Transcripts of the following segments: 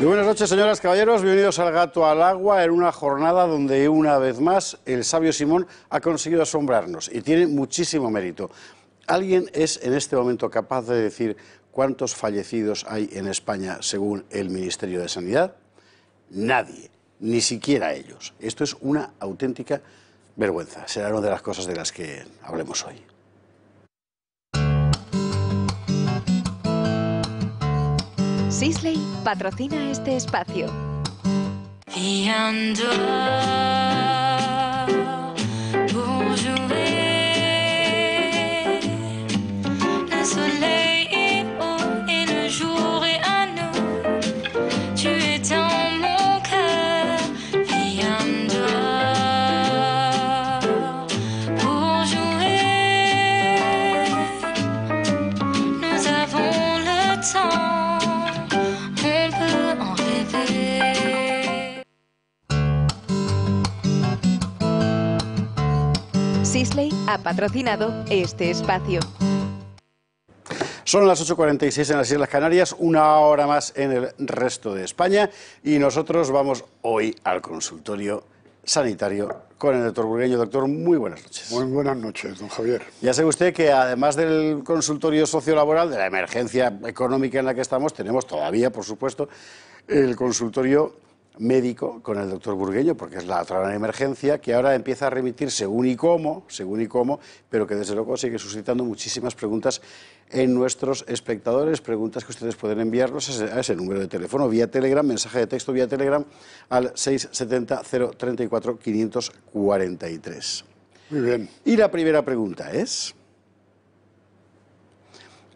Muy buenas noches, señoras, caballeros. Bienvenidos al Gato al Agua, en una jornada donde, una vez más, el sabio Simón ha conseguido asombrarnos y tiene muchísimo mérito. ¿Alguien es en este momento capaz de decir cuántos fallecidos hay en España según el Ministerio de Sanidad? Nadie, ni siquiera ellos. Esto es una auténtica vergüenza. Será una de las cosas de las que hablemos hoy. Sisley patrocina este espacio. Sisley ha patrocinado este espacio. Son las 8:46 en las Islas Canarias, una hora más en el resto de España, y nosotros vamos hoy al consultorio sanitario con el doctor Burgueño. Doctor, muy buenas noches. Muy buenas noches, don Javier. Ya sabe usted que además del consultorio sociolaboral, de la emergencia económica en la que estamos, tenemos todavía, por supuesto, el consultorio médico con el doctor Burgueño, porque es la otra gran emergencia que ahora empieza a remitir según y cómo, pero que desde luego sigue suscitando muchísimas preguntas en nuestros espectadores, preguntas que ustedes pueden enviarnos a ese número de teléfono, vía Telegram, mensaje de texto vía Telegram al 670-034-543. Muy bien. Y la primera pregunta es: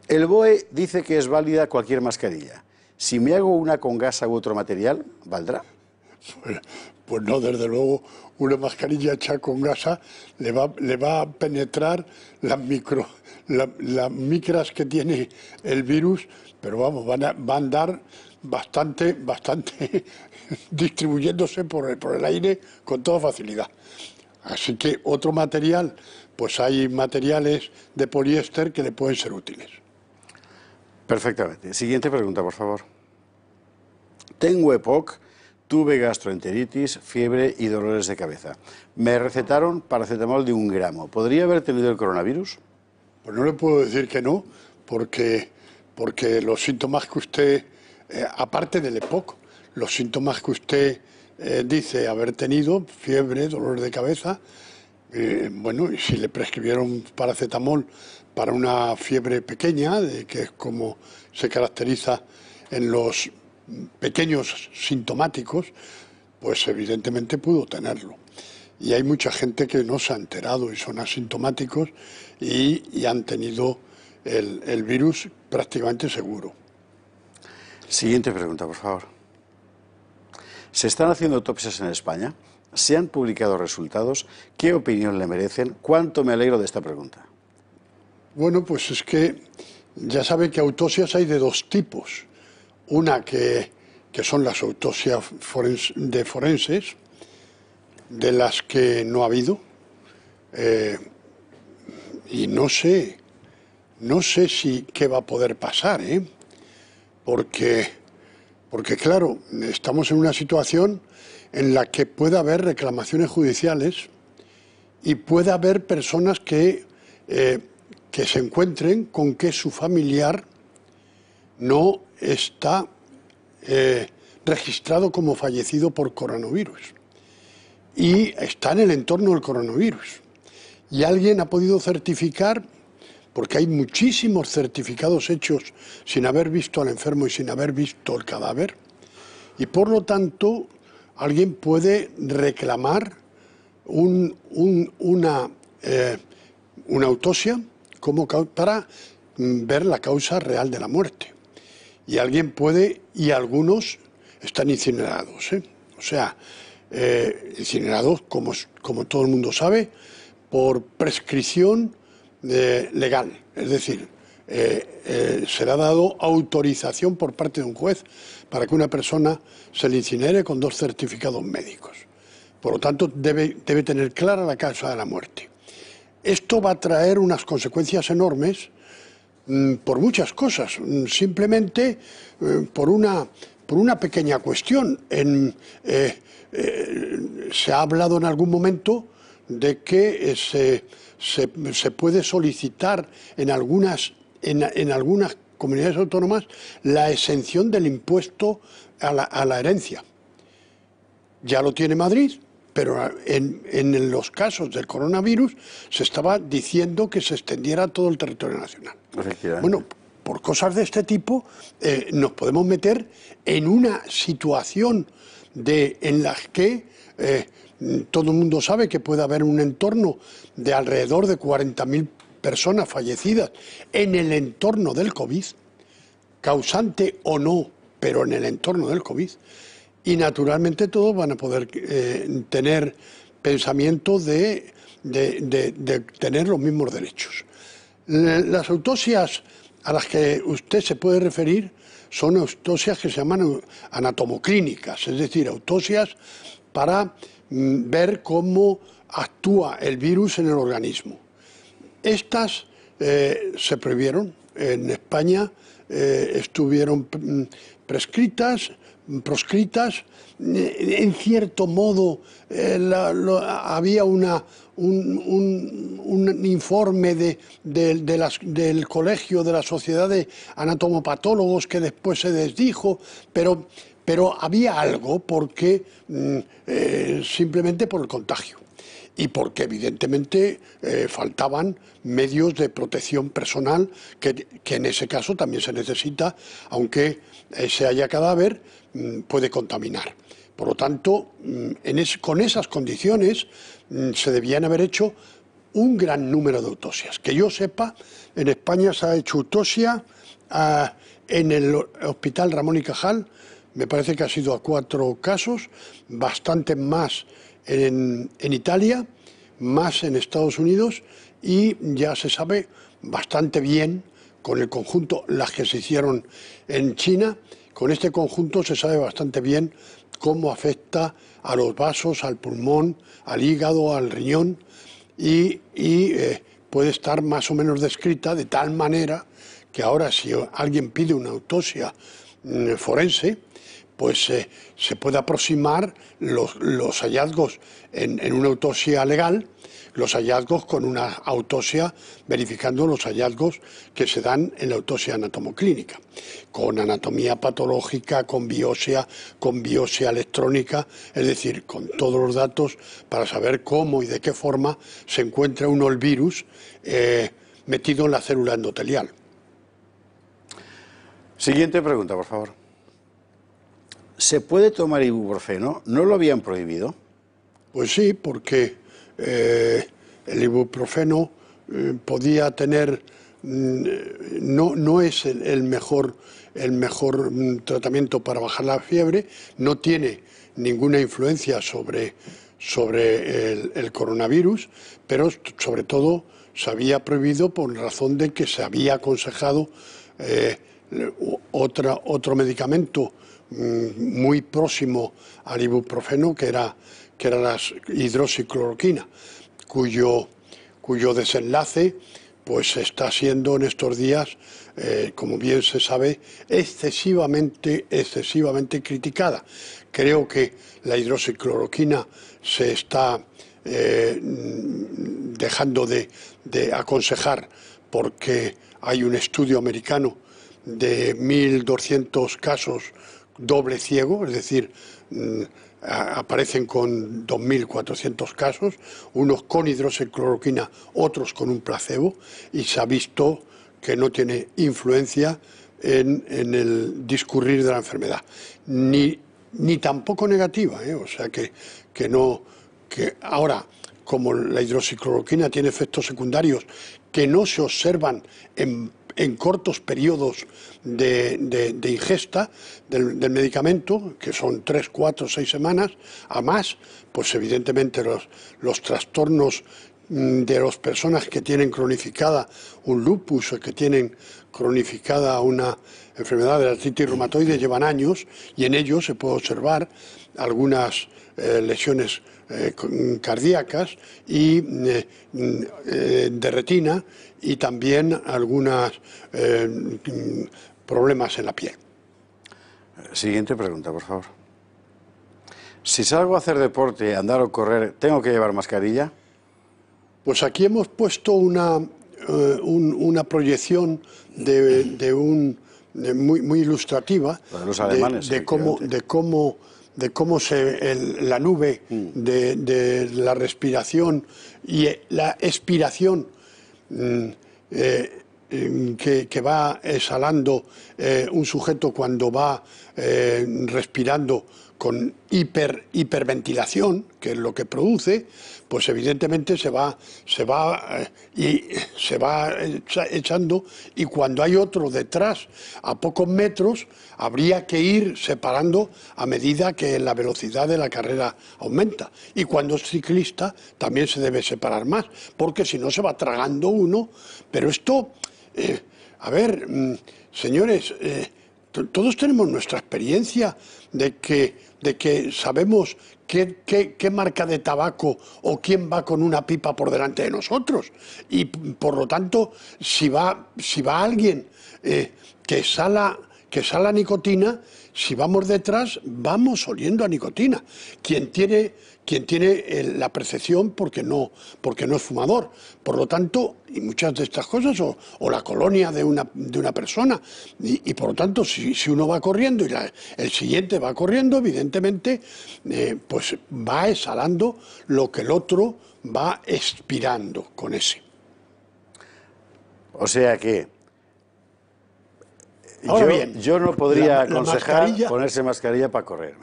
el BOE dice que es válida cualquier mascarilla. Si me hago una con gasa u otro material, ¿valdrá? Pues no, desde luego, una mascarilla hecha con gasa le va a penetrar las micras que tiene el virus, pero vamos, va a andar bastante distribuyéndose por el aire con toda facilidad. Así que otro material, pues hay materiales de poliéster que le pueden ser útiles. Perfectamente. Siguiente pregunta, por favor. Tengo EPOC, tuve gastroenteritis, fiebre y dolores de cabeza. Me recetaron paracetamol de 1 gramo. ¿Podría haber tenido el coronavirus? Pues no le puedo decir que no, porque los síntomas que usted, aparte del EPOC, los síntomas que usted dice haber tenido, fiebre, dolores de cabeza, bueno, y si le prescribieron paracetamol para una fiebre pequeña, que es como se caracteriza en los pequeños sintomáticos, pues evidentemente pudo tenerlo. Y hay mucha gente que no se ha enterado y son asintomáticos y han tenido el virus prácticamente seguro. Siguiente pregunta, por favor. ¿Se están haciendo autopsias en España? ¿Se han publicado resultados? ¿Qué opinión le merecen? ¿Cuánto me alegro de esta pregunta? Bueno, pues es que ya sabe que autopsias hay de 2 tipos. Una que son las autopsias de forenses, de las que no ha habido. Y no sé si qué va a poder pasar, porque claro, estamos en una situación en la que puede haber reclamaciones judiciales y puede haber personas que se encuentren con que su familiar no está registrado como fallecido por coronavirus y está en el entorno del coronavirus. Y alguien ha podido certificar, porque hay muchísimos certificados hechos sin haber visto al enfermo y sin haber visto el cadáver, y por lo tanto alguien puede reclamar una autopsia para ver la causa real de la muerte. Y alguien puede, y algunos están incinerados, o sea, incinerados, como todo el mundo sabe, por prescripción legal. Es decir, será dado autorización por parte de un juez para que una persona se le incinere con 2 certificados médicos. Por lo tanto, debe tener clara la causa de la muerte. Esto va a traer unas consecuencias enormes por muchas cosas, simplemente por una por una pequeña cuestión. Se ha hablado en algún momento de que se puede solicitar en algunas comunidades autónomas la exención del impuesto a la herencia. Ya lo tiene Madrid, pero en los casos del coronavirus se estaba diciendo que se extendiera a todo el territorio nacional. Bueno, por cosas de este tipo nos podemos meter en una situación en la que todo el mundo sabe que puede haber un entorno de alrededor de 40.000 personas fallecidas en el entorno del COVID, causante o no, pero en el entorno del COVID. Y naturalmente todos van a poder tener pensamiento de tener los mismos derechos. Las autopsias a las que usted se puede referir son autopsias que se llaman anatomoclínicas, es decir, autopsias para ver cómo actúa el virus en el organismo. Estas se prohibieron. En España estuvieron proscritas, en cierto modo había un informe del colegio de la Sociedad de Anatomopatólogos que después se desdijo, pero había algo porque simplemente por el contagio y porque evidentemente faltaban medios de protección personal que en ese caso también se necesita, aunque se haya cadáver, puede contaminar. Por lo tanto, con esas condiciones se debían haber hecho un gran número de autopsias. Que yo sepa, en España se ha hecho autopsia en el Hospital Ramón y Cajal, me parece que ha sido a 4 casos, bastante más en Italia, más en Estados Unidos, y ya se sabe bastante bien con el conjunto, las que se hicieron en China, con este conjunto se sabe bastante bien cómo afecta a los vasos, al pulmón, al hígado, al riñón, y puede estar más o menos descrita de tal manera que ahora si alguien pide una autopsia forense, pues se puede aproximar los hallazgos en una autopsia legal, los hallazgos con una autopsia, verificando los hallazgos que se dan en la autopsia anatomoclínica, con anatomía patológica, con biopsia electrónica, es decir, con todos los datos para saber cómo y de qué forma se encuentra uno el virus metido en la célula endotelial. Siguiente pregunta, por favor. ¿Se puede tomar ibuprofeno? ¿No lo habían prohibido? Pues sí, porque el ibuprofeno podía tener... No es el mejor tratamiento para bajar la fiebre, no tiene ninguna influencia sobre el coronavirus, pero sobre todo se había prohibido por razón de que se había aconsejado otro medicamento muy próximo al ibuprofeno, que era la hidroxicloroquina, cuyo desenlace pues está siendo en estos días, como bien se sabe, excesivamente criticada. Creo que la hidroxicloroquina se está dejando de aconsejar porque hay un estudio americano de 1.200 casos doble ciego, es decir, aparecen con 2.400 casos, unos con hidroxicloroquina, otros con un placebo, y se ha visto que no tiene influencia en el discurrir de la enfermedad, ni tampoco negativa, o sea que no, que ahora, como la hidroxicloroquina tiene efectos secundarios que no se observan en cortos periodos de ingesta del medicamento, que son 3, 4, 6 semanas a más, pues evidentemente los trastornos de las personas que tienen cronificada un lupus o que tienen cronificada una enfermedad de la artritis reumatoide llevan años, y en ellos se puede observar algunas lesiones cardíacas y de retina, y también algunos problemas en la piel. Siguiente pregunta, por favor. Si salgo a hacer deporte, andar o correr, ¿tengo que llevar mascarilla? Pues aquí hemos puesto una proyección muy ilustrativa de los alemanes, de cómo la nube de la respiración y la expiración que va exhalando un sujeto cuando va respirando con hiperventilación, que es lo que produce, pues evidentemente se va echando, y cuando hay otro detrás a pocos metros habría que ir separando a medida que la velocidad de la carrera aumenta, y cuando es ciclista también se debe separar más, porque si no se va tragando uno. Pero esto, a ver, señores, todos tenemos nuestra experiencia de que sabemos qué marca de tabaco o quién va con una pipa por delante de nosotros. Y por lo tanto, si va alguien que exhala nicotina, si vamos detrás, vamos oliendo a nicotina. Quien tiene la percepción porque no es fumador. Por lo tanto, y muchas de estas cosas, o la colonia de una persona, y por lo tanto, si uno va corriendo y el siguiente va corriendo, evidentemente, pues va exhalando lo que el otro va expirando con ese. O sea que... Yo no podría aconsejar ponerse mascarilla para correr.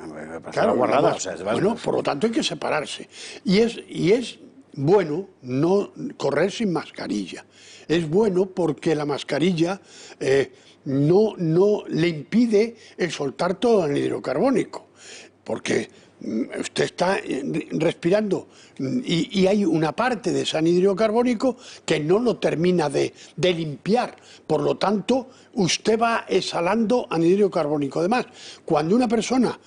Claro, guardada. Bueno, por lo tanto hay que separarse. Y es bueno no correr sin mascarilla. Es bueno porque la mascarilla no le impide el soltar todo el hidrocarbónico. Porque usted está respirando y hay una parte de ese anhídrido carbónico que no lo termina de limpiar. Por lo tanto, usted va exhalando anhídrido carbónico. Además, cuando una persona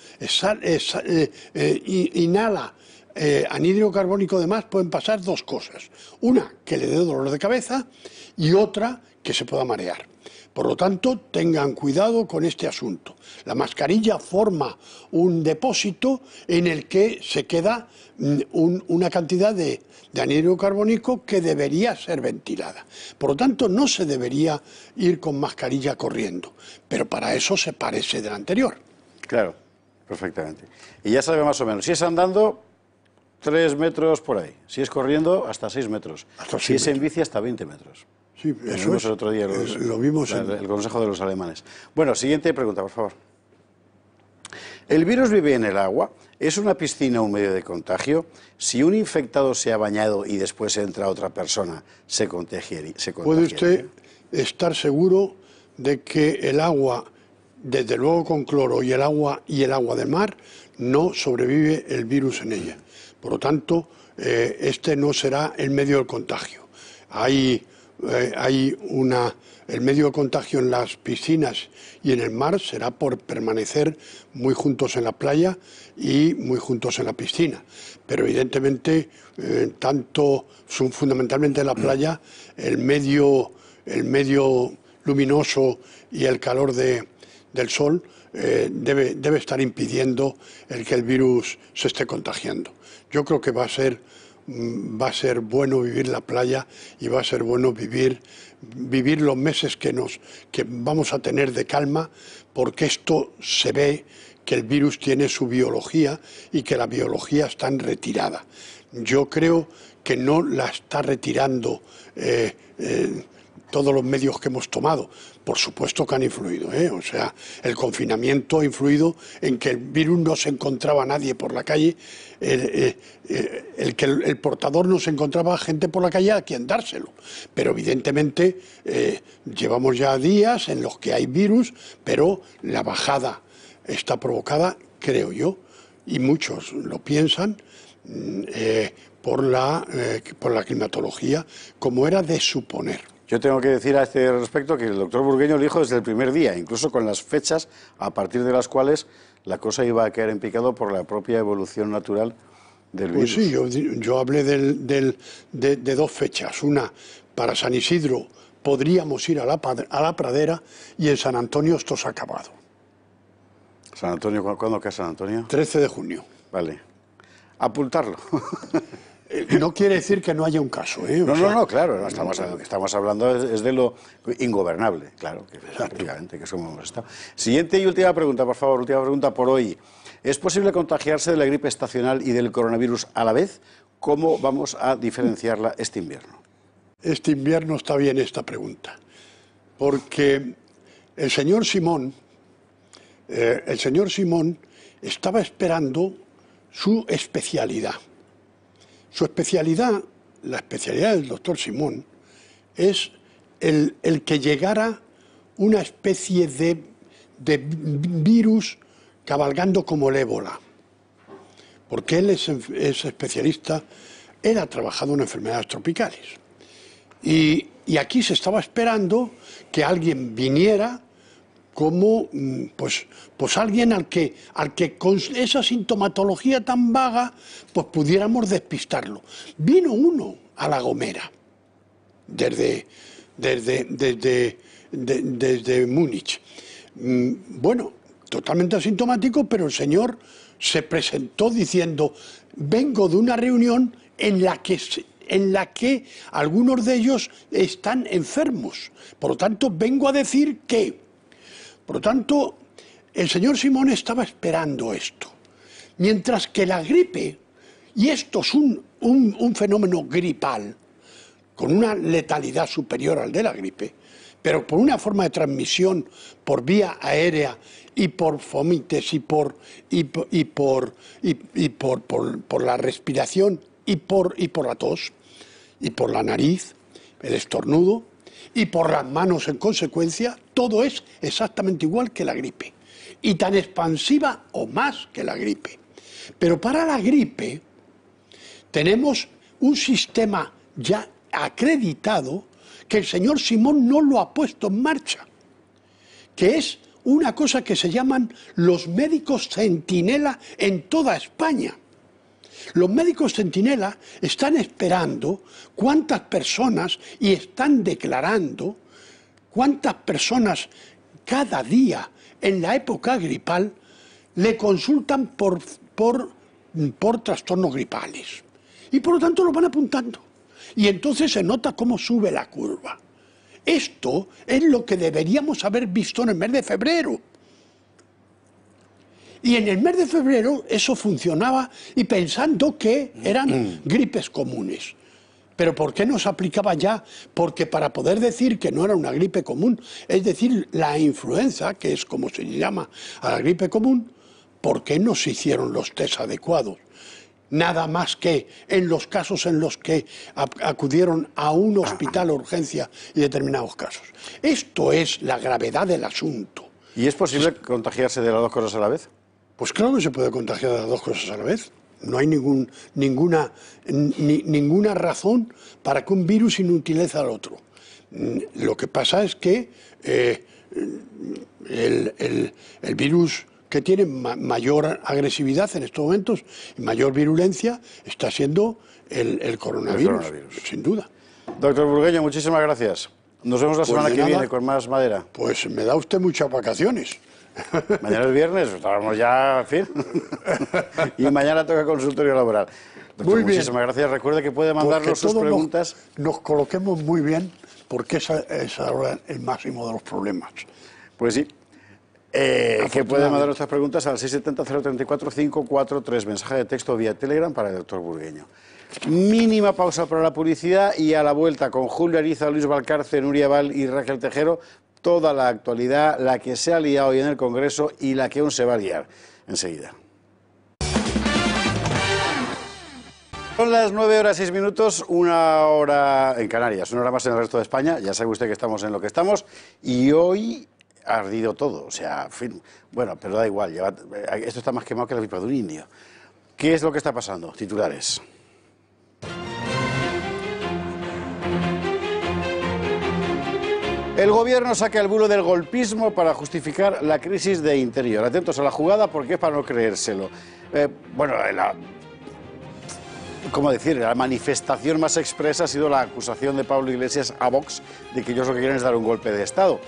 inhala anhídrido carbónico de más, pueden pasar dos cosas. Una, que le dé dolor de cabeza, y otra, que se pueda marear. Por lo tanto, tengan cuidado con este asunto. La mascarilla forma un depósito en el que se queda una cantidad de anhídrido carbónico que debería ser ventilada. Por lo tanto, no se debería ir con mascarilla corriendo, pero para eso se parece de la anterior. Claro, perfectamente. Y ya sabe más o menos, si es andando, 3 metros por ahí. Si es corriendo, hasta 6 metros. Si es en bici, hasta 20 metros. Sí, eso es. El otro día lo vimos en el consejo de los alemanes. Bueno, siguiente pregunta, por favor. ¿El virus vive en el agua? ¿Es una piscina un medio de contagio? Si un infectado se ha bañado y después entra otra persona, ¿se contagiaría? ¿Puede usted estar seguro de que el agua, desde luego con cloro, y el agua del mar, no sobrevive el virus en ella? Por lo tanto, este no será el medio del contagio. El medio de contagio en las piscinas y en el mar será por permanecer muy juntos en la playa y muy juntos en la piscina. Pero evidentemente, fundamentalmente en la playa, el medio luminoso y el calor del sol debe estar impidiendo que el virus se esté contagiando. Yo creo que va a ser bueno vivir la playa y va a ser bueno vivir los meses que vamos a tener de calma, porque esto se ve que el virus tiene su biología y que la biología está en retirada. Yo creo que no la está retirando todos los medios que hemos tomado. Por supuesto que han influido, o sea, el confinamiento ha influido en que el virus no se encontraba nadie por la calle, el portador no se encontraba gente por la calle a quien dárselo. Pero evidentemente llevamos ya días en los que hay virus, pero la bajada está provocada, creo yo, y muchos lo piensan, por la climatología, como era de suponer. Yo tengo que decir a este respecto que el doctor Burgueño lo dijo desde el primer día, incluso con las fechas a partir de las cuales la cosa iba a caer en picado por la propia evolución natural del virus. Pues sí, yo hablé de 2 fechas. Una, para San Isidro podríamos ir a la pradera, y en San Antonio esto se ha acabado. San Antonio, ¿cuándo cae San Antonio? 13 de junio. Vale. Apuntarlo. No quiere decir que no haya un caso, ¿eh? No, claro. No, estamos hablando es de lo ingobernable, claro, que prácticamente, que es como hemos estado. Siguiente y última pregunta, por favor, última pregunta por hoy. ¿Es posible contagiarse de la gripe estacional y del coronavirus a la vez? ¿Cómo vamos a diferenciarla este invierno? Este invierno está bien esta pregunta, porque el señor Simón estaba esperando su especialidad. Su especialidad, la especialidad del doctor Simón, es el que llegara una especie de virus cabalgando como el ébola, porque él es especialista, él ha trabajado en enfermedades tropicales. Y aquí se estaba esperando que alguien viniera como pues alguien al que con esa sintomatología tan vaga pues pudiéramos despistarlo. Vino uno a La Gomera desde Múnich. Bueno, totalmente asintomático, pero el señor se presentó diciendo: vengo de una reunión en la que algunos de ellos están enfermos, por lo tanto vengo a decir que... Por lo tanto, el señor Simón estaba esperando esto. Mientras que la gripe, y esto es un fenómeno gripal, con una letalidad superior al de la gripe, pero por una forma de transmisión por vía aérea y por fomites y por la respiración y por la tos, y por la nariz, el estornudo, y por las manos en consecuencia, todo es exactamente igual que la gripe, y tan expansiva o más que la gripe. Pero para la gripe tenemos un sistema ya acreditado que el señor Simón no lo ha puesto en marcha, que es una cosa que se llaman los médicos centinela en toda España. Los médicos centinela están esperando cuántas personas, y están declarando cuántas personas cada día en la época gripal le consultan por trastornos gripales. Y por lo tanto lo van apuntando. Y entonces se nota cómo sube la curva. Esto es lo que deberíamos haber visto en el mes de febrero. Y en el mes de febrero eso funcionaba, y pensando que eran gripes comunes. Pero ¿por qué no se aplicaba ya? Porque para poder decir que no era una gripe común, es decir, la influenza, que es como se llama a la gripe común, ¿por qué no se hicieron los test adecuados? Nada más que en los casos en los que acudieron a un hospital o urgencia y determinados casos. Esto es la gravedad del asunto. ¿Y es posible contagiarse de las dos cosas a la vez? Pues claro que se puede contagiar de las dos cosas a la vez. No hay ninguna razón para que un virus inutilice al otro. Lo que pasa es que el virus que tiene mayor agresividad en estos momentos, mayor virulencia, está siendo el coronavirus, sin duda. Doctor Burgueño, muchísimas gracias. Nos vemos la semana que viene con más madera. Pues me da usted muchas vacaciones. Mañana es viernes, estábamos ya, en fin. Y mañana toca consultorio laboral. Doctor, muy bien. Muchísimas gracias. Recuerde que puede mandarnos sus preguntas. Nos coloquemos muy bien, porque es ahora el máximo de los problemas. Pues sí. Que puede mandar nuestras preguntas al 670-034-543. Mensaje de texto vía Telegram para el doctor Burgueño. Mínima pausa para la publicidad, y a la vuelta con Julio Ariza, Luis Valcarce, Nuria Val y Raquel Tejero, toda la actualidad, la que se ha liado hoy en el Congreso y la que aún se va a liar. Enseguida. Son las 9:06, una hora en Canarias, una hora más en el resto de España. Ya sabe usted que estamos en lo que estamos, y hoy ha ardido todo, o sea, en fin, bueno, pero da igual, esto está más quemado que la pipa de un indio. ¿Qué es lo que está pasando? Titulares. El gobierno saca el bulo del golpismo para justificar la crisis de Interior. Atentos a la jugada, porque es para no creérselo. Bueno, ¿cómo decir? La manifestación más expresa ha sido la acusación de Pablo Iglesias a Vox de que ellos lo que quieren es dar un golpe de Estado.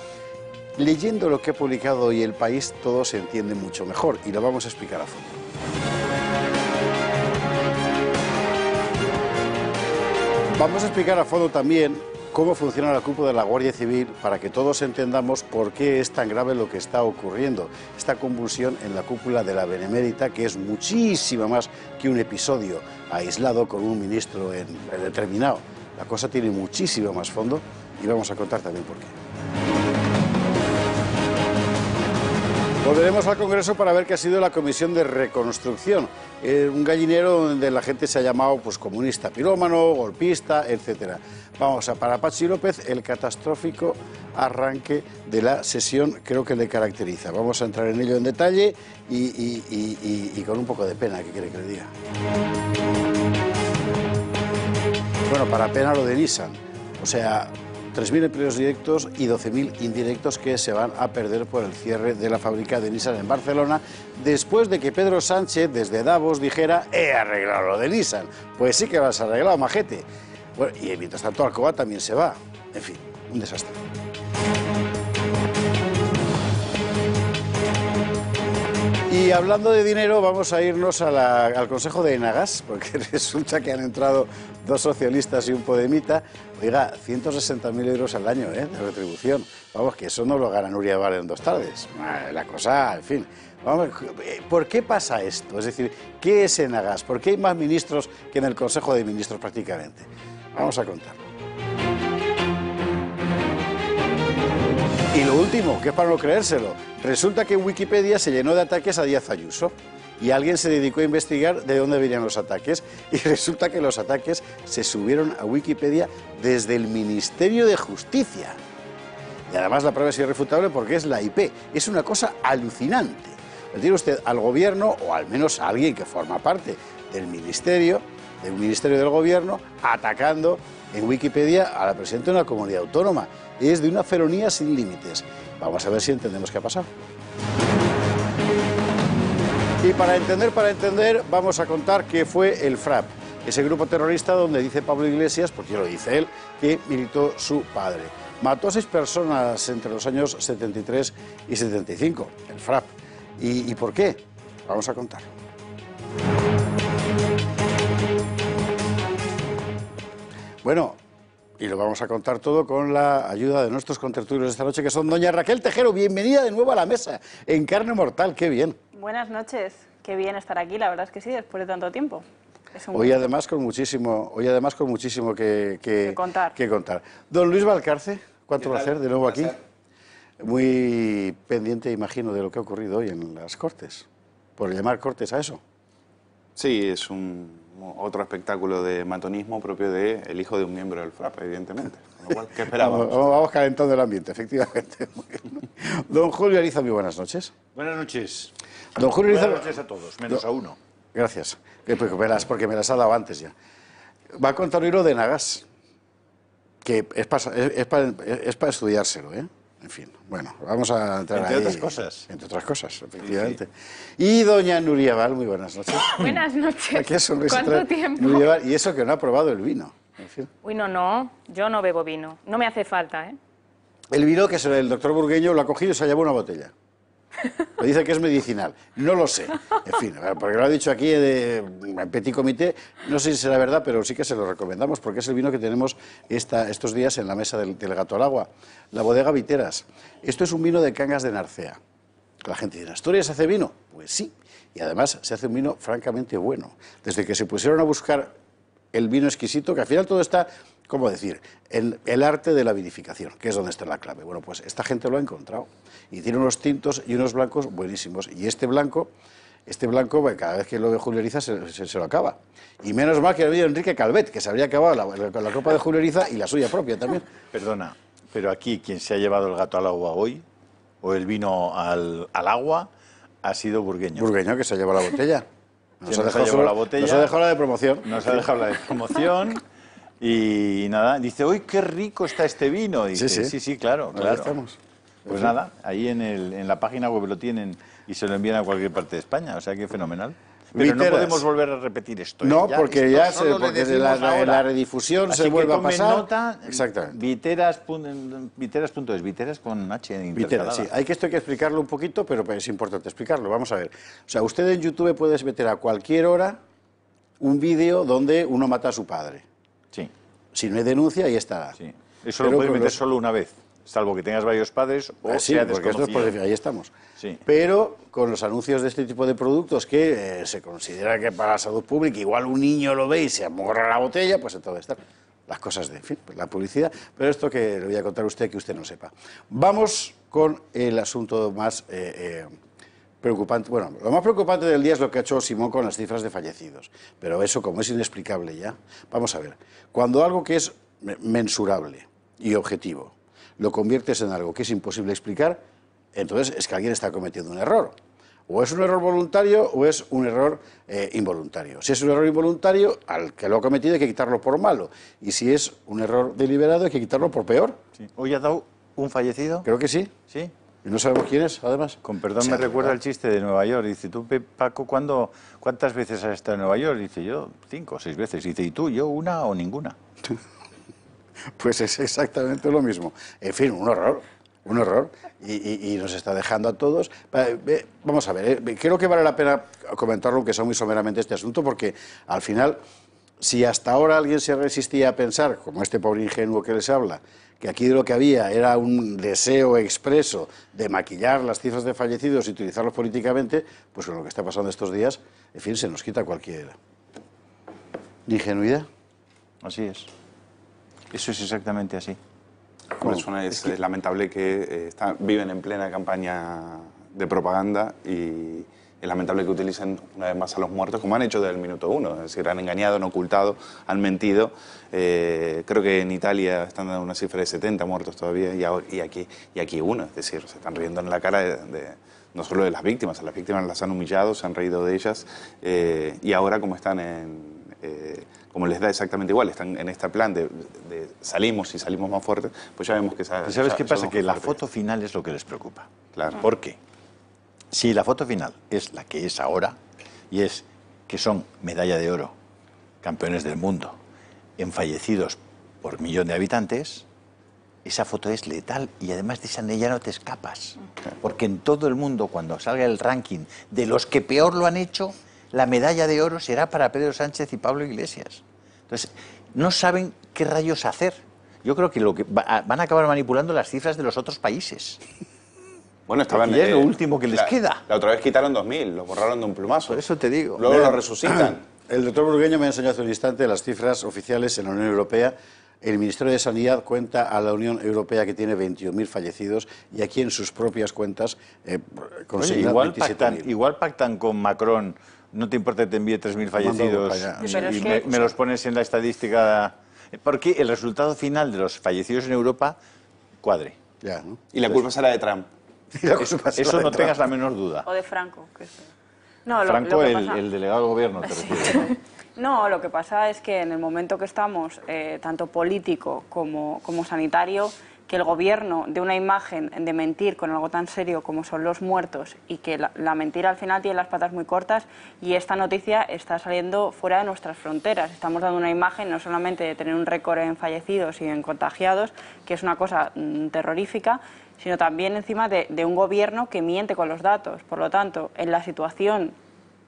Leyendo lo que ha publicado hoy El País, todo se entiende mucho mejor y lo vamos a explicar a fondo. Vamos a explicar a fondo también cómo funciona la cúpula de la Guardia Civil para que todos entendamos por qué es tan grave lo que está ocurriendo. Esta convulsión en la cúpula de la Benemérita, que es muchísima más que un episodio aislado con un ministro en determinado. La cosa tiene muchísimo más fondo y vamos a contar también por qué. Volveremos al Congreso para ver qué ha sido la Comisión de Reconstrucción. Un gallinero donde la gente se ha llamado pues, comunista pirómano, golpista, etc. Vamos a para Patxi López, el catastrófico arranque de la sesión creo que le caracteriza. Vamos a entrar en ello en detalle y con un poco de pena, ¿qué quiere que le diga? Bueno, para pena lo de Nissan, o sea, 3.000 empleos directos y 12.000 indirectos que se van a perder por el cierre de la fábrica de Nissan en Barcelona, después de que Pedro Sánchez desde Davos dijera, he arreglado lo de Nissan. Pues sí que lo has arreglado, majete. Bueno, y mientras tanto Alcoa también se va. En fin, un desastre. Y hablando de dinero, vamos a irnos a al Consejo de Enagas, porque resulta que han entrado dos socialistas y un podemita. Oiga, 160.000 euros al año de retribución. Vamos, que eso no lo gana Nuria Vale en 2 tardes. La cosa, en fin. Vamos, ¿por qué pasa esto? Es decir, ¿qué es Enagas? ¿Por qué hay más ministros que en el Consejo de Ministros prácticamente? Vamos a contarlo. Y lo último, que es para no creérselo, resulta que Wikipedia se llenó de ataques a Díaz Ayuso y alguien se dedicó a investigar de dónde venían los ataques y resulta que los ataques se subieron a Wikipedia desde el Ministerio de Justicia. Y además la prueba es irrefutable porque es la IP, es una cosa alucinante. Le tiene usted al gobierno, o al menos a alguien que forma parte del ministerio, del gobierno, atacando en Wikipedia a la presidenta de una comunidad autónoma. Es de una felonía sin límites. Vamos a ver si entendemos qué ha pasado. Y para entender, vamos a contar qué fue el FRAP, ese grupo terrorista donde dice Pablo Iglesias, porque lo dice él, que militó su padre. Mató a 6 personas entre los años 73 y 75, el FRAP. ¿Y por qué? Vamos a contar. Bueno, y lo vamos a contar todo con la ayuda de nuestros contertulios esta noche, que son doña Raquel Tejero. Bienvenida de nuevo a la mesa, en Carne Mortal, qué bien. Buenas noches, qué bien estar aquí, la verdad es que sí, después de tanto tiempo. Hoy además con muchísimo que contar. Don Luis Valcarce, cuánto placer de nuevo aquí. Muy pendiente, imagino, de lo que ha ocurrido hoy en las Cortes, por llamar Cortes a eso. Sí, es otro espectáculo de matonismo propio de el hijo de un miembro del FRAP, evidentemente. Con lo cual, ¿qué esperábamos? Vamos calentando el ambiente, efectivamente. Don Julio Ariza, muy buenas noches. Buenas noches. Don Julio Ariza, buenas noches a todos, menos a uno. Gracias, porque me las ha dado antes ya. Va a contar hoy lo de Enagas, que es para estudiárselo, ¿eh? En fin, bueno, vamos a entrar ahí. Entre otras cosas. Entre otras cosas, efectivamente. Sí. Y doña Nuria Val, muy buenas noches. Buenas noches. ¿Qué sonrisa trae? ¿Cuánto tiempo? Nuria Val, y eso que no ha probado el vino. En fin. Uy, no, yo no bebo vino. No me hace falta, ¿eh? El vino que el doctor Burgueño lo ha cogido y se ha llevado una botella. Me dice que es medicinal. No lo sé. En fin, porque lo ha dicho aquí en Petit Comité, no sé si será verdad, pero sí que se lo recomendamos, porque es el vino que tenemos estos días en la mesa del Gato al Agua, la bodega Viteras. Esto es un vino de Cangas de Narcea. La gente dice, ¿en Asturias se hace vino? Pues sí. Y además se hace un vino francamente bueno. Desde que se pusieron a buscar el vino exquisito, que al final todo está, ¿cómo decir?, el arte de la vinificación, que es donde está la clave. Bueno, pues esta gente lo ha encontrado y tiene unos tintos y unos blancos buenísimos. Y este blanco, cada vez que lo ve Julio Ariza se lo acaba. Y menos mal que ha habido Enrique Calvet, que se habría acabado la copa de Julio Ariza y la suya propia también. Perdona, pero aquí quien se ha llevado el gato al agua hoy, o el vino al agua, ha sido Burgueño. Burgueño, que se ha llevado la botella. Nos ha dejado la de promoción. Nos ha dejado la de promoción. Y nada, dice, ¡uy, qué rico está este vino! Dice, sí, claro. Estamos. Pues nada, ahí en la página web lo tienen y se lo envían a cualquier parte de España, o sea que fenomenal. Pero Viteras. No podemos volver a repetir esto. No, ya, porque esto, ya se, porque la redifusión así se vuelve a pasar. Nota, exactamente. Viteras.es, Viteras con H intercalada. Viteras, sí. Esto hay que explicarlo un poquito, pero es importante explicarlo. Vamos a ver. O sea, usted en YouTube puede meter a cualquier hora un vídeo donde uno mata a su padre. Sí. Si no hay denuncia, ahí estará. Sí. Eso pero lo puede meter solo una vez. Salvo que tengas varios padres o sea desconocido. Porque esto es, ahí estamos. Sí. Pero con los anuncios de este tipo de productos que se considera que para la salud pública igual un niño lo ve y se amorra la botella, pues entonces están las cosas de, en fin, la publicidad. Pero esto que le voy a contar a usted que usted no sepa. Vamos con el asunto más preocupante. Bueno, lo más preocupante del día es lo que ha hecho Simón con las cifras de fallecidos. Pero eso, como es inexplicable ya, vamos a ver. Cuando algo que es mensurable y objetivo lo conviertes en algo que es imposible explicar, entonces es que alguien está cometiendo un error. O es un error voluntario o es un error involuntario. Si es un error involuntario, al que lo ha cometido hay que quitarlo por malo. Y si es un error deliberado, hay que quitarlo por peor. Sí. ¿Hoy ha dado un fallecido? Creo que sí. Sí. Y no sabemos quién es, además. Con perdón, me recuerda el chiste de Nueva York. Dice, tú, Paco, ¿cuántas veces has estado en Nueva York? Dice, yo 5 o 6 veces. Dice, ¿y tú? Yo una o ninguna. Pues es exactamente lo mismo. En fin, un horror, y nos está dejando a todos. Vamos a ver, creo que vale la pena comentarlo, aunque sea muy someramente este asunto, porque al final, si hasta ahora alguien se resistía a pensar, como este pobre ingenuo que les habla, que aquí de lo que había era un deseo expreso de maquillar las cifras de fallecidos y utilizarlos políticamente, pues con lo que está pasando estos días, en fin, se nos quita cualquier ingenuidad. Así es. Eso es exactamente así. Bueno, es lamentable que viven en plena campaña de propaganda y es lamentable que utilicen una vez más a los muertos como han hecho desde el minuto 1. Es decir, han engañado, han ocultado, han mentido. Creo que en Italia están dando una cifra de 70 muertos todavía y aquí uno. Es decir, se están riendo en la cara no solo de las víctimas las han humillado, se han reído de ellas y ahora como están como les da exactamente igual, están en este plan de salimos y salimos más fuertes, pues ya vemos que... ¿Sabes qué pasa? Que la foto final es lo que les preocupa. Claro. ¿Por qué? Si la foto final es la que es ahora, y es que son medalla de oro, campeones del mundo, en fallecidos por millón de habitantes, esa foto es letal y además de esa ya no te escapas. Claro. Porque en todo el mundo, cuando salga el ranking de los que peor lo han hecho, la medalla de oro será para Pedro Sánchez y Pablo Iglesias. Entonces, no saben qué rayos hacer. Yo creo que van a acabar manipulando las cifras de los otros países. Bueno, estaban... Y es lo último que les queda. La otra vez quitaron 2.000, lo borraron de un plumazo. Por eso te digo. Luego lo resucitan. El doctor Burgueño me ha enseñado hace un instante las cifras oficiales en la Unión Europea. El Ministerio de Sanidad cuenta a la Unión Europea que tiene 21.000 fallecidos y aquí en sus propias cuentas consigna 27.000. Igual pactan con Macron... No te importa que te envíe 3.000 fallecidos y me los pones en la estadística. Porque el resultado final de los fallecidos en Europa cuadre. Ya, ¿no? Y la culpa será de Trump. Eso no tengas la menor duda. O de Franco. Que sea. No, Franco, el delegado del gobierno, te refieres, ¿no? No, lo que pasa es que en el momento que estamos, tanto político como sanitario, que el gobierno dé una imagen de mentir con algo tan serio como son los muertos y que la mentira al final tiene las patas muy cortas y esta noticia está saliendo fuera de nuestras fronteras. Estamos dando una imagen no solamente de tener un récord en fallecidos y en contagiados, que es una cosa terrorífica, sino también encima de un gobierno que miente con los datos. Por lo tanto, en la situación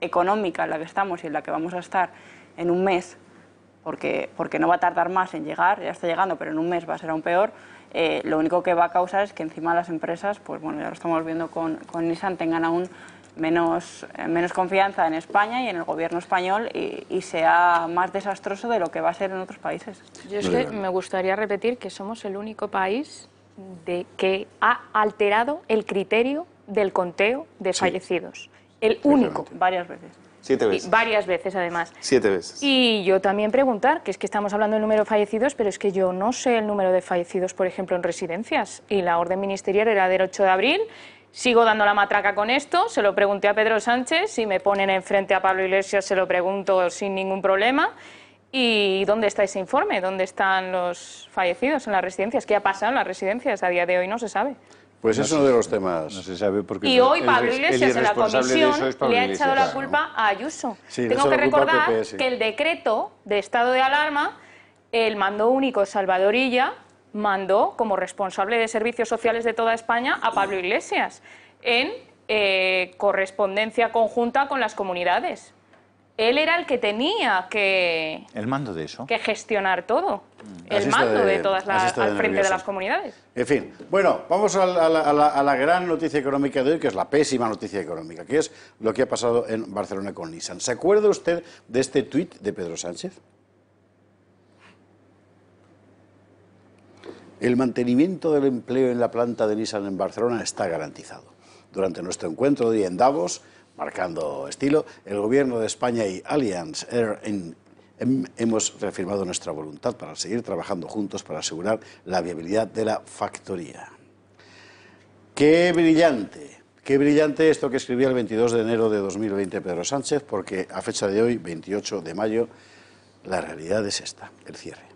económica en la que estamos y en la que vamos a estar en un mes, porque no va a tardar más en llegar, ya está llegando, pero en un mes va a ser aún peor. Lo único que va a causar es que encima las empresas, pues bueno, ya lo estamos viendo con Nissan, tengan aún menos confianza en España y en el gobierno español y sea más desastroso de lo que va a ser en otros países. Yo es que me gustaría repetir que somos el único país que ha alterado el criterio del conteo de fallecidos. El único. Varias veces. 7 veces. Y varias veces, además. 7 veces. Y yo también preguntar, que es que estamos hablando del número de fallecidos, pero es que yo no sé el número de fallecidos, por ejemplo, en residencias. Y la orden ministerial era del 8 de abril. Sigo dando la matraca con esto. Se lo pregunté a Pedro Sánchez. Si me ponen enfrente a Pablo Iglesias, se lo pregunto sin ningún problema. ¿Y dónde está ese informe? ¿Dónde están los fallecidos en las residencias? ¿Qué ha pasado en las residencias? A día de hoy no se sabe. Pues no es uno de los temas. No se sabe por qué. Y hoy Pablo Iglesias en la comisión le ha echado la culpa a Ayuso. Sí, tengo que recordar que el decreto de estado de alarma, el mando único Salvadorilla mandó como responsable de servicios sociales de toda España a Pablo Iglesias en correspondencia conjunta con las comunidades. Él era el que tenía que... El mando de eso. ...que gestionar todo. El mando de todas las... al frente de las comunidades. En fin, bueno, vamos a la gran noticia económica de hoy, que es la pésima noticia económica, que es lo que ha pasado en Barcelona con Nissan. ¿Se acuerda usted de este tuit de Pedro Sánchez? El mantenimiento del empleo en la planta de Nissan en Barcelona está garantizado. Durante nuestro encuentro hoy en Davos, marcando estilo, el Gobierno de España y Allianz Air hemos reafirmado nuestra voluntad para seguir trabajando juntos para asegurar la viabilidad de la factoría. ¡Qué brillante esto que escribía el 22 de enero de 2020 Pedro Sánchez! Porque a fecha de hoy, 28 de mayo, la realidad es esta, el cierre.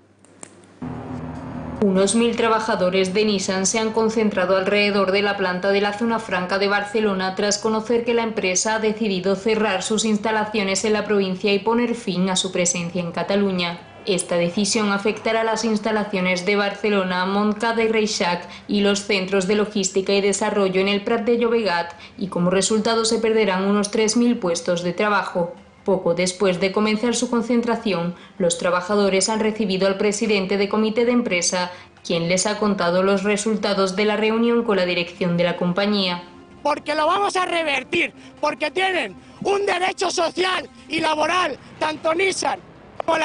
Unos 1000 trabajadores de Nissan se han concentrado alrededor de la planta de la zona franca de Barcelona tras conocer que la empresa ha decidido cerrar sus instalaciones en la provincia y poner fin a su presencia en Cataluña. Esta decisión afectará a las instalaciones de Barcelona, Montcada y Reixac y los centros de logística y desarrollo en el Prat de Llobregat, y como resultado se perderán unos 3000 puestos de trabajo. Poco después de comenzar su concentración, los trabajadores han recibido al presidente de comité de empresa, quien les ha contado los resultados de la reunión con la dirección de la compañía. Porque lo vamos a revertir, porque tienen un derecho social y laboral, tanto Nissan como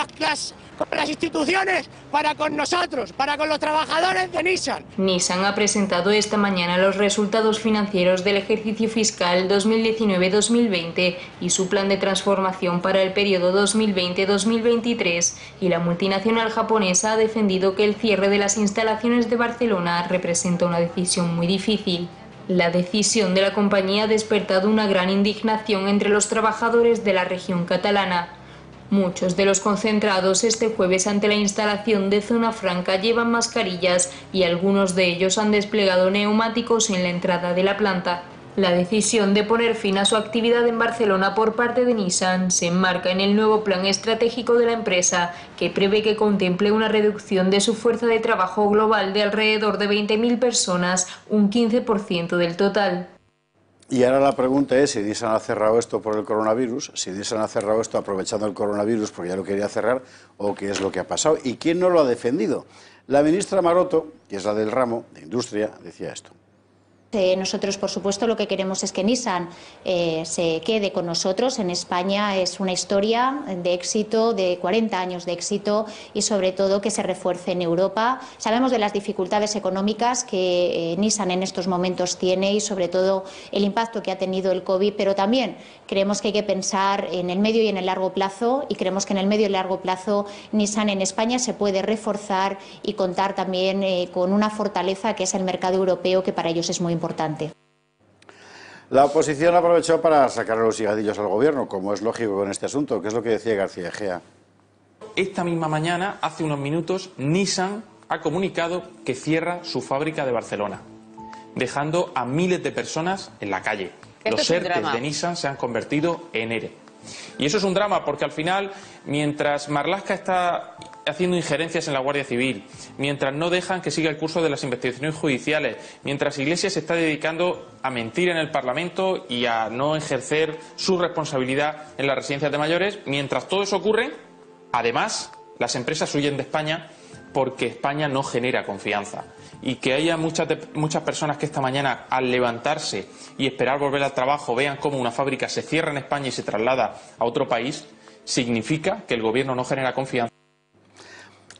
las instituciones, para con nosotros, para con los trabajadores de Nissan. Nissan ha presentado esta mañana los resultados financieros del ejercicio fiscal 2019-2020 y su plan de transformación para el periodo 2020-2023, y la multinacional japonesa ha defendido que el cierre de las instalaciones de Barcelona representa una decisión muy difícil. La decisión de la compañía ha despertado una gran indignación entre los trabajadores de la región catalana. Muchos de los concentrados este jueves ante la instalación de Zona Franca llevan mascarillas y algunos de ellos han desplegado neumáticos en la entrada de la planta. La decisión de poner fin a su actividad en Barcelona por parte de Nissan se enmarca en el nuevo plan estratégico de la empresa, que prevé que contemple una reducción de su fuerza de trabajo global de alrededor de 20.000 personas, un 15% del total. Y ahora la pregunta es si Nissan ha cerrado esto por el coronavirus, si Nissan ha cerrado esto aprovechando el coronavirus porque ya lo quería cerrar, o qué es lo que ha pasado y quién no lo ha defendido. La ministra Maroto, que es la del ramo de Industria, decía esto. Nosotros, por supuesto, lo que queremos es que Nissan se quede con nosotros. En España es una historia de éxito, de 40 años de éxito, y sobre todo que se refuerce en Europa. Sabemos de las dificultades económicas que Nissan en estos momentos tiene y sobre todo el impacto que ha tenido el COVID, pero también creemos que hay que pensar en el medio y en el largo plazo, y creemos que en el medio y largo plazo Nissan en España se puede reforzar y contar también con una fortaleza que es el mercado europeo, que para ellos es muy importante. La oposición aprovechó para sacar los higadillos al gobierno, como es lógico con este asunto, que es lo que decía García Egea. Esta misma mañana, hace unos minutos, Nissan ha comunicado que cierra su fábrica de Barcelona, dejando a miles de personas en la calle. Los ERTE de Nissan se han convertido en ERE. Y eso es un drama, porque al final, mientras Marlaska está haciendo injerencias en la Guardia Civil, mientras no dejan que siga el curso de las investigaciones judiciales, mientras Iglesias se está dedicando a mentir en el Parlamento y a no ejercer su responsabilidad en las residencias de mayores, mientras todo eso ocurre, además, las empresas huyen de España porque España no genera confianza. Y que haya muchas personas que esta mañana, al levantarse y esperar volver al trabajo, vean cómo una fábrica se cierra en España y se traslada a otro país, significa que el Gobierno no genera confianza.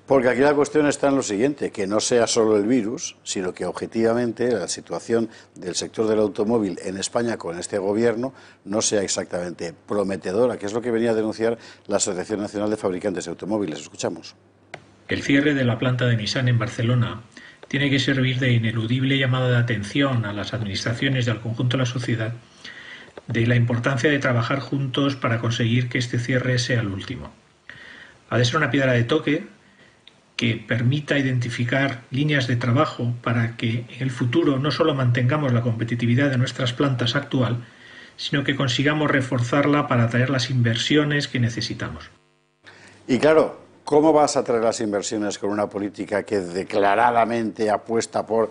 Porque aquí la cuestión está en lo siguiente, que no sea solo el virus, sino que objetivamente la situación del sector del automóvil en España con este gobierno no sea exactamente prometedora, que es lo que venía a denunciar la Asociación Nacional de Fabricantes de Automóviles. Escuchamos. El cierre de la planta de Nissan en Barcelona tiene que servir de ineludible llamada de atención a las administraciones y al conjunto de la sociedad de la importancia de trabajar juntos para conseguir que este cierre sea el último. Ha de ser una piedra de toque que permita identificar líneas de trabajo para que en el futuro no solo mantengamos la competitividad de nuestras plantas actual, sino que consigamos reforzarla para atraer las inversiones que necesitamos. Y claro, ¿cómo vas a atraer las inversiones con una política que declaradamente apuesta por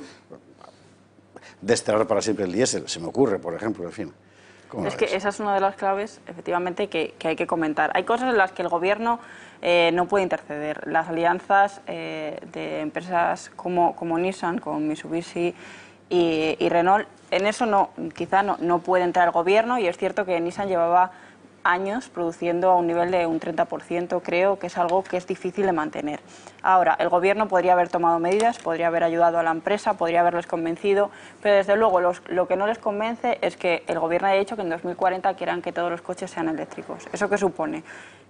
desterrar para siempre el diésel? Se me ocurre, por ejemplo, en fin. Es que esa es una de las claves, efectivamente, que hay que comentar. Hay cosas en las que el Gobierno no puede interceder. Las alianzas de empresas como Nissan, con Mitsubishi y Renault, en eso quizá no puede entrar el Gobierno, y es cierto que Nissan llevaba años produciendo a un nivel de un 30%, creo que es algo que es difícil de mantener. Ahora, el Gobierno podría haber tomado medidas, podría haber ayudado a la empresa, podría haberles convencido, pero desde luego lo que no les convence es que el Gobierno haya dicho que en 2040 quieran que todos los coches sean eléctricos. ¿Eso qué supone?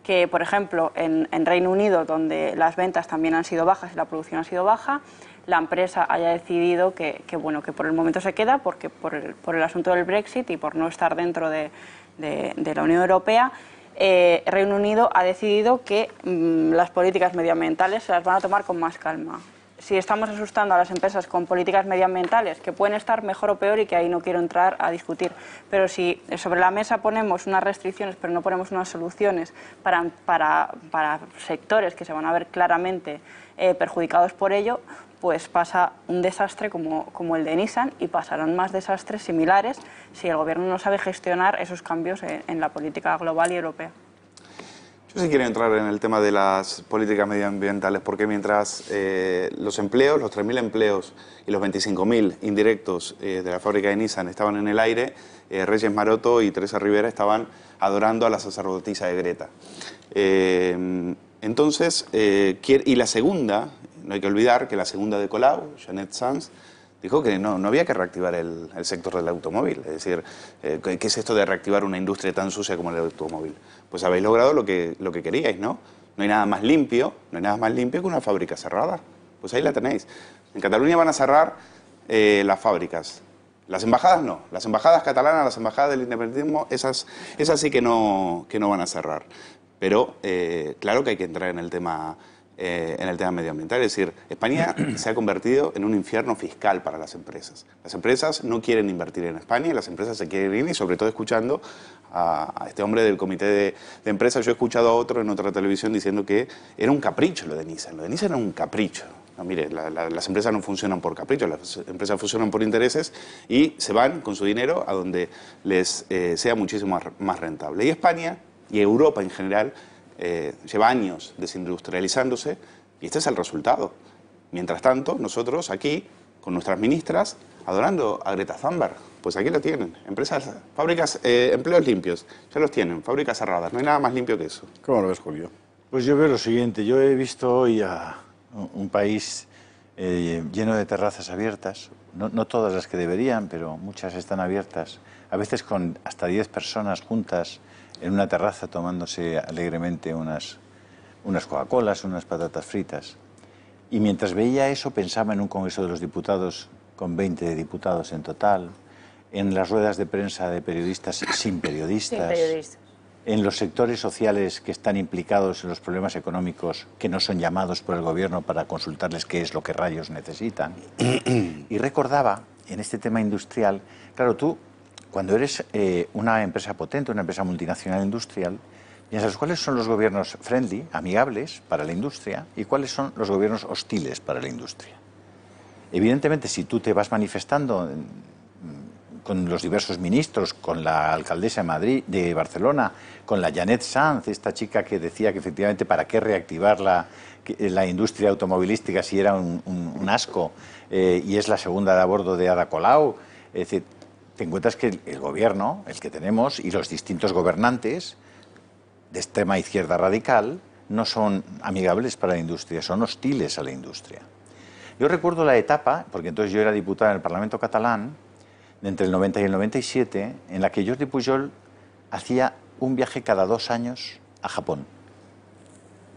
Que, por ejemplo, en Reino Unido, donde las ventas también han sido bajas y la producción ha sido baja, la empresa haya decidido que por el momento se queda, porque por el asunto del Brexit y por no estar dentro de la Unión Europea, Reino Unido ha decidido que las políticas medioambientales se las van a tomar con más calma. Si estamos asustando a las empresas con políticas medioambientales, que pueden estar mejor o peor y que ahí no quiero entrar a discutir, pero si sobre la mesa ponemos unas restricciones pero no ponemos unas soluciones para sectores que se van a ver claramente perjudicados por ello, pues pasa un desastre como el de Nissan, y pasarán más desastres similares si el Gobierno no sabe gestionar esos cambios en la política global y europea. Yo sí quiero entrar en el tema de las políticas medioambientales, porque mientras los empleos, los 3.000 empleos y los 25.000 indirectos de la fábrica de Nissan estaban en el aire, Reyes Maroto y Teresa Rivera estaban adorando a la sacerdotisa de Greta. Y la segunda... No hay que olvidar que la segunda de Colau, Jeanette Sanz, dijo que no había que reactivar el sector del automóvil. Es decir, ¿qué es esto de reactivar una industria tan sucia como el automóvil? Pues habéis logrado lo que queríais, ¿no? No hay nada más limpio, no hay nada más limpio que una fábrica cerrada. Pues ahí la tenéis. En Cataluña van a cerrar las fábricas. Las embajadas no. Las embajadas catalanas, las embajadas del independentismo, esas sí que no van a cerrar. Pero claro que hay que entrar en el tema... medioambiental. Es decir, España se ha convertido en un infierno fiscal para las empresas. Las empresas no quieren invertir en España, las empresas se quieren ir, y sobre todo escuchando a este hombre del comité de empresas. Yo he escuchado a otro en otra televisión diciendo que era un capricho lo de Nissan. Lo de Nissan era un capricho. No, mire, las empresas no funcionan por capricho, las empresas funcionan por intereses y se van con su dinero a donde les sea muchísimo más rentable. Y España y Europa en general lleva años desindustrializándose, y este es el resultado. Mientras tanto, nosotros aquí, con nuestras ministras, adorando a Greta Thunberg. Pues aquí lo tienen, empresas, fábricas, empleos limpios, ya los tienen, fábricas cerradas, no hay nada más limpio que eso. ¿Cómo lo ves, Julio? Pues yo veo lo siguiente, yo he visto hoy a un país lleno de terrazas abiertas, no todas las que deberían, pero muchas están abiertas, a veces con hasta 10 personas juntas, en una terraza tomándose alegremente unas Coca-Colas, unas patatas fritas. Y mientras veía eso pensaba en un Congreso de los Diputados con 20 diputados en total, en las ruedas de prensa de periodistas sin periodistas, en los sectores sociales que están implicados en los problemas económicos que no son llamados por el Gobierno para consultarles qué es lo que rayos necesitan. Y recordaba, en este tema industrial, claro, tú... Cuando eres una empresa potente, una empresa multinacional industrial, piensas cuáles son los gobiernos friendly, amigables para la industria, y cuáles son los gobiernos hostiles para la industria. Evidentemente, si tú te vas manifestando con los diversos ministros, con la alcaldesa de Barcelona, con la Jeanette Sanz, esta chica que decía que efectivamente para qué reactivar la industria automovilística si era un asco, y es la segunda de a bordo de Ada Colau, es decir, te encuentras que el Gobierno, el que tenemos, y los distintos gobernantes de extrema izquierda radical no son amigables para la industria, son hostiles a la industria. Yo recuerdo la etapa, porque entonces yo era diputado en el Parlamento catalán, de entre el 90 y el 97, en la que Jordi Pujol hacía un viaje cada 2 años a Japón.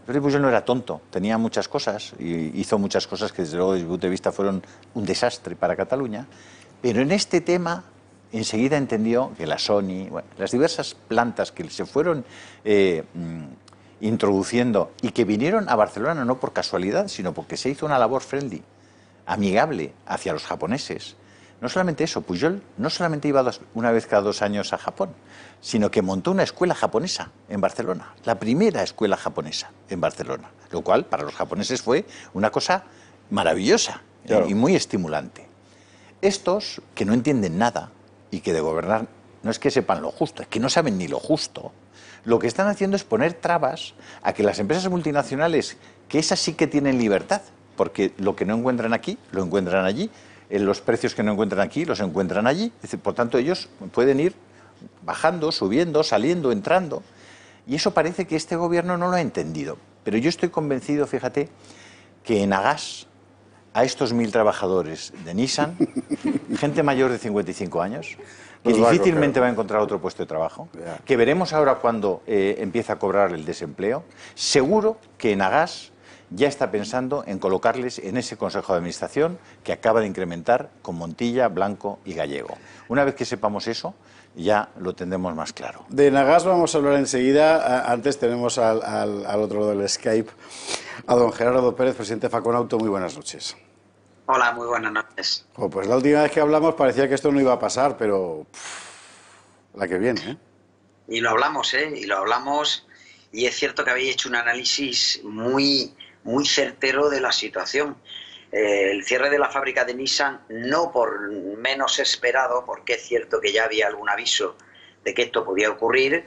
Jordi Pujol no era tonto, tenía muchas cosas, y hizo muchas cosas que desde luego desde mi punto de vista fueron un desastre para Cataluña, pero en este tema... Enseguida entendió que la Sony, bueno, las diversas plantas que se fueron introduciendo, y que vinieron a Barcelona no por casualidad, sino porque se hizo una labor friendly, amigable hacia los japoneses. No solamente eso, Pujol no solamente iba una vez cada 2 años a Japón, sino que montó una escuela japonesa en Barcelona, la primera escuela japonesa en Barcelona, lo cual para los japoneses fue una cosa maravillosa, claro, y muy estimulante. Estos, que no entienden nada y que de gobernar no es que sepan lo justo, es que no saben ni lo justo, lo que están haciendo es poner trabas a que las empresas multinacionales, que esas sí que tienen libertad, porque lo que no encuentran aquí, lo encuentran allí, los precios que no encuentran aquí los encuentran allí. Por tanto, ellos pueden ir bajando, subiendo, saliendo, entrando. Y eso parece que este gobierno no lo ha entendido. Pero yo estoy convencido, fíjate, que en Agas, a estos 1.000 trabajadores de Nissan, gente mayor de 55 años, que difícilmente va a encontrar otro puesto de trabajo, que veremos ahora cuando empieza a cobrar el desempleo, seguro que en Agas ya está pensando en colocarles en ese Consejo de Administración que acaba de incrementar con Montilla, Blanco y Gallego. Una vez que sepamos eso, ya lo tendremos más claro. De Nagas vamos a hablar enseguida. Antes tenemos al otro lado del Skype a don Gerardo Pérez, presidente de Faconauto. Muy buenas noches. Hola, muy buenas noches. Oh, pues la última vez que hablamos parecía que esto no iba a pasar, pero la que viene, ¿eh? Y lo hablamos, ¿eh? Y lo hablamos. Y es cierto que habéis hecho un análisis muy certero de la situación. El cierre de la fábrica de Nissan, no por menos esperado, porque es cierto que ya había algún aviso de que esto podía ocurrir,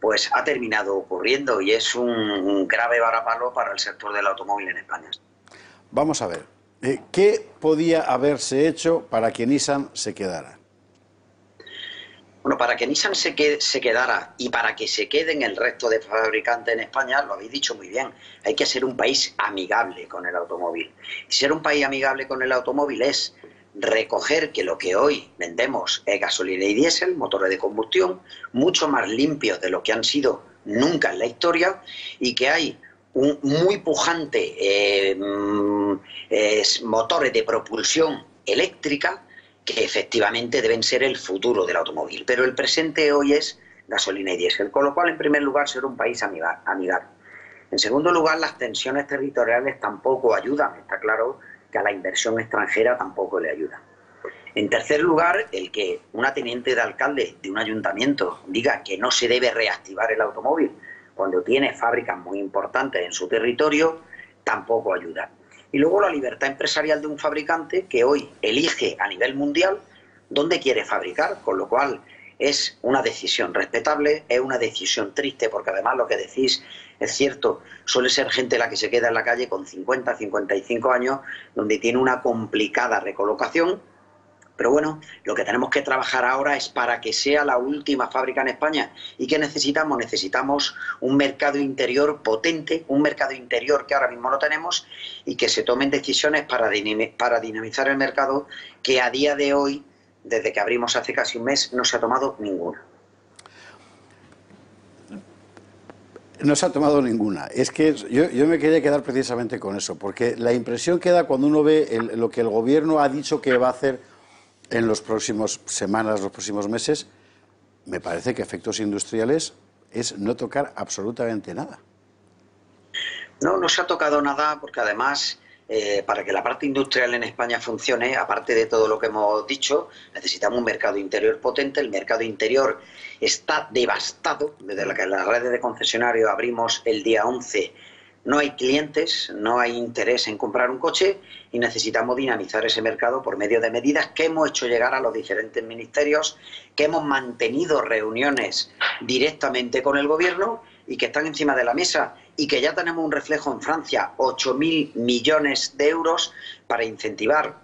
pues ha terminado ocurriendo y es un grave varapalo para el sector del automóvil en España. Vamos a ver, ¿qué podía haberse hecho para que Nissan se quedara? Bueno, para que Nissan se quedara y para que se queden el resto de fabricantes en España, lo habéis dicho muy bien, hay que ser un país amigable con el automóvil. Y ser un país amigable con el automóvil es recoger que lo que hoy vendemos es gasolina y diésel, motores de combustión, mucho más limpios de lo que han sido nunca en la historia, y que hay un muy pujante motores de propulsión eléctrica, que efectivamente deben ser el futuro del automóvil, pero el presente hoy es gasolina y diésel, con lo cual, en primer lugar, ser un país amigable. En segundo lugar, las tensiones territoriales tampoco ayudan, está claro que a la inversión extranjera tampoco le ayuda. En tercer lugar, el que una teniente de alcalde de un ayuntamiento diga que no se debe reactivar el automóvil cuando tiene fábricas muy importantes en su territorio, tampoco ayuda. Y luego la libertad empresarial de un fabricante que hoy elige a nivel mundial dónde quiere fabricar, con lo cual es una decisión respetable, es una decisión triste, porque además lo que decís es cierto, suele ser gente la que se queda en la calle con 50, 55 años, donde tiene una complicada recolocación, pero bueno, lo que tenemos que trabajar ahora es para que sea la última fábrica en España. ¿Y qué necesitamos? Necesitamos un mercado interior potente, un mercado interior que ahora mismo no tenemos, y que se tomen decisiones para dinamizar el mercado, que a día de hoy, desde que abrimos hace casi un mes, no se ha tomado ninguna. No se ha tomado ninguna. Es que yo me quería quedar precisamente con eso, porque la impresión que da cuando uno ve lo que el gobierno ha dicho que va a hacer en las próximas semanas, los próximos meses, me parece que efectos industriales es no tocar absolutamente nada. No, no se ha tocado nada, porque además, para que la parte industrial en España funcione, aparte de todo lo que hemos dicho, necesitamos un mercado interior potente. El mercado interior está devastado. Desde las redes de concesionarios abrimos el día 11. No hay clientes, no hay interés en comprar un coche, y necesitamos dinamizar ese mercado por medio de medidas que hemos hecho llegar a los diferentes ministerios, que hemos mantenido reuniones directamente con el gobierno y que están encima de la mesa, y que ya tenemos un reflejo en Francia, 8.000 millones de euros para incentivar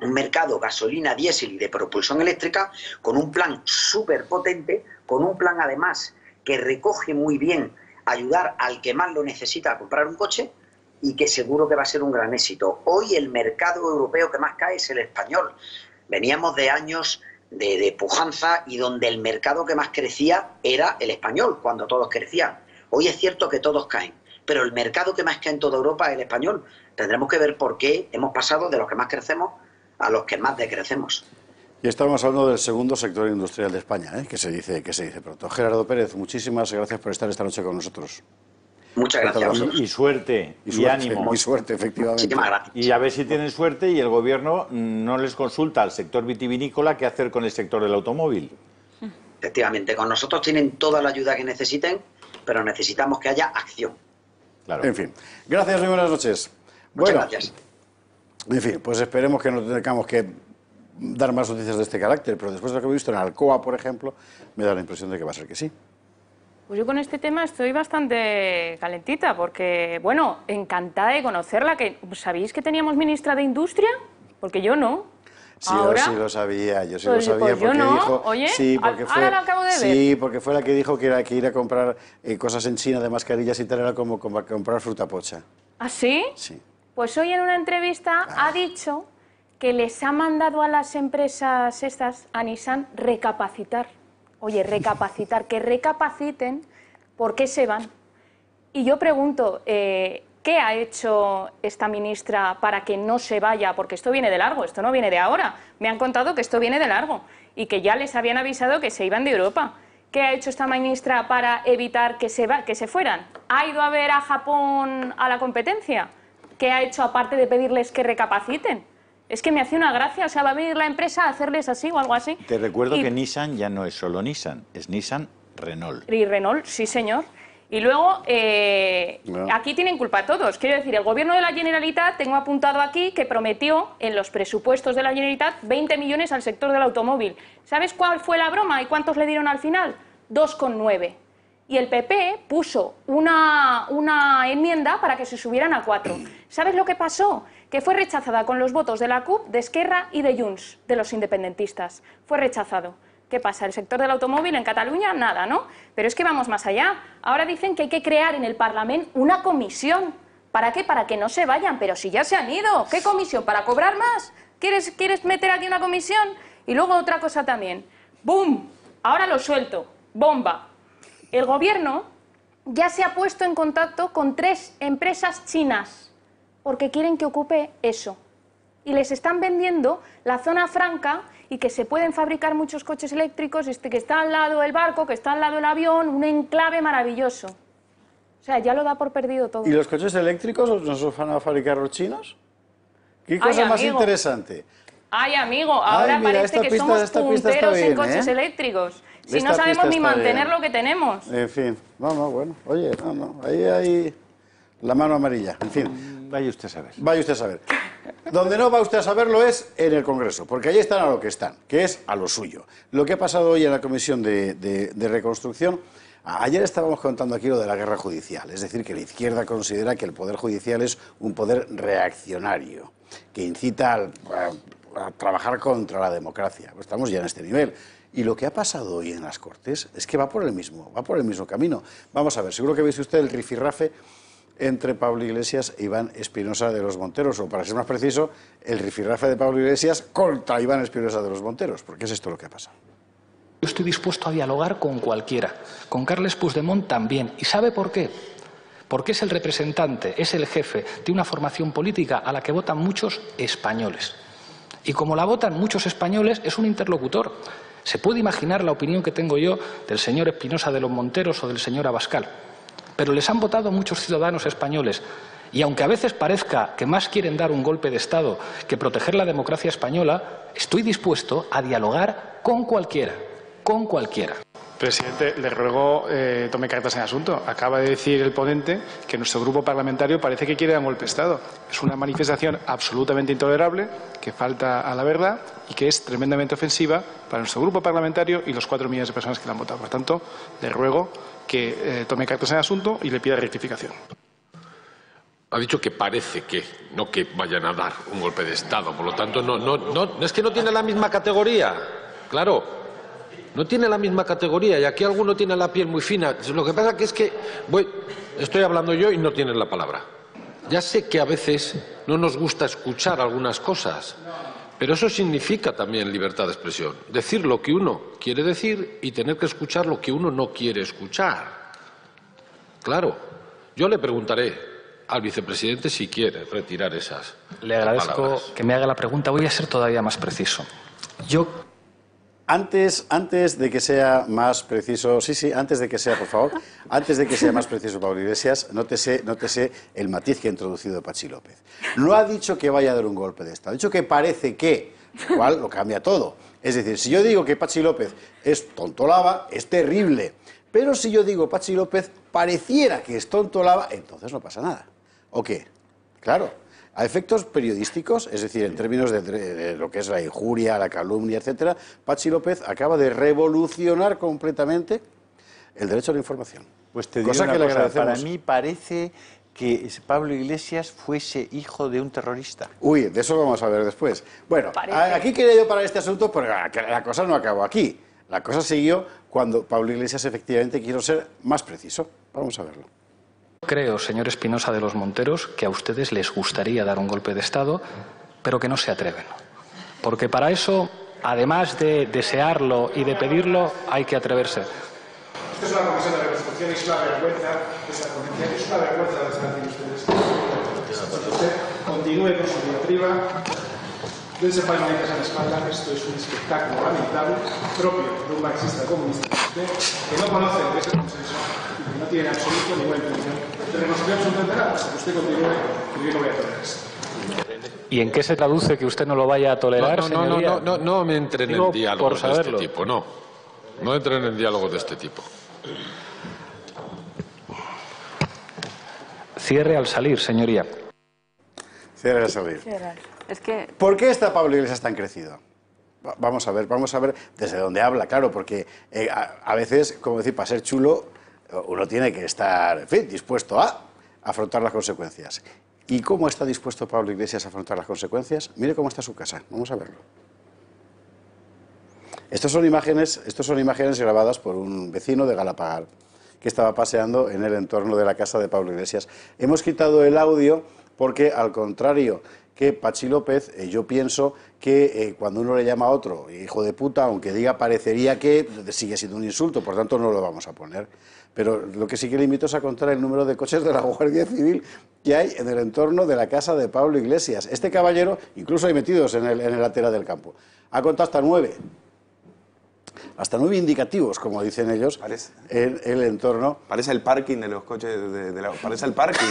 un mercado gasolina, diésel y de propulsión eléctrica, con un plan súper potente, con un plan además que recoge muy bien ayudar al que más lo necesita a comprar un coche, y que seguro que va a ser un gran éxito. Hoy el mercado europeo que más cae es el español. Veníamos de años de pujanza, y donde el mercado que más crecía era el español, cuando todos crecían. Hoy es cierto que todos caen, pero el mercado que más cae en toda Europa es el español. Tendremos que ver por qué hemos pasado de los que más crecemos a los que más decrecemos. Y estamos hablando del segundo sector industrial de España, ¿eh? Que se dice pronto. Gerardo Pérez, muchísimas gracias por estar esta noche con nosotros. Muchas gracias a vosotros. Y suerte, ánimo. Muy suerte, efectivamente. Y a ver si tienen suerte y el gobierno no les consulta al sector vitivinícola qué hacer con el sector del automóvil. Efectivamente, con nosotros tienen toda la ayuda que necesiten, pero necesitamos que haya acción. Claro. En fin, gracias y buenas noches. Muchas gracias. En fin, pues esperemos que no tengamos que dar más noticias de este carácter, pero después de lo que he visto en Alcoa, por ejemplo, me da la impresión de que va a ser que sí. Pues yo con este tema estoy bastante calentita, porque, bueno, encantada de conocerla. Que, ¿sabéis que teníamos ministra de Industria? Porque yo no. Sí, ahora, yo sí lo sabía, pues porque yo no, dijo... Oye, sí, porque ahora lo acabo de ver. Sí, porque fue la que dijo que era que ir a comprar cosas en China de mascarillas y tal era como comprar fruta pocha. ¿Ah, sí? Sí. Pues hoy en una entrevista ha dicho que les ha mandado a las empresas estas, a Nissan, recapacitar. Oye, recapacitar, que recapaciten por qué se van. Y yo pregunto... ¿qué ha hecho esta ministra para que no se vaya? Porque esto viene de largo, esto no viene de ahora. Me han contado que esto viene de largo y que ya les habían avisado que se iban de Europa. ¿Qué ha hecho esta ministra para evitar que se fueran? ¿Ha ido a ver a Japón a la competencia? ¿Qué ha hecho aparte de pedirles que recapaciten? Es que me hace una gracia, o sea, va a venir la empresa a hacerles así o algo así. Te recuerdo que Nissan ya no es solo Nissan, es Nissan Renault. Y Renault, sí señor. Y luego, aquí tienen culpa todos. Quiero decir, el gobierno de la Generalitat, tengo apuntado aquí, que prometió en los presupuestos de la Generalitat 20 millones al sector del automóvil. ¿Sabes cuál fue la broma y cuántos le dieron al final? 2,9. Y el PP puso una enmienda para que se subieran a 4. ¿Sabes lo que pasó? Que fue rechazada con los votos de la CUP, de Esquerra y de Junts, de los independentistas. Fue rechazado. ¿Qué pasa? El sector del automóvil en Cataluña, nada, ¿no? Pero es que vamos más allá. Ahora dicen que hay que crear en el Parlamento una comisión. ¿Para qué? Para que no se vayan. Pero si ya se han ido. ¿Qué comisión? ¿Para cobrar más? ¿Quieres meter aquí una comisión? Y luego otra cosa también. ¡Bum! Ahora lo suelto. ¡Bomba! El gobierno ya se ha puesto en contacto con 3 empresas chinas porque quieren que ocupe eso. Y les están vendiendo la zona franca y que se pueden fabricar muchos coches eléctricos, que está al lado el barco, que está al lado el avión, un enclave maravilloso. O sea, ya lo da por perdido todo. ¿Y los coches eléctricos nos van a fabricar los chinos? ¿Qué cosa más interesante? Ay, amigo, ahora parece que somos punteros en coches eléctricos. Si no sabemos ni mantener lo que tenemos. En fin, ahí hay la mano amarilla, en fin. Vaya usted a saber. Vaya usted a saber. Donde no va usted a saberlo es en el Congreso, porque ahí están a lo que están, que es a lo suyo. Lo que ha pasado hoy en la Comisión de Reconstrucción, ayer estábamos contando aquí lo de la guerra judicial, es decir, que la izquierda considera que el poder judicial es un poder reaccionario, que incita a trabajar contra la democracia. Pues estamos ya en este nivel. Y lo que ha pasado hoy en las Cortes es que va por el mismo camino. Vamos a ver, seguro que veis usted el rifirrafe entre Pablo Iglesias e Iván Espinosa de los Monteros, o para ser más preciso, el rifirrafe de Pablo Iglesias contra Iván Espinosa de los Monteros, porque es esto lo que ha pasado. Yo estoy dispuesto a dialogar con cualquiera, con Carles Puigdemont también, ¿y sabe por qué? Porque es el representante, es el jefe de una formación política a la que votan muchos españoles. Y como la votan muchos españoles, es un interlocutor. Se puede imaginar la opinión que tengo yo del señor Espinosa de los Monteros o del señor Abascal. Pero les han votado muchos ciudadanos españoles y aunque a veces parezca que más quieren dar un golpe de Estado que proteger la democracia española, estoy dispuesto a dialogar con cualquiera, Presidente, le ruego tome cartas en el asunto. Acaba de decir el ponente que nuestro grupo parlamentario parece que quiere dar un golpe de Estado. Es una manifestación absolutamente intolerable, que falta a la verdad y que es tremendamente ofensiva para nuestro grupo parlamentario y los 4 millones de personas que la han votado. Por tanto, le ruego que tome cartas en el asunto y le pida rectificación. Ha dicho que parece que, no que vayan a dar un golpe de Estado. Por lo tanto, no es que no tiene la misma categoría. Claro, no tiene la misma categoría. Y aquí alguno tiene la piel muy fina. Lo que pasa estoy hablando yo y no tienen la palabra. Ya sé que a veces no nos gusta escuchar algunas cosas, pero eso significa también libertad de expresión. Decir lo que uno quiere decir y tener que escuchar lo que uno no quiere escuchar. Claro, yo le preguntaré al vicepresidente si quiere retirar esas palabras. Le agradezco que me haga la pregunta. Voy a ser todavía más preciso. Yo Antes de que sea más preciso, antes de que sea más preciso Pablo Iglesias, nótese el matiz que ha introducido Patxi López. No ha dicho que vaya a dar un golpe de Estado, ha dicho que parece que, lo cual lo cambia todo. Es decir, si yo digo que Patxi López es tontolaba, es terrible, pero si yo digo Patxi López pareciera que es tontolaba, entonces no pasa nada. ¿O qué? Claro. A efectos periodísticos, es decir, en términos de lo que es la injuria, la calumnia, etcétera, Patxi López acaba de revolucionar completamente el derecho a la información. Pues te digo una cosa, para mí parece que Pablo Iglesias fuese hijo de un terrorista. Uy, de eso lo vamos a ver después. Bueno, aquí quería yo parar este asunto, pero la cosa no acabó aquí. La cosa siguió cuando Pablo Iglesias efectivamente quiso ser más preciso. Vamos a verlo. Creo, señor Espinosa de los Monteros, que a ustedes les gustaría dar un golpe de Estado, pero que no se atreven. Porque para eso, además de desearlo y de pedirlo, hay que atreverse. Esto es una comisión de reconstrucción y es una vergüenza esa ponencia, es una vergüenza de estar aquí ustedes. Usted continúe con su diatriba, dense palmaditas a la espalda, esto es un espectáculo lamentable, propio de un marxista comunista que no conoce el consenso. No tiene absoluto ninguna intención de reconstruir absolutamente nada. Si usted continúe, yo no voy a tolerar esto. ¿Y en qué se traduce que usted no lo vaya a tolerar? No me entre en diálogos de este tipo. No entren en diálogos de este tipo. Cierre al salir, señoría. Cierre al salir. Es que... ¿Por qué está Pablo Iglesias tan crecido? Vamos a ver desde dónde habla, claro, porque a veces, como decir, para ser chulo... uno tiene que estar, en fin, dispuesto a afrontar las consecuencias. ¿Y cómo está dispuesto Pablo Iglesias a afrontar las consecuencias? Mire cómo está su casa, vamos a verlo. Estas son imágenes grabadas por un vecino de Galapagar que estaba paseando en el entorno de la casa de Pablo Iglesias. Hemos quitado el audio porque, al contrario que Patxi López, yo pienso que cuando uno le llama a otro hijo de puta, aunque diga parecería que, sigue siendo un insulto, por tanto no lo vamos a poner. Pero lo que sí que le invito es a contar el número de coches de la Guardia Civil que hay en el entorno de la casa de Pablo Iglesias. Este caballero, incluso hay metidos en el Atera del Campo, ha contado hasta 9. Hasta 9 indicativos, como dicen ellos, parece, en el entorno. Parece el parking de los coches, parece el parking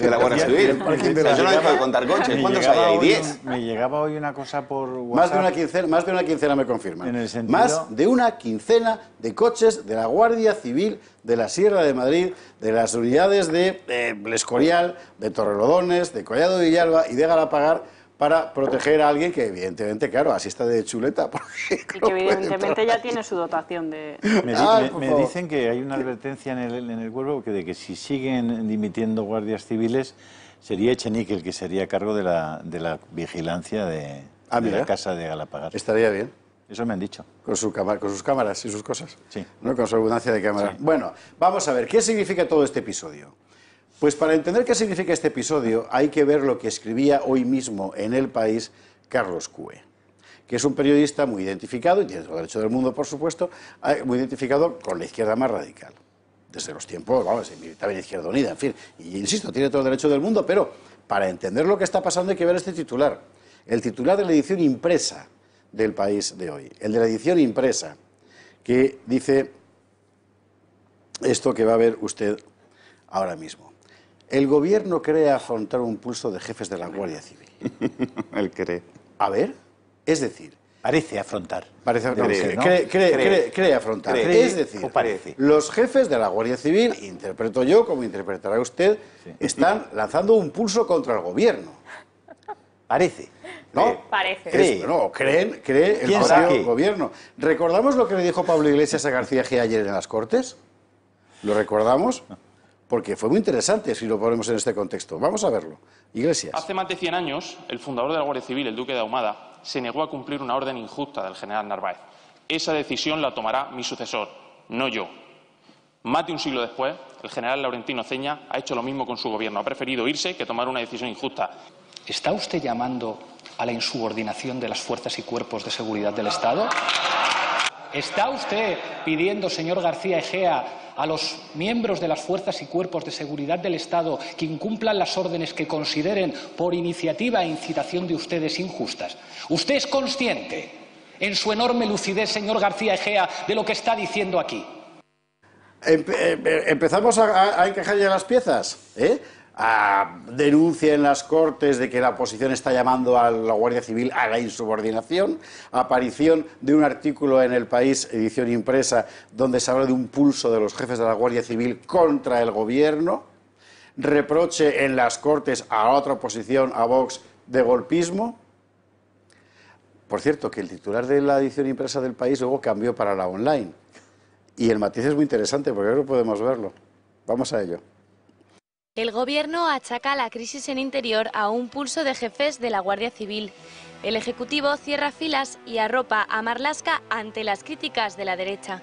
de la Guardia Civil. Yo no dejo de contar coches, ¿cuántos hay ahí? 10. Me llegaba hoy una cosa por WhatsApp. Más de una quincena me confirman. Más de una quincena de coches de la Guardia Civil de la Sierra de Madrid, de las unidades de El Escorial, de Torrelodones, de Collado de Villalba y de Galapagar, para proteger a alguien que, evidentemente, claro, así está de chuleta. Y que, evidentemente, ya tiene su dotación de... Me dicen que hay una advertencia en el Cuervo de que si siguen dimitiendo guardias civiles, sería Echenique el que sería a cargo de la vigilancia de la casa de Galapagar. Estaría bien. Eso me han dicho. Con sus cámaras y sus cosas. Sí. ¿No? Con su abundancia de cámaras. Sí. Bueno, vamos a ver, ¿qué significa todo este episodio? Pues para entender qué significa este episodio hay que ver lo que escribía hoy mismo en El País Carlos Cue, que es un periodista muy identificado, y tiene todo el derecho del mundo, por supuesto, muy identificado con la izquierda más radical. Desde los tiempos, vamos, militaba en Izquierda Unida, en fin, y insisto, tiene todo el derecho del mundo, pero para entender lo que está pasando hay que ver este titular, el titular de la edición impresa del País de hoy, el de la edición impresa, que dice esto que va a ver usted ahora mismo. El gobierno cree afrontar un pulso de jefes de la Guardia Civil. Él cree. A ver, es decir... Parece afrontar. Parece afrontar. Cree afrontar. Cree. Es decir, los jefes de la Guardia Civil, interpreto yo, como interpretará usted, sí, están lanzando un pulso contra el gobierno. Parece. ¿No? Parece. Cree el propio gobierno. ¿Recordamos lo que le dijo Pablo Iglesias a García G. ayer en las Cortes? ¿Lo recordamos? No. Porque fue muy interesante si lo ponemos en este contexto. Vamos a verlo. Iglesias. Hace más de 100 años, el fundador de la Guardia Civil, el duque de Ahumada, se negó a cumplir una orden injusta del general Narváez. Esa decisión la tomará mi sucesor, no yo. Más de un siglo después, el general Laurentino Ceña ha hecho lo mismo con su gobierno. Ha preferido irse que tomar una decisión injusta. ¿Está usted llamando a la insubordinación de las fuerzas y cuerpos de seguridad del Estado? ¿Está usted pidiendo, señor García Egea, a los miembros de las fuerzas y cuerpos de seguridad del Estado que incumplan las órdenes que consideren por iniciativa e incitación de ustedes injustas? Usted es consciente en su enorme lucidez, señor García Egea, de lo que está diciendo aquí. Empezamos a encajar ya las piezas, ¿eh? Denuncia en las Cortes de que la oposición está llamando a la Guardia Civil a la insubordinación, aparición de un artículo en El País, edición impresa, donde se habla de un pulso de los jefes de la Guardia Civil contra el gobierno, reproche en las Cortes a otra oposición, a Vox, de golpismo. Por cierto, que el titular de la edición impresa del País luego cambió para la online. Y el matiz es muy interesante porque ahora podemos verlo. Vamos a ello. El Gobierno achaca la crisis en Interior a un pulso de jefes de la Guardia Civil. El Ejecutivo cierra filas y arropa a Marlaska ante las críticas de la derecha.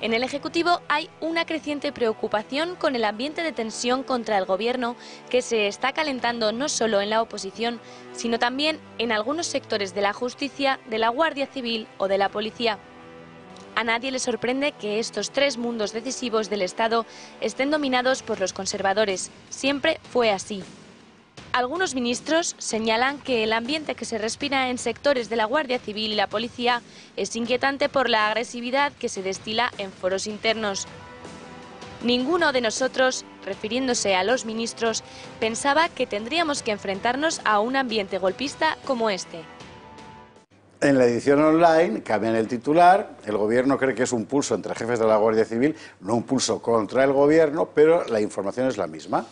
En el Ejecutivo hay una creciente preocupación con el ambiente de tensión contra el Gobierno que se está calentando no solo en la oposición, sino también en algunos sectores de la justicia, de la Guardia Civil o de la policía. A nadie le sorprende que estos tres mundos decisivos del Estado estén dominados por los conservadores. Siempre fue así. Algunos ministros señalan que el ambiente que se respira en sectores de la Guardia Civil y la policía es inquietante por la agresividad que se destila en foros internos. Ninguno de nosotros, refiriéndose a los ministros, pensaba que tendríamos que enfrentarnos a un ambiente golpista como este. En la edición online cambian el titular, el gobierno cree que es un pulso entre jefes de la Guardia Civil, no un pulso contra el gobierno, pero la información es la misma.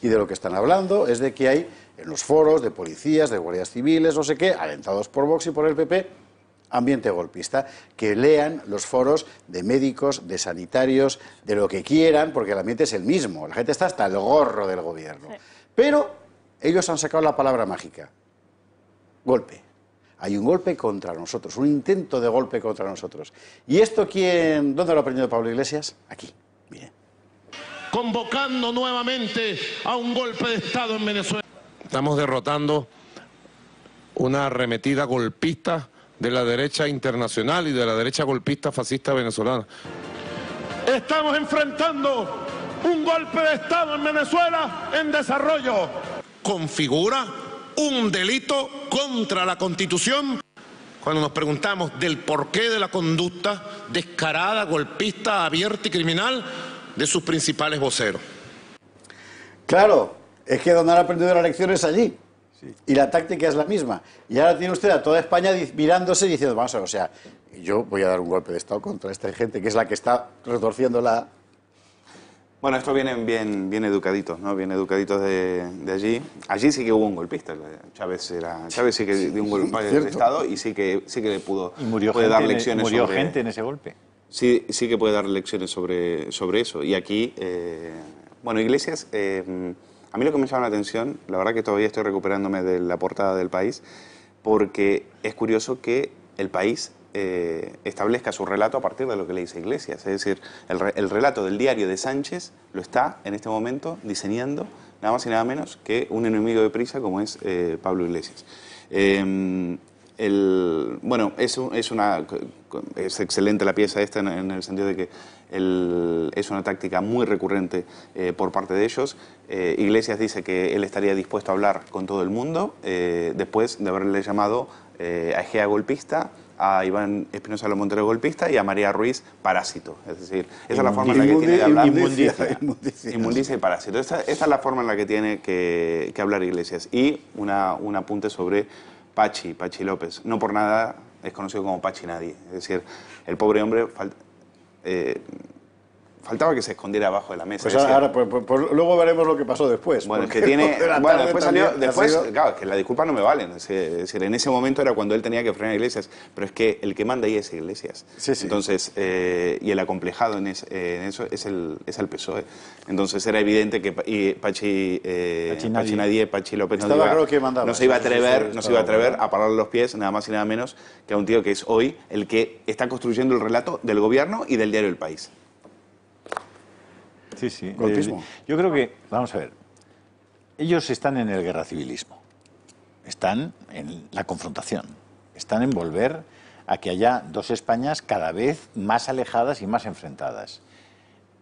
Y de lo que están hablando es de que hay en los foros de policías, de guardias civiles, no sé qué, alentados por Vox y por el PP, ambiente golpista. Que lean los foros de médicos, de sanitarios, de lo que quieran, porque el ambiente es el mismo, la gente está hasta el gorro del gobierno. Pero ellos han sacado la palabra mágica, golpe. Hay un golpe contra nosotros, un intento de golpe contra nosotros. ¿Y esto quién? ¿Dónde lo ha aprendido Pablo Iglesias? Aquí, mire. Convocando nuevamente a un golpe de Estado en Venezuela. Estamos derrotando una arremetida golpista de la derecha internacional y de la derecha golpista fascista venezolana. Estamos enfrentando un golpe de Estado en Venezuela en desarrollo. Configura un delito contra la Constitución. Cuando nos preguntamos del porqué de la conducta descarada, golpista, abierta y criminal de sus principales voceros. Claro, es que donde han aprendido las lecciones allí. Sí. Y la táctica es la misma. Y ahora tiene usted a toda España mirándose y diciendo, vamos a ver, o sea, yo voy a dar un golpe de Estado contra esta gente que es la que está retorciendo la... Bueno, estos vienen bien educaditos, ¿no? Bien educaditos de allí. Allí sí que hubo un golpista. Chávez sí que dio un golpe de Estado y sí que le pudo... Y murió puede gente, dar lecciones murió sobre, gente en ese golpe. Sí que puede dar lecciones sobre eso. Y aquí, bueno, Iglesias, a mí lo que me llama la atención, la verdad que todavía estoy recuperándome de la portada del País, porque es curioso que el País... establezca su relato a partir de lo que le dice Iglesias. Es decir, el relato del diario de Sánchez lo está en este momento diseñando nada más y nada menos que un enemigo de prisa como es Pablo Iglesias. Bueno, es excelente la pieza esta en el sentido de que es una táctica muy recurrente por parte de ellos. Iglesias dice que él estaría dispuesto a hablar con todo el mundo después de haberle llamado a Egea golpista, a Iván Espinosa Lomontero golpista y a María Ruiz parásito. Es decir, esa es la forma en la que tiene de hablar. Inmundicia y parásito. Esa es la forma en la que tiene que hablar Iglesias. Y un apunte sobre Pachi López. No por nada es conocido como Pachi Nadie. Es decir, el pobre hombre... faltaba que se escondiera abajo de la mesa. Pues ahora, pues luego veremos lo que pasó después. Bueno, que tiene, bueno después salió... Después, claro, es que las disculpas no me valen. Es decir, en ese momento era cuando él tenía que frenar a Iglesias. Pero es que el que manda ahí es Iglesias. Sí, sí. Entonces, y el acomplejado en eso es el PSOE. Entonces era evidente que Pachi López no se iba a atrever a parar los pies, nada más y nada menos, que a un tío que es hoy el que está construyendo el relato del gobierno y del diario El País. Sí, sí. Yo creo que, vamos a ver, ellos están en el guerra civilismo, están en la confrontación, están en volver a que haya dos Españas cada vez más alejadas y más enfrentadas.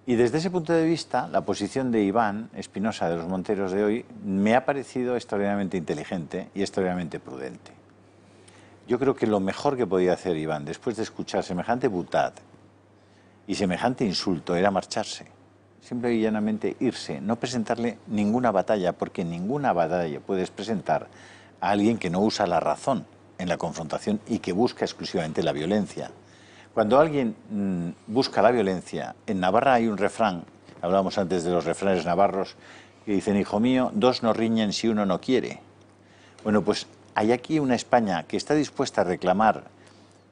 Y desde ese punto de vista, la posición de Iván Espinosa de los Monteros de hoy me ha parecido extraordinariamente inteligente y extraordinariamente prudente. Yo creo que lo mejor que podía hacer Iván, después de escuchar semejante butad y semejante insulto, era marcharse. Simple y llanamente irse, no presentarle ninguna batalla, porque ninguna batalla puedes presentar a alguien que no usa la razón en la confrontación y que busca exclusivamente la violencia. Cuando alguien busca la violencia, en Navarra hay un refrán, hablábamos antes de los refranes navarros, que dicen, hijo mío, dos no riñen si uno no quiere. Bueno, pues hay aquí una España que está dispuesta a reclamar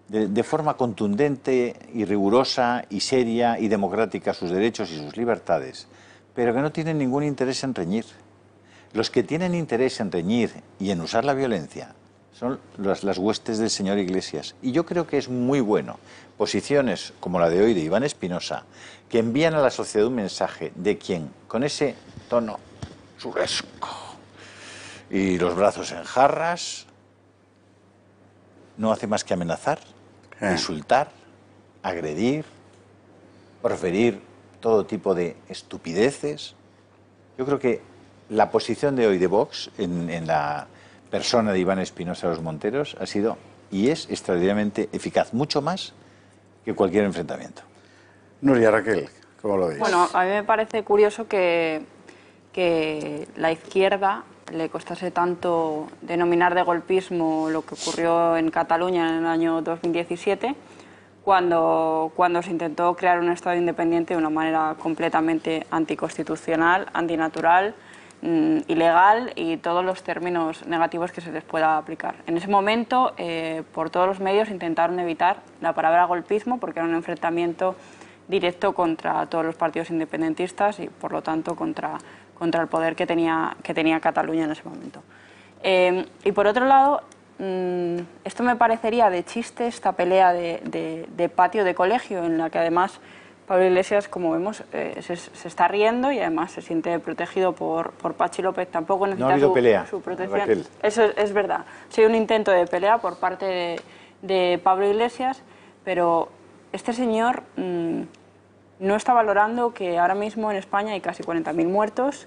de forma contundente y rigurosa y seria y democrática sus derechos y sus libertades, pero que no tienen ningún interés en reñir. Los que tienen interés en reñir y en usar la violencia son las huestes del señor Iglesias. Y yo creo que es muy bueno posiciones como la de hoy de Iván Espinosa, que envían a la sociedad un mensaje de quien, con ese tono suresco y los brazos en jarras, no hace más que amenazar, insultar, agredir, proferir todo tipo de estupideces. Yo creo que la posición de hoy de Vox en la persona de Iván Espinosa de los Monteros ha sido y es extraordinariamente eficaz, mucho más que cualquier enfrentamiento. Nuria, Raquel, ¿cómo lo veis? Bueno, a mí me parece curioso que la izquierda le costase tanto denominar de golpismo lo que ocurrió en Cataluña en el año 2017, cuando se intentó crear un Estado independiente de una manera completamente anticonstitucional, antinatural, ilegal y todos los términos negativos que se les pueda aplicar. En ese momento, por todos los medios intentaron evitar la palabra golpismo porque era un enfrentamiento directo contra todos los partidos independentistas y, por lo tanto, contra el poder que tenía Cataluña en ese momento. Y por otro lado, esto me parecería de chiste, esta pelea de patio de colegio, en la que además Pablo Iglesias, como vemos, se está riendo y además se siente protegido por Pachi López. Tampoco necesita no ha habido pelea, su protección. Raquel. Eso es verdad. Ha sido un intento de pelea por parte de Pablo Iglesias, pero este señor no está valorando que ahora mismo en España hay casi 40.000 muertos,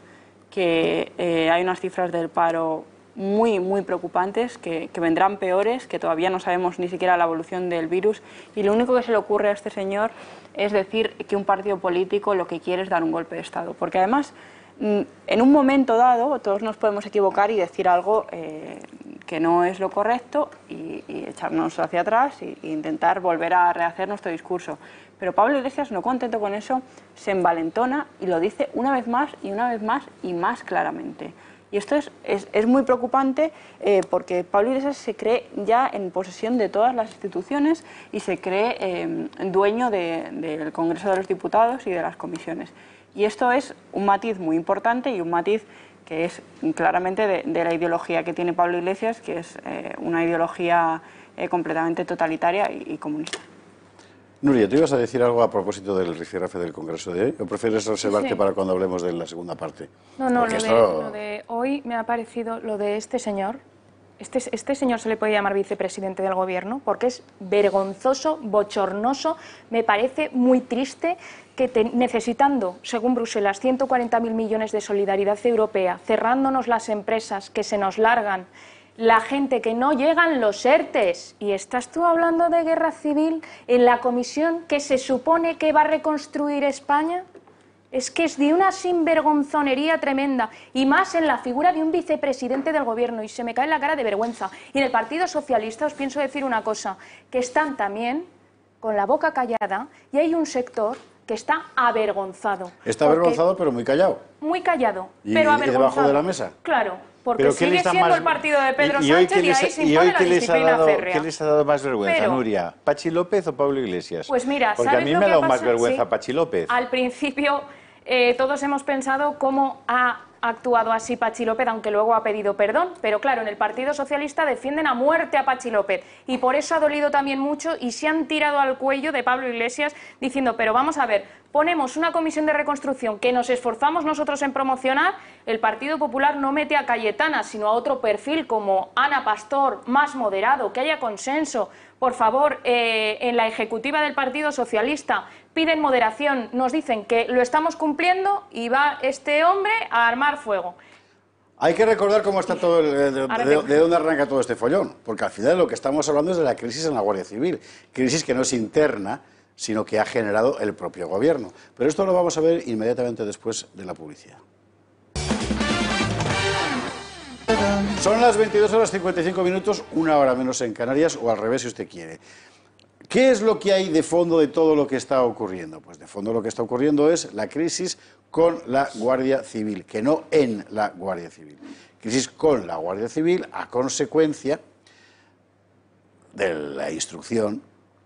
que hay unas cifras del paro muy, muy preocupantes, que vendrán peores, que todavía no sabemos ni siquiera la evolución del virus. Y lo único que se le ocurre a este señor es decir que un partido político lo que quiere es dar un golpe de Estado. Porque además, en un momento dado, todos nos podemos equivocar y decir algo que no es lo correcto y echarnos hacia atrás e intentar volver a rehacer nuestro discurso. Pero Pablo Iglesias, no contento con eso, se envalentona y lo dice una vez más y más claramente. Y esto es muy preocupante porque Pablo Iglesias se cree ya en posesión de todas las instituciones y se cree dueño del Congreso de los Diputados y de las comisiones. Y esto es un matiz muy importante y un matiz que es claramente de la ideología que tiene Pablo Iglesias, que es una ideología completamente totalitaria y comunista. Nuria, ¿tú ibas a decir algo a propósito del rifirrafe del Congreso de hoy? ¿O prefieres reservarte para cuando hablemos de la segunda parte? No, no, lo de hoy me ha parecido lo de este señor. Este señor se le puede llamar vicepresidente del Gobierno porque es vergonzoso, bochornoso, me parece muy triste que necesitando, según Bruselas, 140.000 millones de solidaridad europea, cerrándonos las empresas que se nos largan, la gente que no llegan los ERTES. Y estás tú hablando de guerra civil en la comisión que se supone que va a reconstruir España. Es que es de una sinvergonzonería tremenda, y más en la figura de un vicepresidente del Gobierno, y se me cae la cara de vergüenza. Y en el Partido Socialista os pienso decir una cosa, que están también con la boca callada, y hay un sector que está avergonzado. Está avergonzado, pero muy callado. Muy callado, pero avergonzado. ¿Y debajo de la mesa? Claro, porque sigue siendo el partido de Pedro Sánchez y ahí se impone la disciplina férrea. ¿Qué les ha dado más vergüenza, Nuria? ¿Pachi López o Pablo Iglesias? Pues mira, porque a mí me ha dado más vergüenza Pachi López. Al principio todos hemos pensado cómo ha actuado así Pachi López, aunque luego ha pedido perdón, pero claro, en el Partido Socialista defienden a muerte a Pachi López y por eso ha dolido también mucho y se han tirado al cuello de Pablo Iglesias diciendo, pero vamos a ver, ponemos una comisión de reconstrucción que nos esforzamos nosotros en promocionar, el Partido Popular no mete a Cayetana, sino a otro perfil como Ana Pastor, más moderado, que haya consenso. Por favor, en la ejecutiva del Partido Socialista piden moderación, nos dicen que lo estamos cumpliendo y va este hombre a armar fuego. Hay que recordar cómo está todo, de dónde arranca todo este follón, porque al final lo que estamos hablando es de la crisis en la Guardia Civil, crisis que no es interna, sino que ha generado el propio gobierno. Pero esto lo vamos a ver inmediatamente después de la publicidad. Son las 22:55, una hora menos en Canarias, o al revés si usted quiere. ¿Qué es lo que hay de fondo de todo lo que está ocurriendo? Pues de fondo lo que está ocurriendo es la crisis con la Guardia Civil, que no en la Guardia Civil. Crisis con la Guardia Civil a consecuencia de la instrucción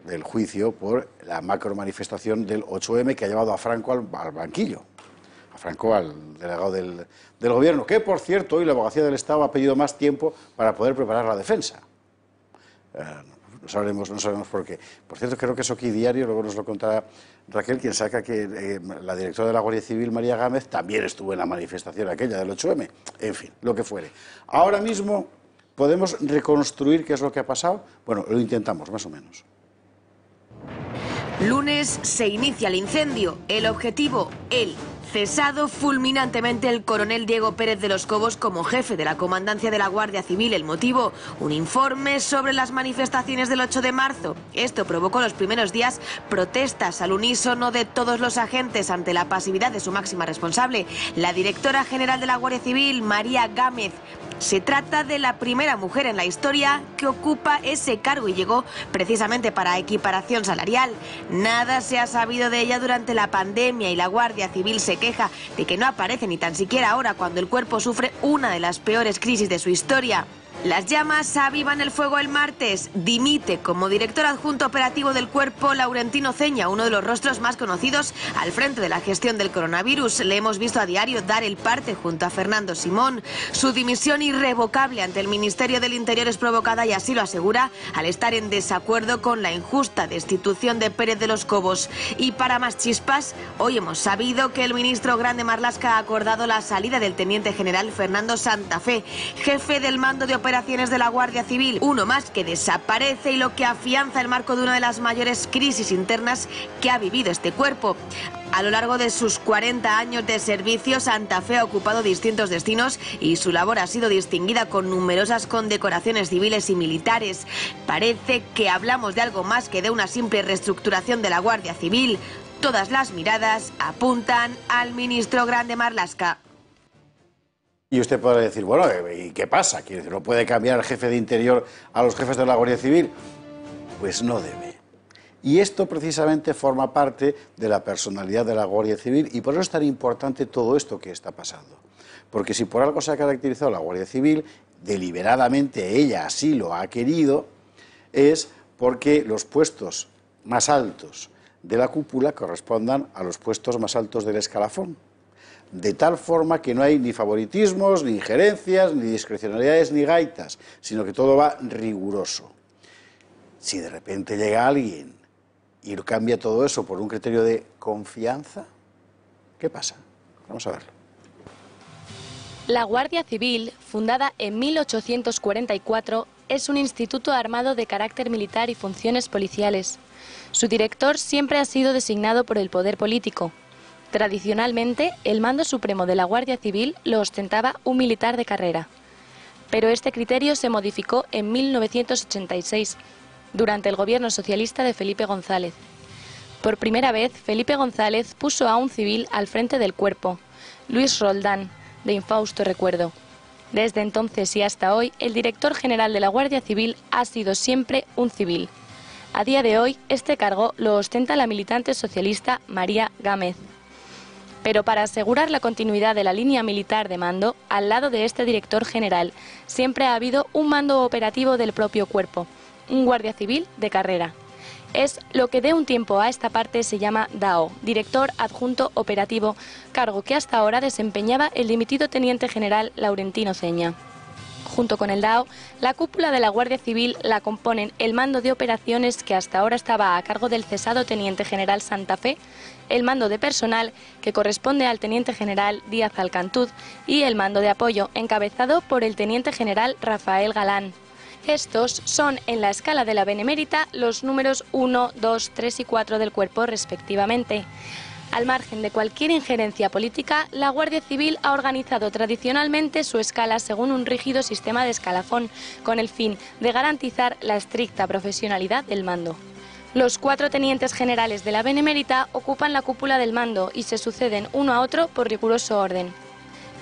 del juicio por la macromanifestación del 8M que ha llevado a Franco al banquillo. A Franco, al delegado del gobierno, que por cierto hoy la Abogacía del Estado ha pedido más tiempo para poder preparar la defensa. No sabemos por qué. Por cierto, creo que eso aquí diario, luego nos lo contará Raquel, quien saca que la directora de la Guardia Civil, María Gámez, también estuvo en la manifestación aquella del 8M. En fin, lo que fuere. Ahora mismo, ¿podemos reconstruir qué es lo que ha pasado? Bueno, lo intentamos, más o menos. Lunes se inicia el incendio. El objetivo, él. Cesado fulminantemente el coronel Diego Pérez de los Cobos como jefe de la comandancia de la Guardia Civil. El motivo, un informe sobre las manifestaciones del 8 de marzo. Esto provocó los primeros días protestas al unísono de todos los agentes ante la pasividad de su máxima responsable, la directora general de la Guardia Civil, María Gámez. Se trata de la primera mujer en la historia que ocupa ese cargo y llegó precisamente para equiparación salarial. Nada se ha sabido de ella durante la pandemia y la Guardia Civil se queja de que no aparece ni tan siquiera ahora cuando el cuerpo sufre una de las peores crisis de su historia. Las llamas avivan el fuego el martes. Dimite como director adjunto operativo del cuerpo Laurentino Ceña, uno de los rostros más conocidos al frente de la gestión del coronavirus. Le hemos visto a diario dar el parte junto a Fernando Simón. Su dimisión irrevocable ante el Ministerio del Interior es provocada, y así lo asegura, al estar en desacuerdo con la injusta destitución de Pérez de los Cobos. Y para más chispas, hoy hemos sabido que el ministro Grande Marlaska ha acordado la salida del teniente general Fernando Santa Fe, jefe del mando de operaciones de la Guardia Civil, uno más que desaparece y lo que afianza el marco de una de las mayores crisis internas que ha vivido este cuerpo. A lo largo de sus 40 años de servicio, Santa Fe ha ocupado distintos destinos y su labor ha sido distinguida con numerosas condecoraciones civiles y militares. Parece que hablamos de algo más que de una simple reestructuración de la Guardia Civil. Todas las miradas apuntan al ministro Grande Marlaska. Y usted podrá decir, bueno, ¿y qué pasa? Quiere decir, ¿no puede cambiar el jefe de Interior a los jefes de la Guardia Civil? Pues no debe. Y esto precisamente forma parte de la personalidad de la Guardia Civil, y por eso es tan importante todo esto que está pasando. Porque si por algo se ha caracterizado la Guardia Civil, deliberadamente ella así lo ha querido, es porque los puestos más altos de la cúpula correspondan a los puestos más altos del escalafón. De tal forma que no hay ni favoritismos, ni injerencias, ni discrecionalidades, ni gaitas, sino que todo va riguroso. Si de repente llega alguien y cambia todo eso por un criterio de confianza, ¿qué pasa? Vamos a verlo. La Guardia Civil, fundada en 1844, es un instituto armado de carácter militar y funciones policiales. Su director siempre ha sido designado por el poder político. Tradicionalmente, el mando supremo de la Guardia Civil lo ostentaba un militar de carrera. Pero este criterio se modificó en 1986, durante el gobierno socialista de Felipe González. Por primera vez, Felipe González puso a un civil al frente del cuerpo, Luis Roldán, de infausto recuerdo. Desde entonces y hasta hoy, el director general de la Guardia Civil ha sido siempre un civil. A día de hoy, este cargo lo ostenta la militante socialista María Gámez. Pero para asegurar la continuidad de la línea militar de mando, al lado de este director general, siempre ha habido un mando operativo del propio cuerpo, un guardia civil de carrera. Es lo que de un tiempo a esta parte se llama DAO, director adjunto operativo, cargo que hasta ahora desempeñaba el dimitido teniente general Laurentino Ceña. Junto con el DAO, la cúpula de la Guardia Civil la componen el mando de operaciones, que hasta ahora estaba a cargo del cesado teniente general Santa Fe, el mando de personal, que corresponde al teniente general Díaz Alcantuz, y el mando de apoyo, encabezado por el teniente general Rafael Galán. Estos son, en la escala de la Benemérita, los números 1, 2, 3 y 4 del cuerpo respectivamente. Al margen de cualquier injerencia política, la Guardia Civil ha organizado tradicionalmente su escala según un rígido sistema de escalafón, con el fin de garantizar la estricta profesionalidad del mando. Los 4 tenientes generales de la Benemérita ocupan la cúpula del mando y se suceden uno a otro por riguroso orden.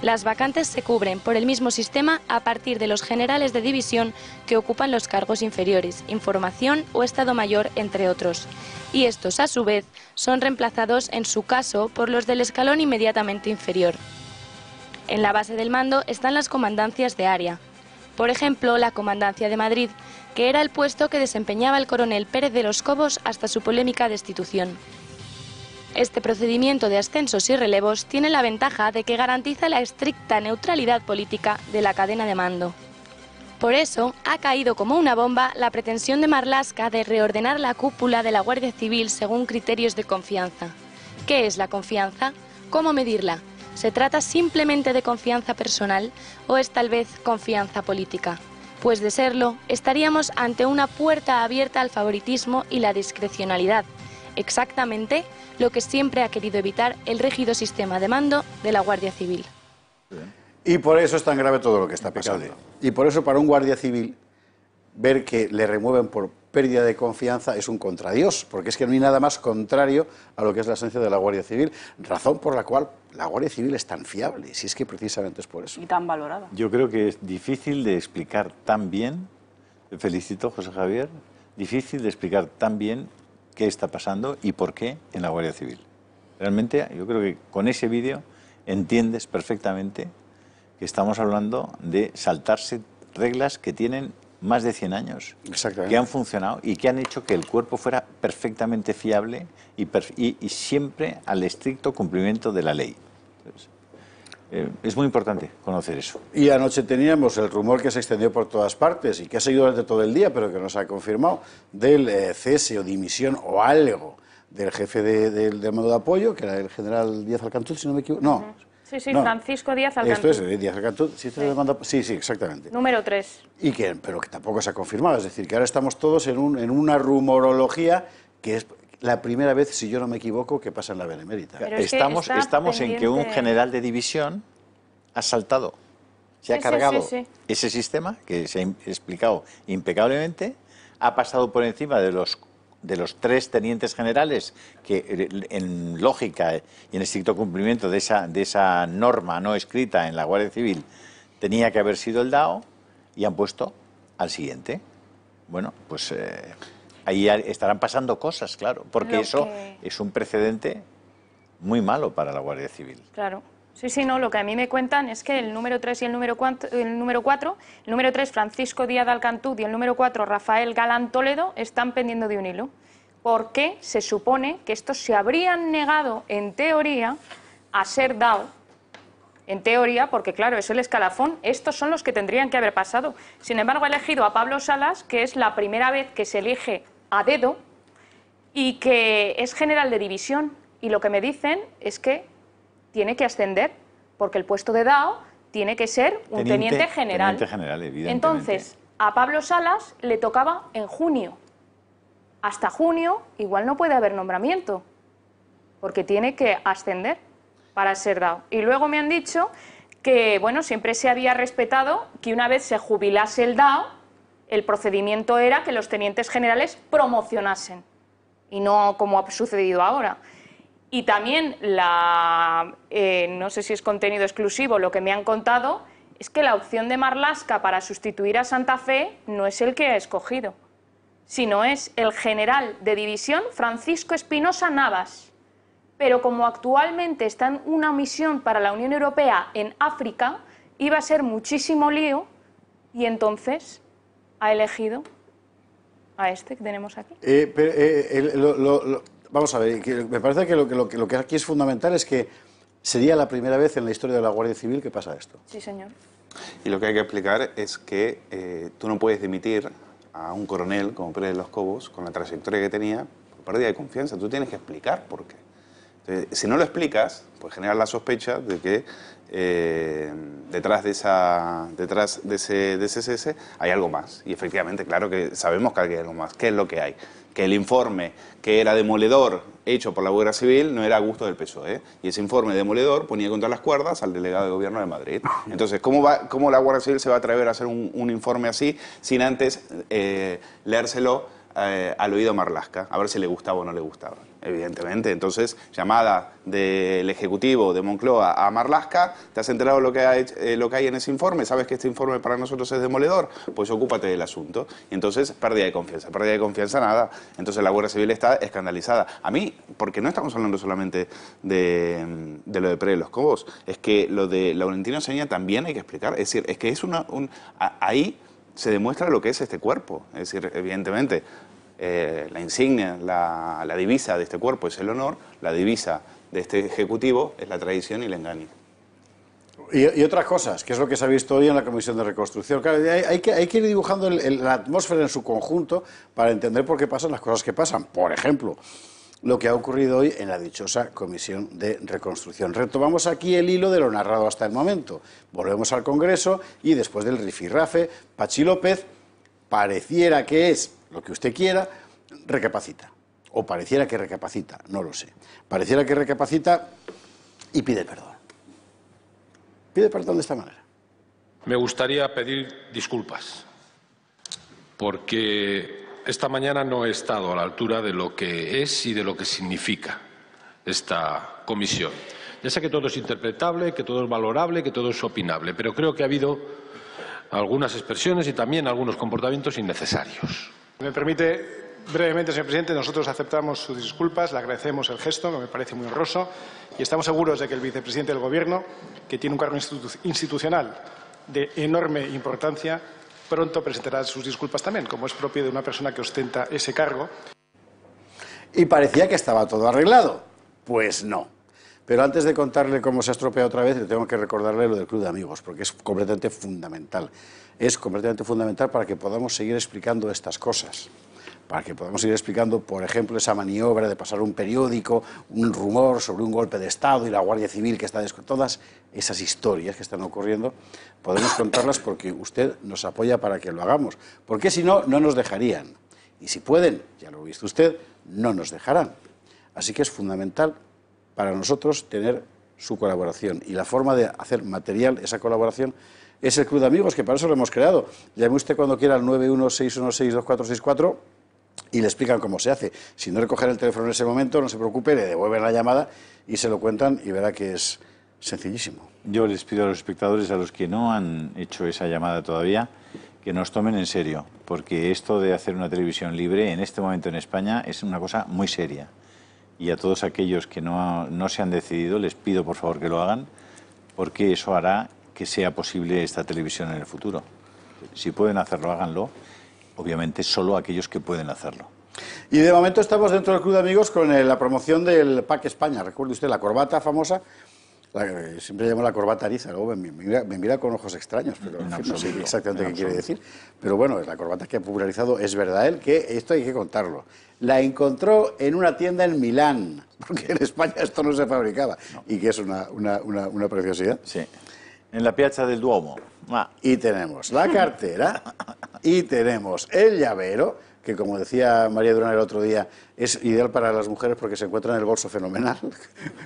Las vacantes se cubren por el mismo sistema a partir de los generales de división que ocupan los cargos inferiores, información o estado mayor, entre otros. Y estos, a su vez, son reemplazados en su caso por los del escalón inmediatamente inferior. En la base del mando están las comandancias de área. Por ejemplo, la Comandancia de Madrid, que era el puesto que desempeñaba el coronel Pérez de los Cobos hasta su polémica destitución. Este procedimiento de ascensos y relevos tiene la ventaja de que garantiza la estricta neutralidad política de la cadena de mando. Por eso, ha caído como una bomba la pretensión de Marlaska de reordenar la cúpula de la Guardia Civil según criterios de confianza. ¿Qué es la confianza? ¿Cómo medirla? ¿Se trata simplemente de confianza personal o es tal vez confianza política? Pues de serlo, estaríamos ante una puerta abierta al favoritismo y la discrecionalidad, exactamente lo que siempre ha querido evitar el rígido sistema de mando de la Guardia Civil. Y por eso es tan grave todo lo que está pasando. Y por eso para un guardia civil ver que le remueven por pérdida de confianza es un contra Dios, porque es que no hay nada más contrario a lo que es la esencia de la Guardia Civil, razón por la cual la Guardia Civil es tan fiable, si es que precisamente es por eso. Y tan valorada. Yo creo que es difícil de explicar tan bien, felicito José Javier, difícil de explicar tan bien qué está pasando y por qué en la Guardia Civil. Realmente yo creo que con ese vídeo entiendes perfectamente que estamos hablando de saltarse reglas que tienen más de 100 años, que han funcionado y que han hecho que el cuerpo fuera perfectamente fiable y siempre al estricto cumplimiento de la ley. Entonces, es muy importante conocer eso. Y anoche teníamos el rumor que se extendió por todas partes y que ha seguido durante todo el día, pero que no se ha confirmado, del cese o dimisión o algo del jefe del mando de apoyo, que era el general Díaz Alcantuz, si no me equivoco. No. Uh-huh. Sí, sí, no. Francisco Díaz Alcantuz. Esto es, Díaz Alcantuz. ¿Sí, sí. Sí, sí, exactamente. Número 3. Y que, pero que tampoco se ha confirmado, es decir, que ahora estamos todos en una rumorología que es la primera vez, si yo no me equivoco, que pasa en la Benemérita. Pero estamos en que un general de división ha saltado, se ha cargado ese sistema que se ha explicado impecablemente, ha pasado por encima de los 3 tenientes generales que en lógica y en estricto cumplimiento de esa norma no escrita en la Guardia Civil tenía que haber sido el DAO y han puesto al siguiente. Bueno, pues ahí estarán pasando cosas, claro, porque eso es un precedente muy malo para la Guardia Civil. Claro. Sí, sí, no, lo que a mí me cuentan es que el número 3 y el número 3 Francisco Díaz Alcantuz y el número 4 Rafael Galán Toledo están pendiendo de un hilo, porque se supone que estos se habrían negado, en teoría, a ser DAO. En teoría, porque claro, es el escalafón, estos son los que tendrían que haber pasado. Sin embargo, ha elegido a Pablo Salas, que es la primera vez que se elige a dedo y que es general de división. Y lo que me dicen es que tiene que ascender, porque el puesto de DAO tiene que ser un teniente general. Teniente general, evidentemente. Entonces, a Pablo Salas le tocaba en junio. Hasta junio igual no puede haber nombramiento, porque tiene que ascender para ser DAO. Y luego me han dicho que, bueno, siempre se había respetado que una vez se jubilase el DAO, el procedimiento era que los tenientes generales promocionasen, y no como ha sucedido ahora. Y también, no sé si es contenido exclusivo, lo que me han contado es que la opción de Marlaska para sustituir a Santa Fe no es el que ha escogido, sino es el general de división Francisco Espinosa Navas. Pero como actualmente está en una misión para la Unión Europea en África, iba a ser muchísimo lío y entonces ha elegido a este que tenemos aquí. Vamos a ver, me parece que lo que aquí es fundamental es que sería la primera vez en la historia de la Guardia Civil que pasa esto. Sí, señor. Y lo que hay que explicar es que tú no puedes dimitir a un coronel como Pérez de los Cobos con la trayectoria que tenía por pérdida de confianza. Tú tienes que explicar por qué. Entonces, si no lo explicas, pues genera la sospecha de que detrás de ese cese hay algo más. Y efectivamente, claro que sabemos que hay algo más. ¿Qué es lo que hay? Que el informe, que era demoledor, hecho por la Guardia Civil no era a gusto del PSOE. Y ese informe demoledor ponía contra las cuerdas al delegado de gobierno de Madrid. Entonces, ¿cómo la Guardia Civil se va a atrever a hacer un informe así sin antes leérselo al oído Marlaska, a ver si le gustaba o no le gustaba? Evidentemente, entonces, llamada del Ejecutivo de Moncloa a Marlaska: ¿te has enterado lo que hay en ese informe? ¿Sabes que este informe para nosotros es demoledor? Pues ocúpate del asunto. Y entonces, pérdida de confianza nada. Entonces la Guardia Civil está escandalizada. A mí, porque no estamos hablando solamente de lo de Pérez de los Cobos, es que lo de Laurentino Seña también hay que explicar. Es decir, es que es ahí se demuestra lo que es este cuerpo. Es decir, evidentemente, la insignia, la divisa de este cuerpo es el honor, la divisa de este Ejecutivo es la traición y el engaño. Y otras cosas, que es lo que se ha visto hoy en la Comisión de Reconstrucción. Claro, hay que ir dibujando la atmósfera en su conjunto para entender por qué pasan las cosas que pasan. Por ejemplo, lo que ha ocurrido hoy en la dichosa Comisión de Reconstrucción. Retomamos aquí el hilo de lo narrado hasta el momento. Volvemos al Congreso y después del rifirrafe, Patxi López, pareciera que es lo que usted quiera, recapacita. O pareciera que recapacita, no lo sé. Pareciera que recapacita y pide perdón. Pide perdón de esta manera. Me gustaría pedir disculpas, porque esta mañana no he estado a la altura de lo que es y de lo que significa esta comisión. Ya sé que todo es interpretable, que todo es valorable, que todo es opinable, pero creo que ha habido algunas expresiones y también algunos comportamientos innecesarios. Me permite brevemente, señor presidente, nosotros aceptamos sus disculpas, le agradecemos el gesto, que me parece muy honroso, y estamos seguros de que el vicepresidente del Gobierno, que tiene un cargo institucional de enorme importancia, pronto presentará sus disculpas también, como es propio de una persona que ostenta ese cargo. Y parecía que estaba todo arreglado. Pues no. Pero antes de contarle cómo se ha estropeado otra vez, le tengo que recordarle lo del Club de Amigos, porque es completamente fundamental. Es completamente fundamental para que podamos seguir explicando estas cosas. Para que podamos ir explicando, por ejemplo, esa maniobra de pasar un periódico, un rumor sobre un golpe de Estado y la Guardia Civil que está todas esas historias que están ocurriendo, podemos contarlas porque usted nos apoya para que lo hagamos. Porque si no, no nos dejarían. Y si pueden, ya lo ha visto usted, no nos dejarán. Así que es fundamental para nosotros tener su colaboración. Y la forma de hacer material esa colaboración es el Club de Amigos, que para eso lo hemos creado. Llame usted cuando quiera al 916162464... y le explican cómo se hace. Si no recogen el teléfono en ese momento, no se preocupe, le devuelven la llamada y se lo cuentan y verá que es sencillísimo. Yo les pido a los espectadores, a los que no han hecho esa llamada todavía, que nos tomen en serio, porque esto de hacer una televisión libre en este momento en España es una cosa muy seria. Y a todos aquellos que no se han decidido, les pido por favor que lo hagan, porque eso hará que sea posible esta televisión en el futuro. Si pueden hacerlo, háganlo. Obviamente, solo aquellos que pueden hacerlo. Y de momento estamos dentro del Club de Amigos con la promoción del PAC España. Recuerde usted la corbata famosa, la que siempre llamo la corbata ariza. Luego me mira con ojos extraños, pero en fin, absoluto, no sé exactamente qué quiere decir. Pero bueno, es la corbata que ha popularizado, es verdad, él, que esto hay que contarlo. La encontró en una tienda en Milán, porque en España esto no se fabricaba. No. Y que es una preciosidad. Sí. En la Piazza del Duomo. Y tenemos la cartera y tenemos el llavero, que como decía María Durán el otro día, es ideal para las mujeres porque se encuentra en el bolso fenomenal,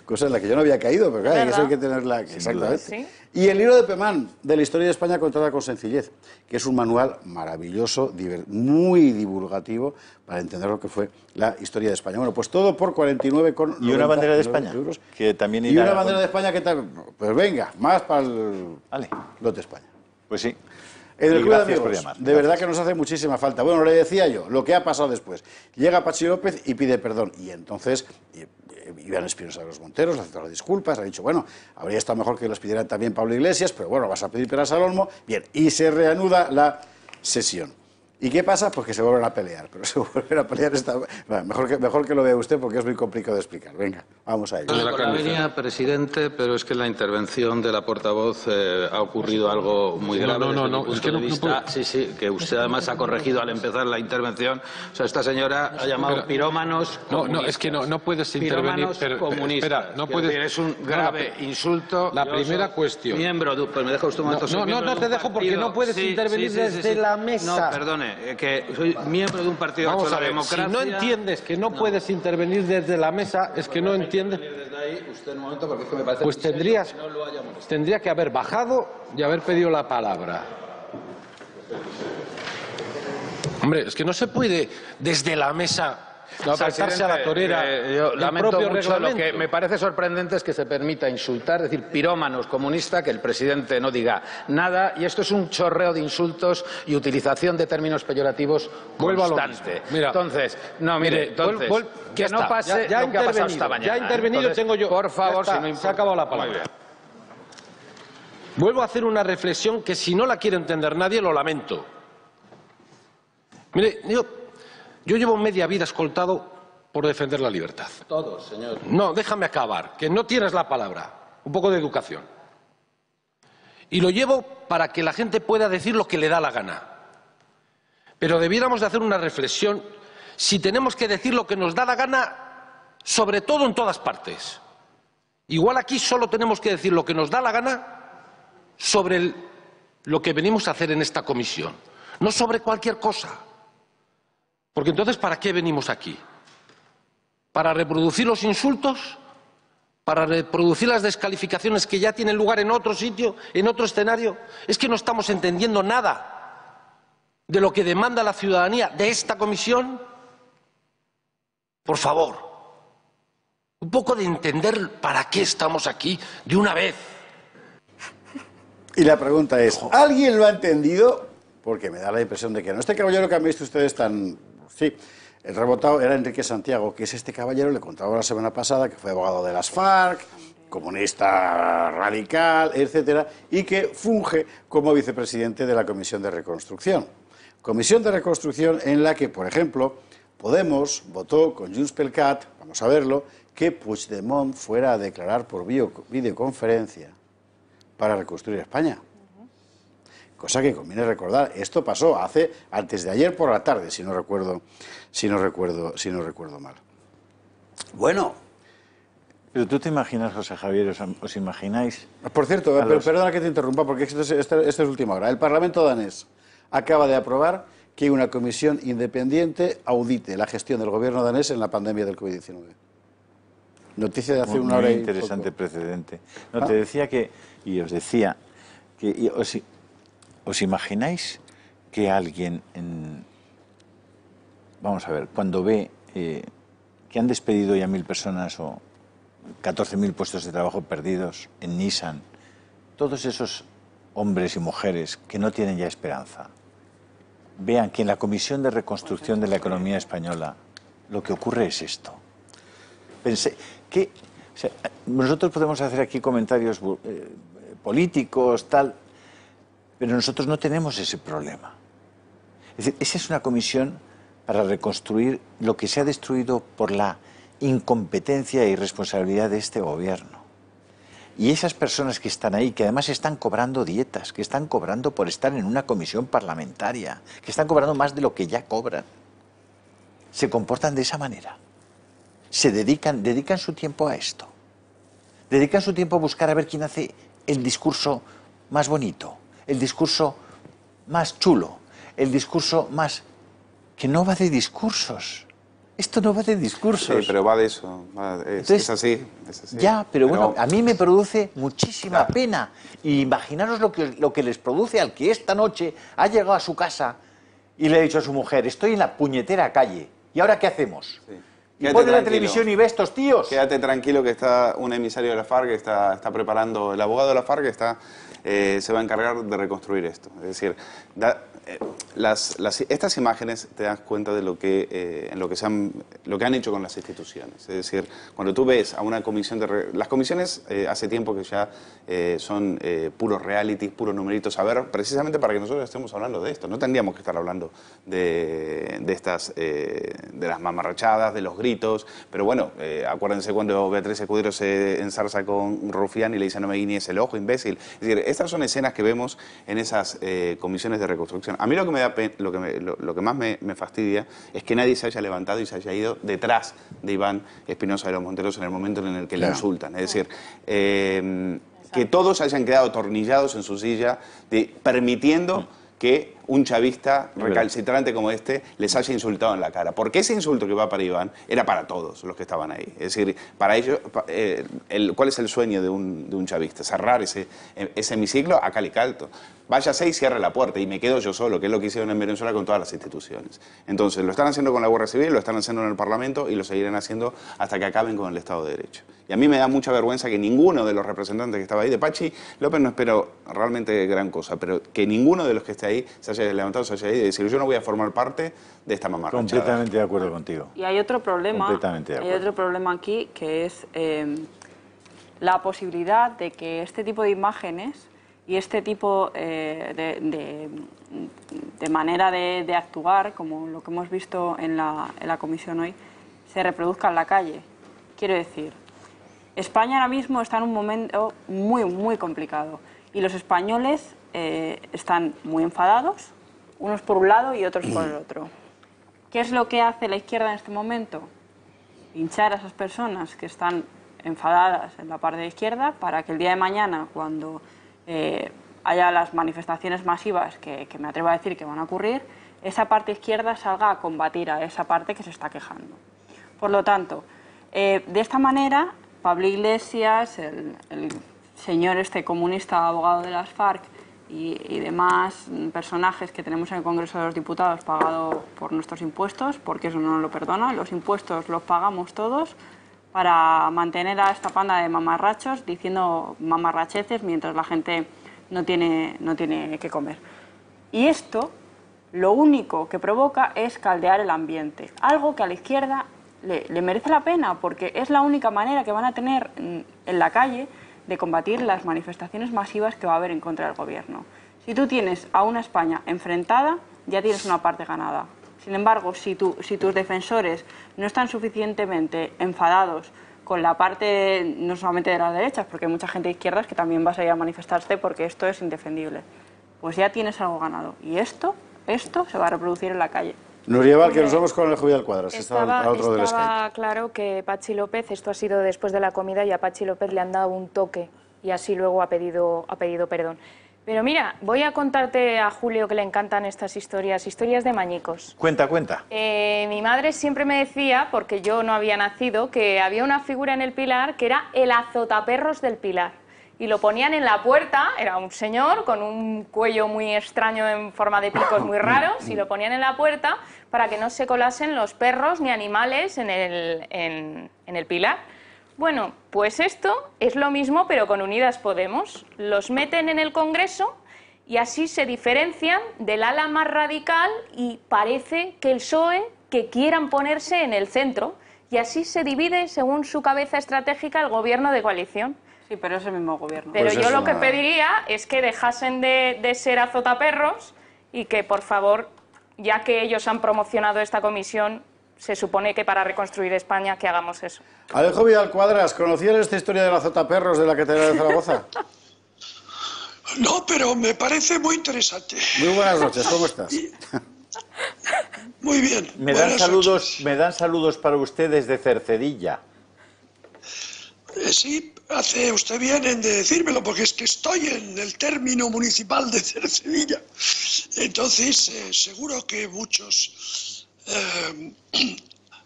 cosa en la que yo no había caído, pero claro, eso hay que tenerla. Exactamente. Sí. Y el libro de Pemán, de la historia de España contada con sencillez, que es un manual maravilloso, muy divulgativo, para entender lo que fue la historia de España. Bueno, pues todo por 49,90 euros. Y una bandera de España, que también irá. Y una bandera de España que tal. Pues venga, más para el lote de España. Pues sí. En el Club de Amigos, de verdad que nos hace muchísima falta. Bueno, le decía yo, lo que ha pasado después. Llega Patxi López y pide perdón. Y entonces, Iván Espinosa de los Monteros le ha aceptado las disculpas, le ha dicho, bueno, habría estado mejor que las pidieran también Pablo Iglesias, pero bueno, vas a pedir peras al olmo. Bien, y se reanuda la sesión. ¿Y qué pasa? Pues que se vuelven a pelear. Pero se vuelven a pelear esta... Bueno, mejor que lo vea usted porque es muy complicado de explicar. Venga, vamos a ello. Señor presidente, pero es que en la intervención de la portavoz ha ocurrido algo muy grave. No, desde mi punto de vista. Sí, sí, que usted además ha corregido al empezar la intervención. O sea, esta señora ha llamado pirómanos comunistas. No, es que no puedes intervenir. Es un grave insulto. La primera cuestión. Miembro, pues me deja usted un momento. No, te dejo porque no puedes intervenir desde la mesa. No, perdone. Perdóname, que soy miembro de un partido de la democracia. Si no entiendes que no puedes intervenir desde la mesa, es que no entiendes. Pues tendría que haber bajado y haber pedido la palabra. Hombre, es que no se puede desde la mesa. No, saltarse a la torera. Yo lamento mucho. Lo que me parece sorprendente es que se permita insultar, es decir, pirómanos, comunista, que el presidente no diga nada. Y esto es un chorreo de insultos y utilización de términos peyorativos constante. Mira, entonces, no, mire, entonces, que no pase lo que ha pasado esta mañana. Ya he intervenido, entonces, tengo yo. Por favor, si no importa. Se ha acabado la palabra. Vuelvo a hacer una reflexión que, si no la quiere entender nadie, lo lamento. Mire, yo llevo media vida escoltado por defender la libertad. Todos, señor. No, déjame acabar, que no tienes la palabra. Un poco de educación. Y lo llevo para que la gente pueda decir lo que le da la gana. Pero debiéramos de hacer una reflexión si tenemos que decir lo que nos da la gana, sobre todo en todas partes. Igual aquí solo tenemos que decir lo que nos da la gana sobre lo que venimos a hacer en esta comisión. No sobre cualquier cosa. Porque entonces, ¿para qué venimos aquí? ¿Para reproducir los insultos? ¿Para reproducir las descalificaciones que ya tienen lugar en otro sitio, en otro escenario? Es que no estamos entendiendo nada de lo que demanda la ciudadanía de esta comisión. Por favor, un poco de entender para qué estamos aquí de una vez. Y la pregunta es, ¿alguien lo ha entendido? Porque me da la impresión de que no. Este caballero que han visto ustedes tan... Sí, el rebotado era Enrique Santiago, que es este caballero, le contaba la semana pasada, que fue abogado de las FARC, comunista radical, etcétera, y que funge como vicepresidente de la Comisión de Reconstrucción. Comisión de Reconstrucción en la que, por ejemplo, Podemos votó con Junts per Cat, vamos a verlo, que Puigdemont fuera a declarar por videoconferencia para reconstruir España. Cosa que conviene recordar, esto pasó antes de ayer por la tarde, si no recuerdo mal. Bueno. Pero tú te imaginas, José Javier, os imagináis... Por cierto, perdona que te interrumpa, porque esto es última hora. El Parlamento danés acaba de aprobar que una comisión independiente audite la gestión del gobierno danés en la pandemia del COVID-19. Noticia de hace una hora y poco. Muy interesante precedente. No, te decía que... Y os decía que... ¿Os imagináis que alguien, vamos a ver, cuando ve que han despedido ya 1.000 personas o 14.000 puestos de trabajo perdidos en Nissan, todos esos hombres y mujeres que no tienen ya esperanza, vean que en la Comisión de Reconstrucción de la Economía Española lo que ocurre es esto? Pensé que, o sea, nosotros podemos hacer aquí comentarios políticos, tal... Pero nosotros no tenemos ese problema. Es decir, esa es una comisión para reconstruir lo que se ha destruido por la incompetencia e irresponsabilidad de este gobierno. Y esas personas que están ahí, que además están cobrando dietas, que están cobrando por estar en una comisión parlamentaria, que están cobrando más de lo que ya cobran, se comportan de esa manera. Se dedican su tiempo a esto. Dedican su tiempo a buscar a ver quién hace el discurso más bonito, el discurso más chulo, el discurso más... que no va de discursos. Esto no va de discursos. Sí, pero va de eso. Entonces, es así. Ya, pero bueno, a mí me produce muchísima pena. Y imaginaros lo que les produce al que esta noche ha llegado a su casa y le ha dicho a su mujer, estoy en la puñetera calle, ¿y ahora qué hacemos? Sí. Y pone la televisión y ve a estos tíos. Quédate tranquilo que está un emisario de la FARC que está preparando, el abogado de la FARC que está... se va a encargar de reconstruir esto. Es decir, estas imágenes te das cuenta de lo que han hecho con las instituciones. Es decir, cuando tú ves a una comisión de... Las comisiones hace tiempo que ya son puros realities, puros numeritos. A ver, precisamente para que nosotros estemos hablando de esto. No tendríamos que estar hablando de las mamarrachadas, de los gritos. Pero bueno, acuérdense cuando Beatriz Escudero se ensarza con Rufián y le dice no me guiñes el ojo, imbécil. Es decir, estas son escenas que vemos en esas comisiones de reconstrucción. A mí lo que más me fastidia es que nadie se haya levantado y se haya ido detrás de Iván Espinosa de los Monteros en el momento en el que le insultan. Es decir, que todos hayan quedado atornillados en su silla, permitiendo que un chavista recalcitrante como este les haya insultado en la cara. Porque ese insulto que va para Iván era para todos los que estaban ahí. Es decir, para ellos, ¿cuál es el sueño de un chavista? Cerrar ese hemiciclo a cal y canto. Váyase y cierre la puerta y me quedo yo solo, que es lo que hicieron en Venezuela con todas las instituciones. Entonces, lo están haciendo con la Guardia Civil, lo están haciendo en el Parlamento y lo seguirán haciendo hasta que acaben con el Estado de Derecho. Y a mí me da mucha vergüenza que ninguno de los representantes que estaba ahí, de Pachi López no espero realmente gran cosa, pero que ninguno de los que esté ahí se haya levantado, se haya ido y decir, yo no voy a formar parte de esta mamarrachada. Completamente de acuerdo contigo. Y hay otro problema, aquí, que es la posibilidad de que este tipo de imágenes y este tipo de manera de actuar, como lo que hemos visto en la comisión hoy, se reproduzca en la calle. Quiero decir, España ahora mismo está en un momento muy, muy complicado y los españoles están muy enfadados, unos por un lado y otros por el otro. ¿Qué es lo que hace la izquierda en este momento? Hinchar a esas personas que están enfadadas en la parte izquierda para que el día de mañana, cuando haya las manifestaciones masivas que me atrevo a decir que van a ocurrir, esa parte izquierda salga a combatir a esa parte que se está quejando. Por lo tanto, de esta manera, Pablo Iglesias, el señor este comunista, abogado de las FARC y demás personajes que tenemos en el Congreso de los Diputados pagado por nuestros impuestos, porque eso no lo perdona, los impuestos los pagamos todos para mantener a esta panda de mamarrachos diciendo mamarracheces mientras la gente no tiene que comer. Y esto lo único que provoca es caldear el ambiente, algo que a la izquierda le merece la pena, porque es la única manera que van a tener en la calle de combatir las manifestaciones masivas que va a haber en contra del gobierno. Si tú tienes a una España enfrentada, ya tienes una parte ganada. Sin embargo, si tus defensores no están suficientemente enfadados con la parte, no solamente de las derechas, porque hay mucha gente de izquierdas que también va a salir a manifestarse porque esto es indefendible, pues ya tienes algo ganado. Y esto se va a reproducir en la calle. Nuria Val, que nos vamos con el Juvial Cuadras. Estaba claro que Pachi López, esto ha sido después de la comida, y a Pachi López le han dado un toque y así luego ha pedido perdón. Pero mira, voy a contarte a Julio, que le encantan estas historias de mañicos. Cuenta, cuenta. Mi madre siempre me decía, porque yo no había nacido, que había una figura en el Pilar que era el azotaperros del Pilar. Y lo ponían en la puerta, era un señor con un cuello muy extraño en forma de picos muy raros, y lo ponían en la puerta para que no se colasen los perros ni animales en el Pilar. Bueno, pues esto es lo mismo, pero con Unidas Podemos. Los meten en el Congreso y así se diferencian del ala más radical, y parece que el PSOE que quieran ponerse en el centro, y así se divide según su cabeza estratégica el gobierno de coalición. Sí, pero es el mismo gobierno. Pero pues yo lo que pediría es que dejasen de ser azotaperros y que, por favor, ya que ellos han promocionado esta comisión, se supone que para reconstruir España, que hagamos eso. Alejo Vidal Cuadras, ¿conocías esta historia del azotaperros de la Catedral de Zaragoza? No, pero me parece muy interesante. Muy buenas noches, ¿cómo estás? Muy bien. Me dan saludos para usted desde Cercedilla. Sí, hace usted bien en decírmelo, porque es que estoy en el término municipal de Cercedilla. Entonces, seguro que muchos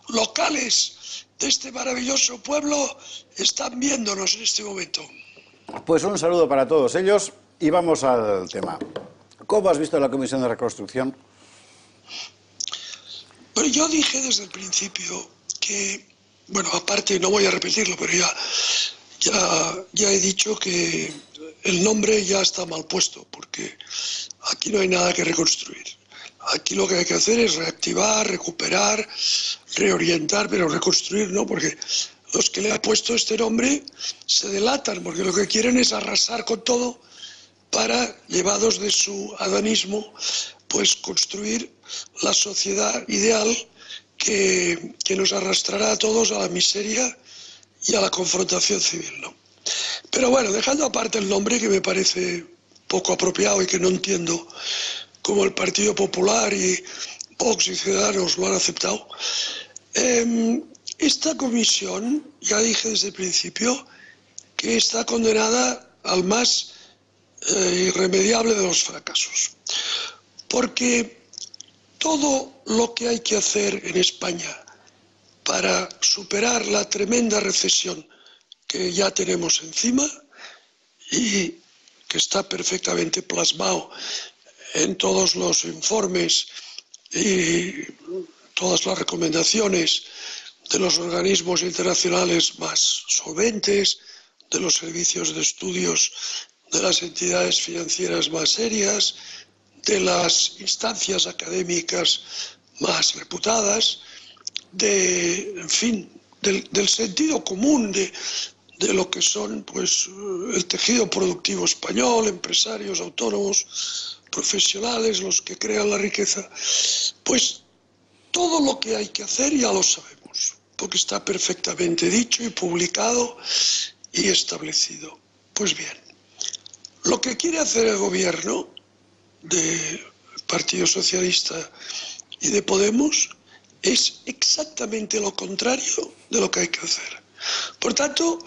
locales de este maravilloso pueblo están viéndonos en este momento. Pues un saludo para todos ellos y vamos al tema. ¿Cómo has visto la Comisión de Reconstrucción? Pero yo dije desde el principio que... Bueno, aparte, no voy a repetirlo, pero ya he dicho que el nombre ya está mal puesto, porque aquí no hay nada que reconstruir. Aquí lo que hay que hacer es reactivar, recuperar, reorientar, pero reconstruir no, porque los que le han puesto este nombre se delatan, porque lo que quieren es arrasar con todo para, llevados de su adanismo, pues construir la sociedad ideal que nos arrastrará a todos a la miseria y a la confrontación civil, ¿no? Pero bueno, dejando aparte el nombre, que me parece poco apropiado y que no entiendo cómo el Partido Popular y Vox y Ciudadanos lo han aceptado, esta comisión, ya dije desde el principio, que está condenada al más irremediable de los fracasos. porque todo lo que hay que hacer en España para superar la tremenda recesión que ya tenemos encima y que está perfectamente plasmado en todos los informes y todas las recomendaciones de los organismos internacionales más solventes, de los servicios de estudios de las entidades financieras más serias, de las instancias académicas más reputadas, del sentido común de lo que son pues el tejido productivo español, empresarios, autónomos, profesionales, los que crean la riqueza. Pues todo lo que hay que hacer ya lo sabemos, porque está perfectamente dicho y publicado y establecido. Pues bien, lo que quiere hacer el gobierno del Partido Socialista y de Podemos es exactamente lo contrario de lo que hay que hacer. Por tanto,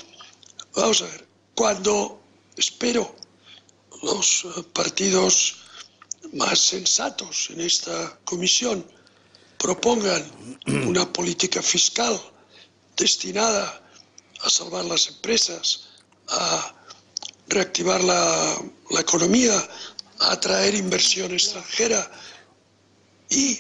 vamos a ver, cuando espero los partidos más sensatos en esta comisión propongan una política fiscal destinada a salvar las empresas, a reactivar la economía, a atraer inversión extranjera, y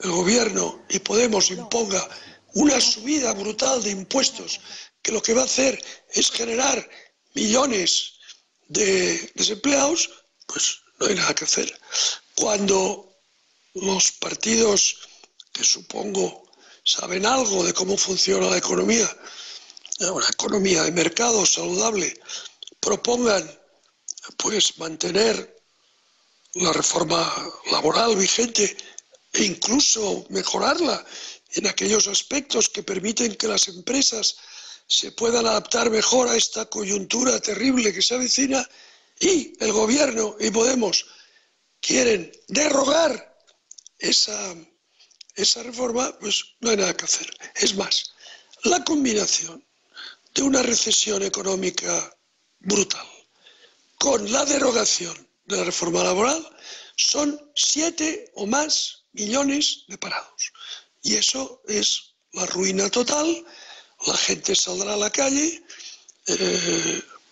el gobierno y Podemos imponga una subida brutal de impuestos que lo que va a hacer es generar millones de desempleados, pues no hay nada que hacer. Cuando los partidos que supongo saben algo de cómo funciona la economía, una economía de mercado saludable, propongan pues mantener la reforma laboral vigente e incluso mejorarla en aquellos aspectos que permiten que las empresas se puedan adaptar mejor a esta coyuntura terrible que se avecina, y el gobierno y Podemos quieren derrogar esa reforma, pues no hay nada que hacer. Es más, la combinación de una recesión económica brutal con la derogación de la reforma laboral son 7 o más millones de parados. Y eso es la ruina total. La gente saldrá a la calle,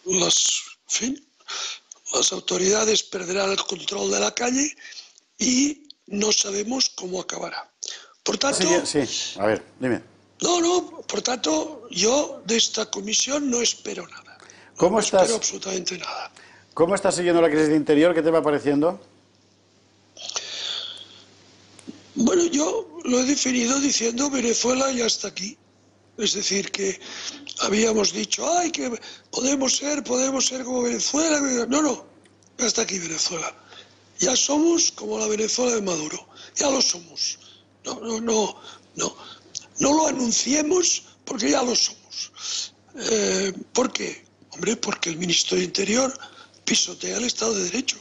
las autoridades perderán el control de la calle y no sabemos cómo acabará. Por tanto, sí. A ver, dime. No, por tanto, yo de esta comisión no espero nada. No espero absolutamente nada. ¿Cómo estás siguiendo la crisis de interior? ¿Qué te va pareciendo? Bueno, yo lo he definido diciendo Venezuela ya está aquí. Es decir, que habíamos dicho, ay, que podemos ser como Venezuela. No, ya está aquí Venezuela. Ya somos como la Venezuela de Maduro. Ya lo somos. No. No lo anunciemos porque ya lo somos. ¿Por qué? Hombre, porque el ministro de Interior pisotea el Estado de Derecho.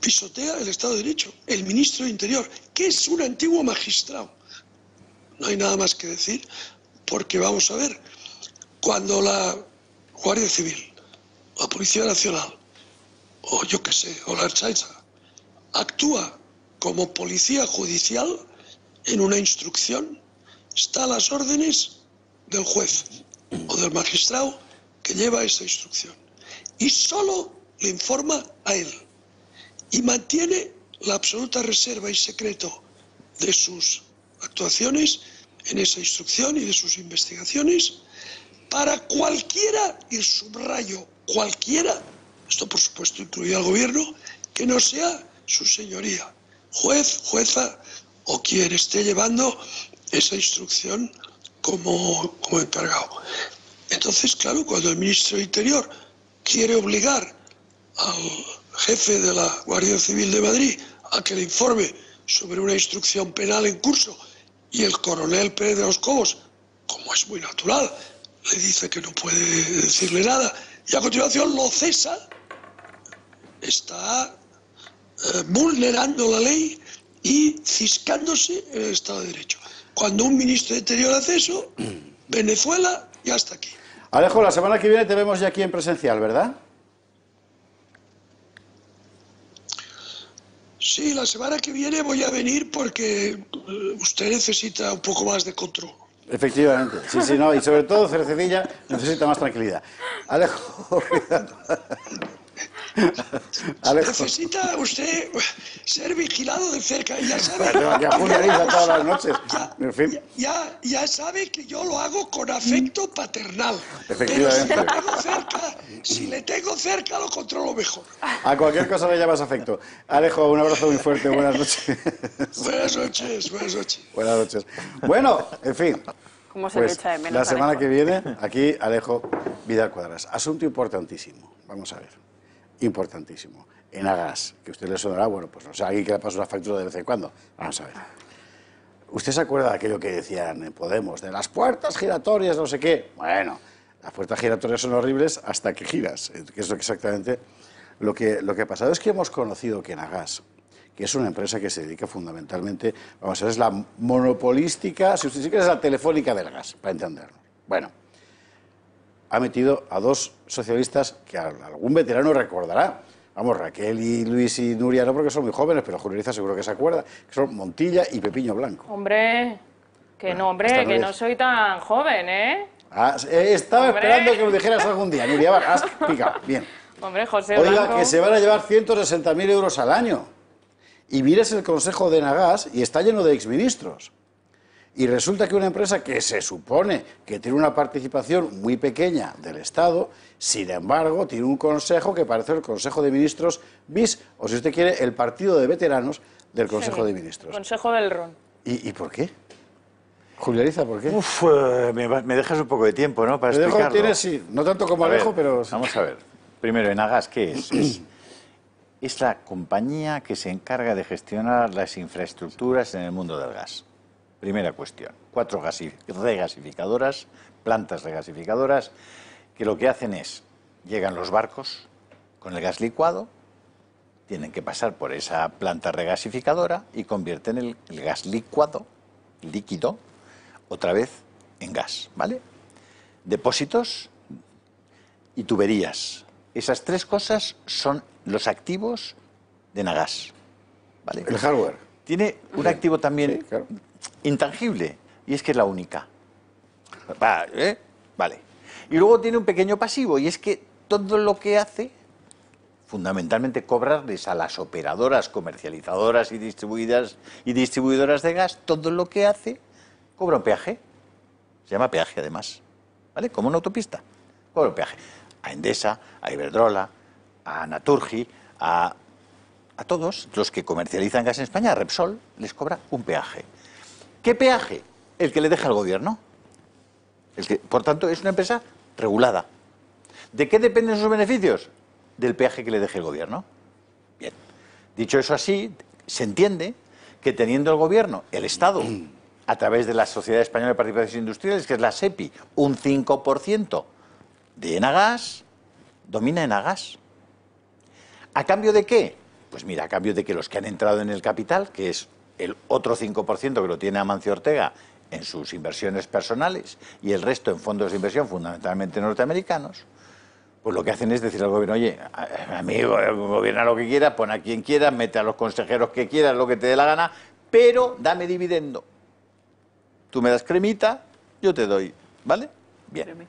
Pisotea el Estado de Derecho. El ministro de Interior, que es un antiguo magistrado. No hay nada más que decir, porque vamos a ver, cuando la Guardia Civil, la Policía Nacional, o yo qué sé, o la Ertzaintza, actúa como policía judicial en una instrucción, está a las órdenes del juez o del magistrado que lleva esa instrucción. Y solo le informa a él. Y mantiene la absoluta reserva y secreto de sus actuaciones en esa instrucción y de sus investigaciones para cualquiera, y subrayo cualquiera, esto por supuesto incluye al gobierno, que no sea su señoría, juez, jueza o quien esté llevando esa instrucción como encargado. Entonces, claro, cuando el ministro de Interior quiere obligar al jefe de la Guardia Civil de Madrid a que le informe sobre una instrucción penal en curso, y el coronel Pérez de los Cobos, como es muy natural, le dice que no puede decirle nada y a continuación lo cesa, está vulnerando la ley y ciscándose en el Estado de Derecho. Cuando un ministro de Interior hace eso, Venezuela ya está aquí. Alejo, la semana que viene te vemos ya aquí en presencial, ¿verdad? Sí, la semana que viene voy a venir porque usted necesita un poco más de control. Efectivamente, sí, sí, no, y sobre todo Cercedilla necesita más tranquilidad. Alejo, cuidado. Alejo. Necesita usted ser vigilado de cerca, ya sabe. Pero ya punteriza todas las noches. En fin. Ya sabe que yo lo hago con afecto paternal. Efectivamente. Pero si le tengo cerca, lo controlo mejor. A cualquier cosa le llamas afecto. Alejo, un abrazo muy fuerte, buenas noches. Buenas noches, buenas noches. Buenas noches. Bueno, en fin. ¿Cómo se echa de menos, la semana Alejo? Que viene, aquí, Alejo Vidal Cuadras. Asunto importantísimo, vamos a ver. Importantísimo. En Agas, que usted le sonará, bueno, pues no sé, alguien que le pasa una factura de vez en cuando. Vamos a ver. ¿Usted se acuerda de aquello que decían en Podemos, de las puertas giratorias, no sé qué? Bueno, las puertas giratorias son horribles hasta que giras, que es exactamente lo que ha pasado. Es que hemos conocido que en Agas, que es una empresa que se dedica fundamentalmente, vamos a ver, es la monopolística, si usted dice que es la telefónica del gas, para entenderlo. Bueno, ha metido a dos socialistas que algún veterano recordará. Vamos, Raquel y Luis y Nuria no, porque son muy jóvenes, pero Julio seguro que se acuerda, que son Montilla y Pepiño Blanco. Hombre, que bueno, no, hombre, que no soy tan joven, ¿eh? Ah, estaba hombre. Esperando que me dijeras algún día, Nuria, has picado, bien. Hombre, José Blanco. Oiga, que se van a llevar 160.000 euros al año. Y mires el Consejo de Enagás y está lleno de exministros. Y resulta que una empresa que se supone que tiene una participación muy pequeña del Estado, sin embargo, tiene un consejo que parece el Consejo de Ministros bis, o si usted quiere, el partido de veteranos del Consejo de Ministros. Consejo del Ron. ¿Y por qué? Julio Ariza, ¿por qué? Uf, me dejas un poco de tiempo, ¿no? Para explicarlo. Tiene, sí, no tanto como Alejo, pero... Vamos a ver. Primero, Enagás, ¿qué es? Es la compañía que se encarga de gestionar las infraestructuras en el mundo del gas. Primera cuestión, 4 regasificadoras, plantas regasificadoras, que lo que hacen es, llegan los barcos con el gas licuado, tienen que pasar por esa planta regasificadora y convierten el gas licuado, líquido, otra vez en gas, ¿vale? Depósitos y tuberías. Esas 3 cosas son los activos de Enagás, ¿vale? El hardware. Tiene un activo también... Sí, claro. Intangible, y es que es la única. Vale. Y luego tiene un pequeño pasivo, y es que todo lo que hace, fundamentalmente cobrarles a las operadoras comercializadoras y distribuidoras de gas, todo lo que hace cobra un peaje. Se llama peaje, además. ¿Vale? Como una autopista. Cobra un peaje. A Endesa, a Iberdrola, a Naturgy, a todos los que comercializan gas en España, a Repsol, les cobra un peaje. ¿Qué peaje? El que le deja el gobierno. Por tanto, es una empresa regulada. ¿De qué dependen sus beneficios? Del peaje que le deje el gobierno. Bien. Dicho eso así, se entiende que teniendo el gobierno, el Estado, a través de la Sociedad Española de Participaciones Industriales, que es la SEPI, un 5% de Enagás, domina Enagás. ¿A cambio de qué? Pues mira, a cambio de que los que han entrado en el capital, que es el otro 5% que lo tiene Amancio Ortega en sus inversiones personales y el resto en fondos de inversión fundamentalmente norteamericanos, pues lo que hacen es decir al gobierno, oye, amigo, gobierna lo que quieras, pon a quien quieras, mete a los consejeros que quieras, lo que te dé la gana, pero dame dividendo. Tú me das cremita, yo te doy, ¿vale? Bien.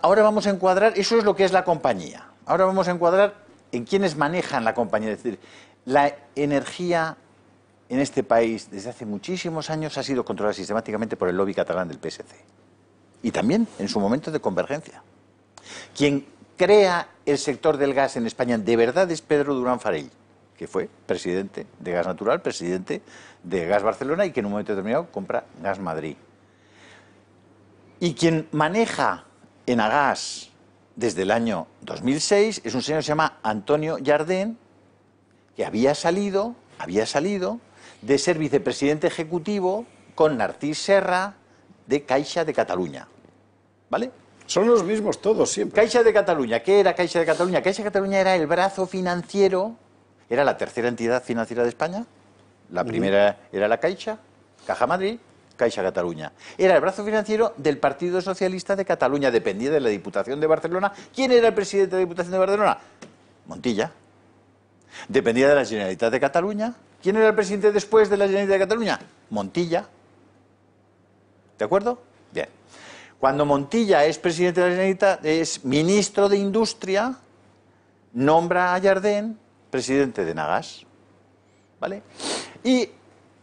Ahora vamos a encuadrar, eso es lo que es la compañía, ahora vamos a encuadrar en quienes manejan la compañía, es decir, la energía en este país desde hace muchísimos años ha sido controlada sistemáticamente por el lobby catalán del PSC. Y también en su momento de Convergencia. Quien crea el sector del gas en España de verdad es Pedro Durán Farell, que fue presidente de Gas Natural, presidente de Gas Barcelona y que en un momento determinado compra Gas Madrid. Y quien maneja Enagás desde el año 2006 es un señor que se llama Antonio Llardén, que había salido de ser vicepresidente ejecutivo con Narcís Serra de Caixa de Cataluña, ¿vale? Son los mismos todos siempre. Caixa de Cataluña, ¿qué era Caixa de Cataluña? Caixa de Cataluña era el brazo financiero, era la tercera entidad financiera de España, la primera era la Caixa, Caja Madrid, Caixa Cataluña. Era el brazo financiero del Partido Socialista de Cataluña, dependía de la Diputación de Barcelona. ¿Quién era el presidente de la Diputación de Barcelona? Montilla. Dependía de la Generalitat de Cataluña. ¿Quién era el presidente después de la Generalitat de Cataluña? Montilla. ¿De acuerdo? Bien. Cuando Montilla es presidente de la Generalitat, es ministro de Industria, nombra a Jardén presidente de Nagas. ¿Vale? Y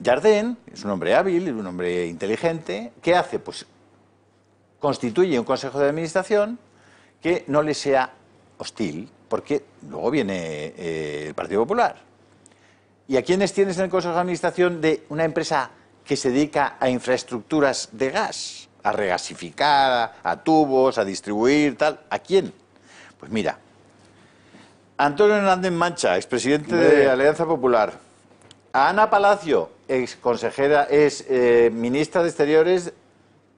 Jardén es un hombre hábil, un hombre inteligente. ¿Qué hace? Pues constituye un consejo de administración que no le sea hostil, porque luego viene el Partido Popular. ¿Y a quiénes tienes en el consejo de administración de una empresa que se dedica a infraestructuras de gas? A regasificar, a tubos, a distribuir, tal. ¿A quién? Pues mira, Antonio Hernández Mancha, expresidente de Alianza Popular. A Ana Palacio, exconsejera, ministra de Exteriores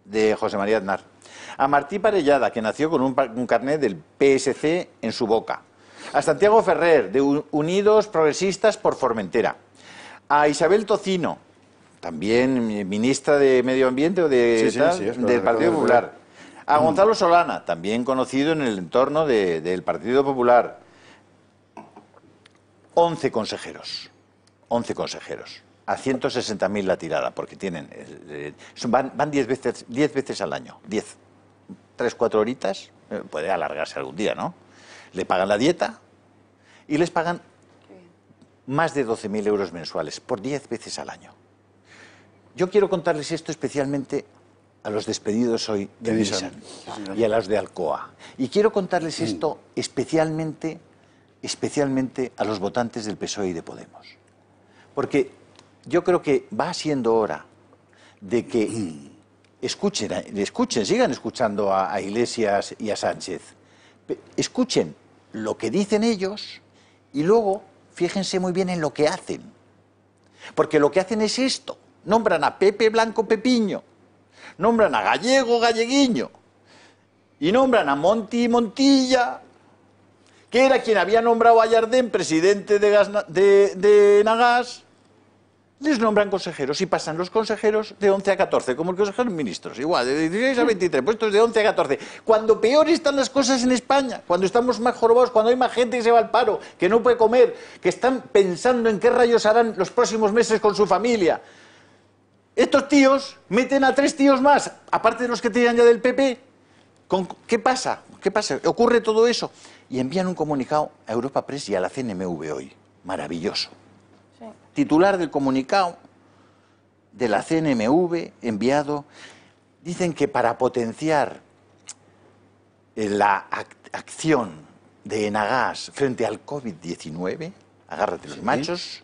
de José María Aznar. A Martí Parellada, que nació con un carnet del PSC en su boca. A Santiago Ferrer, de Unidos Progresistas por Formentera. A Isabel Tocino, también ministra de Medio Ambiente o de, del Partido Popular. A Gonzalo Solana, también conocido en el entorno del Partido Popular. 11 consejeros. 11 consejeros. A 160.000 la tirada, porque tienen van 10 veces al año. 10. 3-4 horitas, puede alargarse algún día, ¿no? Le pagan la dieta y les pagan más de 12.000 euros mensuales, por 10 veces al año. Yo quiero contarles esto especialmente a los despedidos hoy de Nissan y a los de Alcoa. Y quiero contarles esto especialmente a los votantes del PSOE y de Podemos. Porque yo creo que va siendo hora de que escuchen, sigan escuchando a Iglesias y a Sánchez. Escuchen lo que dicen ellos y luego fíjense muy bien en lo que hacen. Porque lo que hacen es esto. Nombran a Pepe Blanco Pepiño, nombran a Gallego Galleguiño y nombran a Monti Montilla, que era quien había nombrado a Jardén presidente de Nagas. Les nombran consejeros y pasan los consejeros de 11 a 14, como el consejero ministros, igual, de 16 a 23, puestos de 11 a 14. Cuando peor están las cosas en España, cuando estamos más jorobados, cuando hay más gente que se va al paro, que no puede comer, que están pensando en qué rayos harán los próximos meses con su familia. Estos tíos meten a 3 tíos más, aparte de los que tenían ya del PP. ¿Qué pasa? ¿Qué pasa? Ocurre todo eso. Y envían un comunicado a Europa Press y a la CNMV hoy. Maravilloso. Titular del comunicado de la CNMV enviado, dicen que para potenciar la acción de Enagás frente al COVID-19, agárrate los machos,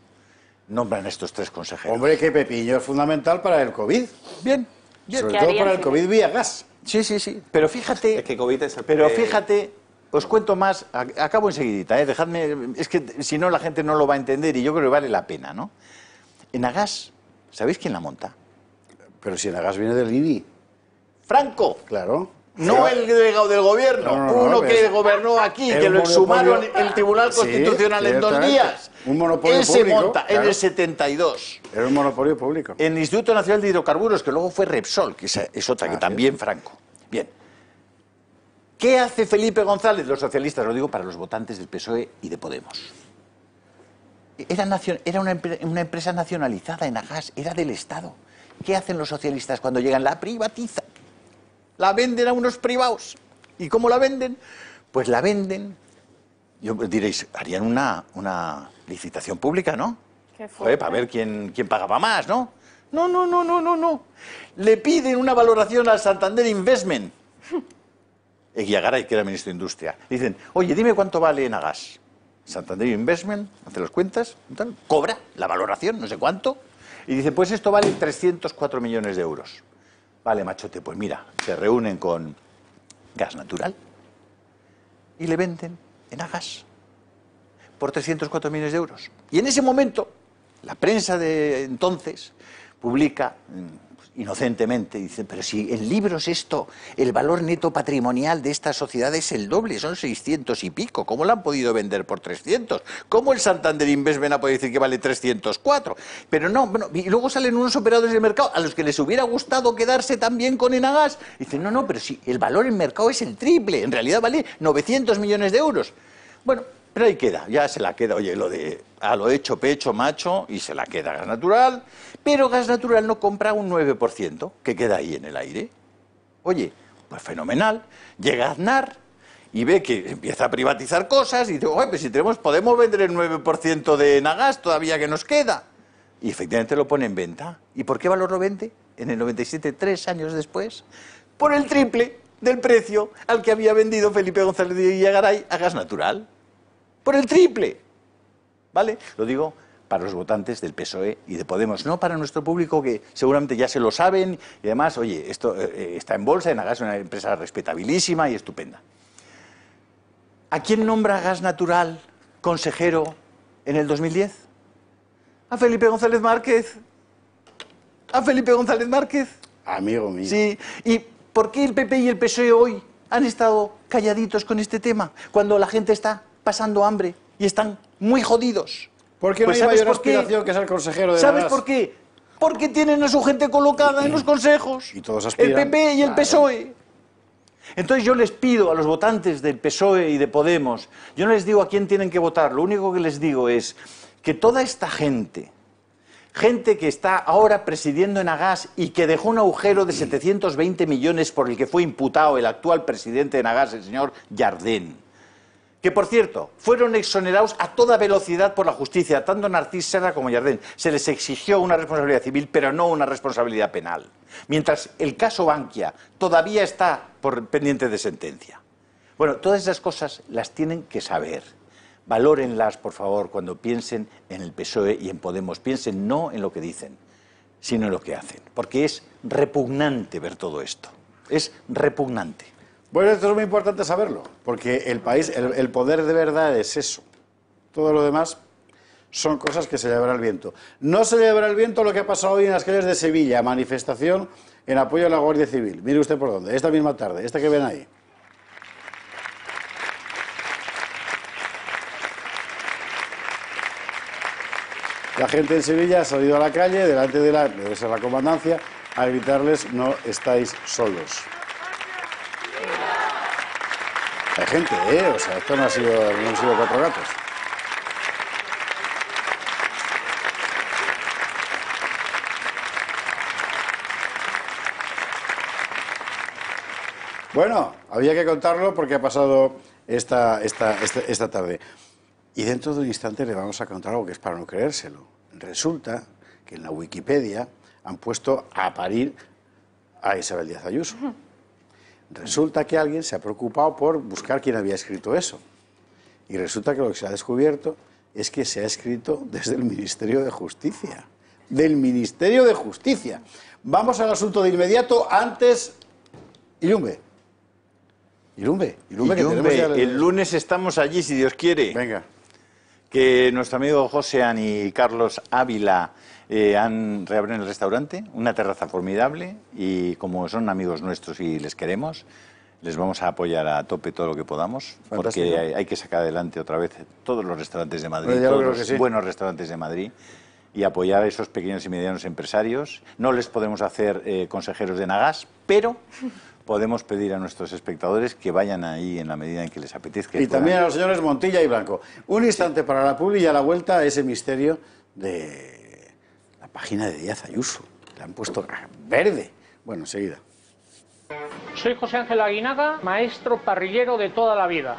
nombran a estos 3 consejeros. Hombre, que Pepillo es fundamental para el COVID. Bien, bien. Sobre todo para el COVID vía gas. Sí, sí, sí. Pero fíjate... Es que COVID es el... Pero fíjate... Os cuento más, acabo enseguidita, dejadme, es que si no la gente no lo va a entender y yo creo que vale la pena, ¿no? Enagás, ¿sabéis quién la monta? Pero si Enagás viene del IBI. ¡Franco! Claro. No el delegado del gobierno, uno que gobernó aquí, que lo exhumaron el Tribunal Constitucional en 2 días. Un monopolio público. Él se monta en el 72. Era un monopolio público. En el Instituto Nacional de Hidrocarburos, que luego fue Repsol, que es otra, que también Franco. Bien. ¿Qué hace Felipe González? Los socialistas, lo digo para los votantes del PSOE y de Podemos. Era una empresa nacionalizada, Enagás, era del Estado. ¿Qué hacen los socialistas cuando llegan? La privatizan. La venden a unos privados. ¿Y cómo la venden? Pues la venden. Yo diréis, harían una licitación pública, ¿no? Qué fuerte. Para ver quién pagaba más, ¿no? No, no, no, no, no, no. Le piden una valoración al Santander Investment. Eguiagaray, que era ministro de Industria. Dicen, oye, dime cuánto vale Enagás. Santander Investment hace las cuentas, tal, cobra la valoración, no sé cuánto, y dice, pues esto vale 304 millones de euros. Vale, machote, pues mira, se reúnen con Gas Natural y le venden Enagás por 304 millones de euros. Y en ese momento, la prensa de entonces publica... inocentemente, dicen, pero si en libros esto, el valor neto patrimonial de esta sociedad es el doble, son 600 y pico, ¿cómo la han podido vender por 300? ¿Cómo el Santander Investment ha podido decir que vale 304? Pero no, bueno, y luego salen unos operadores del mercado a los que les hubiera gustado quedarse también con Enagás, dicen, no, no, pero si el valor en mercado es el triple, en realidad vale 900 millones de euros. Bueno, Pero ahí queda, ya se la queda, oye, lo de a lo hecho, pecho, macho, y se la queda gas natural, pero gas natural no compra un 9% que queda ahí en el aire. Oye, pues fenomenal, llega Aznar y ve que empieza a privatizar cosas y dice, oye, pues si tenemos, podemos vender el 9% de Enagás todavía que nos queda. Y efectivamente lo pone en venta. ¿Y por qué valor lo vende? En el 97, 3 años después, por el triple del precio al que había vendido Felipe González de Villagaray a gas natural. Por el triple, ¿vale? Lo digo para los votantes del PSOE y de Podemos, no para nuestro público que seguramente ya se lo saben y además, oye, esto está en bolsa, Enagás es una empresa respetabilísima y estupenda. ¿A quién nombra gas natural consejero en el 2010? A Felipe González Márquez. A Felipe González Márquez. Amigo mío. Sí, ¿y por qué el PP y el PSOE hoy han estado calladitos con este tema cuando la gente está pasando hambre y están muy jodidos? ¿Por qué no hay mayor aspiración que ser consejero de la ¿Sabes por qué? Porque tienen a su gente colocada en los consejos. Y todos aspiran. El PP y el PSOE. Entonces yo les pido a los votantes del PSOE y de Podemos, yo no les digo a quién tienen que votar, lo único que les digo es que toda esta gente, gente que está ahora presidiendo Enagás y que dejó un agujero de 720 millones por el que fue imputado el actual presidente de Enagás, el señor Jardén, que por cierto, fueron exonerados a toda velocidad por la justicia, tanto Narcís Serra como Jardén. Se les exigió una responsabilidad civil, pero no una responsabilidad penal. Mientras el caso Bankia todavía está pendiente de sentencia. Bueno, todas esas cosas las tienen que saber. Valórenlas, por favor, cuando piensen en el PSOE y en Podemos. Piensen no en lo que dicen, sino en lo que hacen. Porque es repugnante ver todo esto. Es repugnante. Bueno, esto es muy importante saberlo, porque el país, el poder de verdad es eso. Todo lo demás son cosas que se llevará el viento. No se llevará el viento lo que ha pasado hoy en las calles de Sevilla, manifestación en apoyo a la Guardia Civil. Mire usted por dónde, esta misma tarde, esta que ven ahí. La gente en Sevilla ha salido a la calle, delante de la, debe ser la comandancia, a gritarles no estáis solos. Hay gente, o sea, esto no han sido 4 gatos. Bueno, había que contarlo porque ha pasado esta tarde. Y dentro de un instante le vamos a contar algo que es para no creérselo. Resulta que en la Wikipedia han puesto a parir a Isabel Díaz Ayuso. Resulta que alguien se ha preocupado por buscar quién había escrito eso. Y resulta que lo que se ha descubierto es que se ha escrito desde el Ministerio de Justicia. Del Ministerio de Justicia. Vamos al asunto de inmediato. Antes, Ilumbe, que tenemos ya el lunes estamos allí, si Dios quiere. Venga. Que nuestro amigo Josean y Carlos Ávila reabren el restaurante, una terraza formidable, y como son amigos nuestros y les queremos, les vamos a apoyar a tope todo lo que podamos, fantástico, porque hay que sacar adelante otra vez todos los restaurantes de Madrid, todos los buenos restaurantes de Madrid, y apoyar a esos pequeños y medianos empresarios. No les podemos hacer consejeros de Enagás, pero podemos pedir a nuestros espectadores que vayan ahí en la medida en que les apetezca. Y también a los señores Montilla y Blanco. Un instante para la publi y a la vuelta a ese misterio de la página de Díaz Ayuso. La han puesto verde. Bueno, enseguida. Soy José Ángel Aguinaga, maestro parrillero de toda la vida.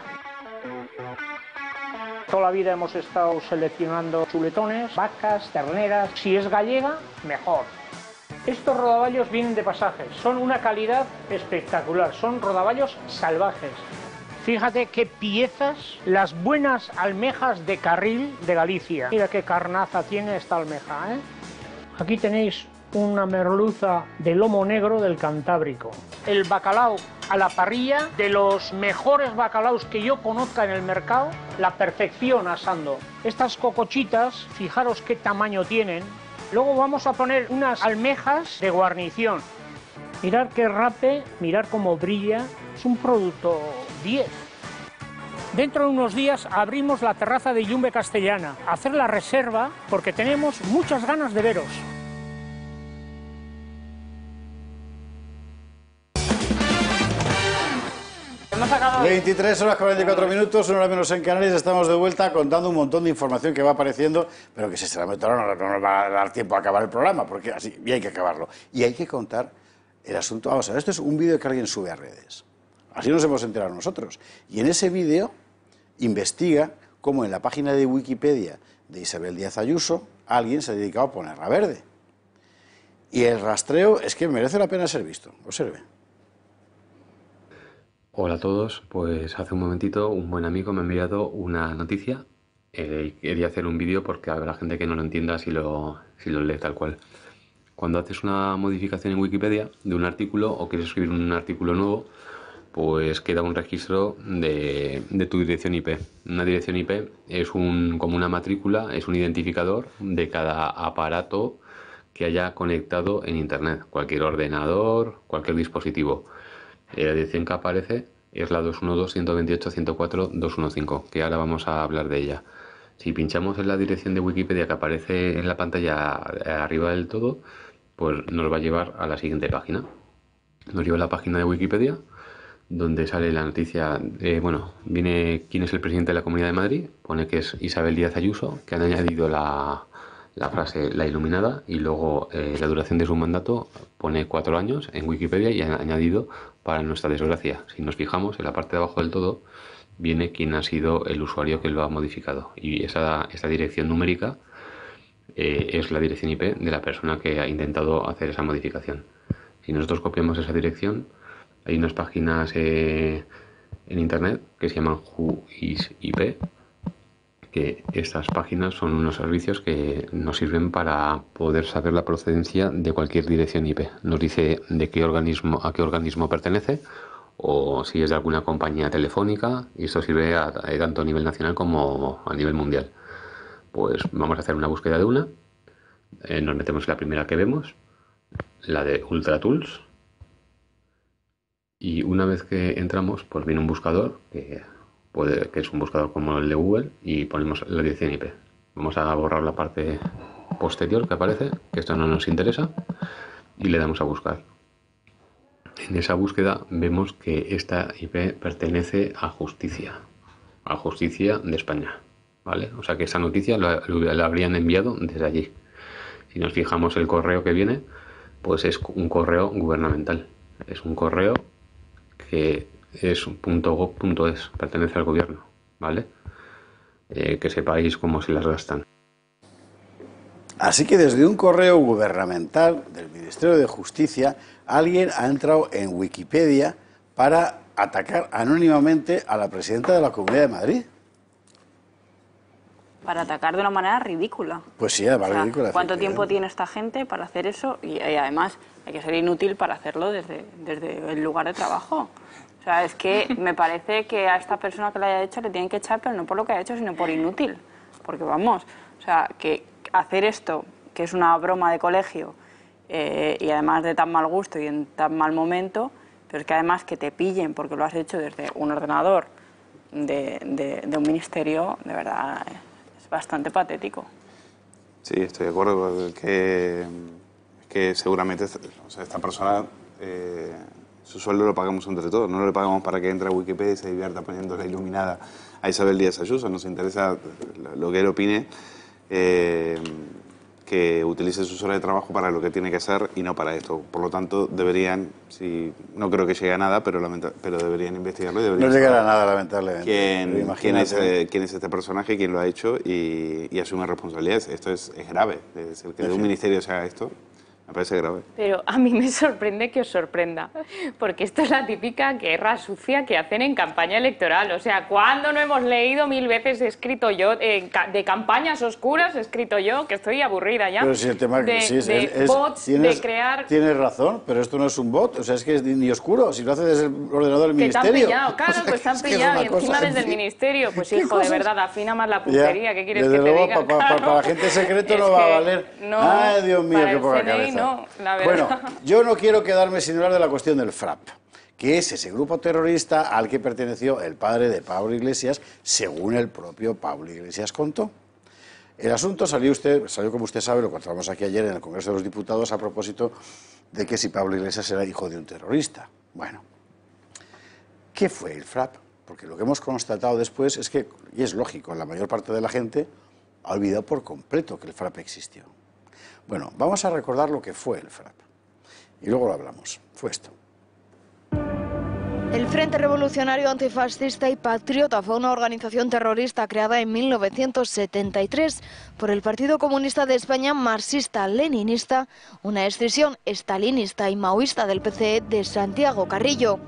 Toda la vida hemos estado seleccionando chuletones, vacas, terneras. Si es gallega, mejor. Estos rodaballos vienen de pasajes, son una calidad espectacular, son rodaballos salvajes. Fíjate qué piezas, las buenas almejas de Carril de Galicia. Mira qué carnaza tiene esta almeja, ¿eh? Aquí tenéis una merluza de lomo negro del Cantábrico. El bacalao a la parrilla, de los mejores bacalaos que yo conozca en el mercado, la perfección asando. Estas cocochitas, fijaros qué tamaño tienen. Luego vamos a poner unas almejas de guarnición. Mirad qué rape, mirad cómo brilla. Es un producto 10. Dentro de unos días abrimos la terraza de Ilumbe Castellana. Hacer la reserva porque tenemos muchas ganas de veros. no ha sacado... 23 horas 44 minutos, una hora menos en Canarias, estamos de vuelta contando un montón de información que va apareciendo, pero que si se la meto ahora no nos va a dar tiempo a acabar el programa, porque así y hay que acabarlo. Y hay que contar el asunto... Vamos a ver, esto es un vídeo que alguien sube a redes, así nos hemos enterado nosotros. Y en ese vídeo investiga cómo en la página de Wikipedia de Isabel Díaz Ayuso alguien se ha dedicado a ponerla verde. Y el rastreo es que merece la pena ser visto. Observe. Hola a todos, pues hace un momentito un buen amigo me ha enviado una noticia. Quería hacer un vídeo porque habrá gente que no lo entienda si lo lee tal cual. Cuando haces una modificación en Wikipedia de un artículo o quieres escribir un artículo nuevo, pues queda un registro de tu dirección IP. Una dirección IP es como una matrícula, es un identificador de cada aparato que haya conectado en internet, cualquier ordenador, cualquier dispositivo. La dirección que aparece es la 212.128.104.215, que ahora vamos a hablar de ella. Si pinchamos en la dirección de Wikipedia que aparece en la pantalla arriba del todo, pues nos va a llevar a la siguiente página. Nos lleva a la página de Wikipedia, donde sale la noticia, viene quién es el presidente de la Comunidad de Madrid, pone que es Isabel Díaz Ayuso, que han añadido la frase la iluminada, y luego la duración de su mandato pone 4 años en Wikipedia y han añadido para nuestra desgracia. Si nos fijamos en la parte de abajo del todo viene quién ha sido el usuario que lo ha modificado, y esta dirección numérica es la dirección IP de la persona que ha intentado hacer esa modificación. Si nosotros copiamos esa dirección, hay unas páginas en internet que se llaman WhoisIP, que estas páginas son unos servicios que nos sirven para poder saber la procedencia de cualquier dirección IP. Nos dice a qué organismo pertenece, o si es de alguna compañía telefónica, y esto sirve tanto a nivel nacional como a nivel mundial. Pues vamos a hacer una búsqueda de una, nos metemos en la primera que vemos, la de UltraTools, y una vez que entramos, pues viene un buscador que es un buscador como el de Google, y ponemos la dirección IP. Vamos a borrar la parte posterior que aparece, que esto no nos interesa, y le damos a buscar. En esa búsqueda vemos que esta IP pertenece a Justicia de España, ¿vale? O sea que esa noticia la habrían enviado desde allí. Si nos fijamos el correo que viene, pues es un correo gubernamental, es un correo que es .gov.es, pertenece al gobierno, ¿vale? Que sepáis cómo se las gastan. Así que desde un correo gubernamental del Ministerio de Justicia, alguien ha entrado en Wikipedia para atacar anónimamente a la presidenta de la Comunidad de Madrid. Para atacar de una manera ridícula. Pues sí, además, o sea, ridícula. ¿Cuánto tiempo tiene esta gente para hacer eso? Y además hay que ser inútil para hacerlo desde el lugar de trabajo. O sea, es que me parece que a esta persona que lo haya hecho le tienen que echar, pero no por lo que ha hecho, sino por inútil. Porque vamos, o sea, que hacer esto, que es una broma de colegio, y además de tan mal gusto y en tan mal momento, pero es que además que te pillen porque lo has hecho desde un ordenador de un ministerio, de verdad, es bastante patético. Sí, estoy de acuerdo, que seguramente esta persona... Su sueldo lo pagamos entre todos, no lo pagamos para que entre a Wikipedia y se divierta poniendo la iluminada a Isabel Díaz Ayuso. Nos interesa lo que él opine, que utilice sus horas de trabajo para lo que tiene que hacer y no para esto. Por lo tanto, deberían, no creo que llegue a nada, pero deberían investigarlo. Y deberían no llegará a nada, lamentablemente. ¿Quién es este personaje, quién lo ha hecho y asume responsabilidades? Esto es grave, es decir, que de un ministerio se haga esto. Me parece grave. Pero a mí me sorprende que os sorprenda, porque esto es la típica guerra sucia que hacen en campaña electoral. O sea, ¿cuándo no hemos leído 1000 veces escrito yo, de campañas oscuras, escrito yo, que estoy aburrida ya? Pero si el tema de bots, de crear... Tienes razón, pero esto no es un bot, o sea, es que es ni oscuro, si lo haces desde el ordenador del ministerio. Que te han pillado, claro, pues te han pillado, y encima desde el ministerio. Pues hijo, de verdad, afina más la puntería, ¿qué quieres que te diga? Para la gente secreto no va a valer. Ay, Dios mío, qué poca cabeza. No, la verdad. Bueno, yo no quiero quedarme sin hablar de la cuestión del FRAP, que es ese grupo terrorista al que perteneció el padre de Pablo Iglesias, según el propio Pablo Iglesias contó. El asunto salió como usted sabe, lo contamos aquí ayer en el Congreso de los Diputados a propósito de que si Pablo Iglesias era hijo de un terrorista. Bueno, ¿Qué fue el FRAP? Porque lo que hemos constatado después es que, y es lógico, la mayor parte de la gente ha olvidado por completo que el FRAP existió. Bueno, vamos a recordar lo que fue el FRAP. Y luego lo hablamos. Fue esto. El Frente Revolucionario Antifascista y Patriota fue una organización terrorista creada en 1973 por el Partido Comunista de España marxista-leninista, una escisión estalinista y maoísta del PCE de Santiago Carrillo.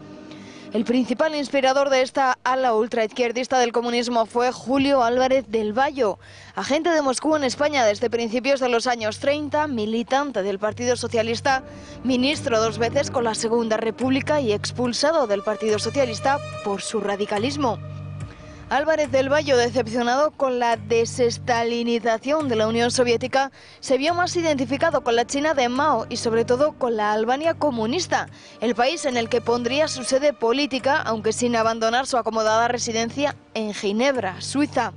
El principal inspirador de esta ala ultraizquierdista del comunismo fue Julio Álvarez del Vallo, agente de Moscú en España desde principios de los años 30, militante del Partido Socialista, ministro dos veces con la Segunda República y expulsado del Partido Socialista por su radicalismo. Álvarez del Vallo, decepcionado con la desestalinización de la Unión Soviética, se vio más identificado con la China de Mao y sobre todo con la Albania comunista, el país en el que pondría su sede política, aunque sin abandonar su acomodada residencia en Ginebra, Suiza.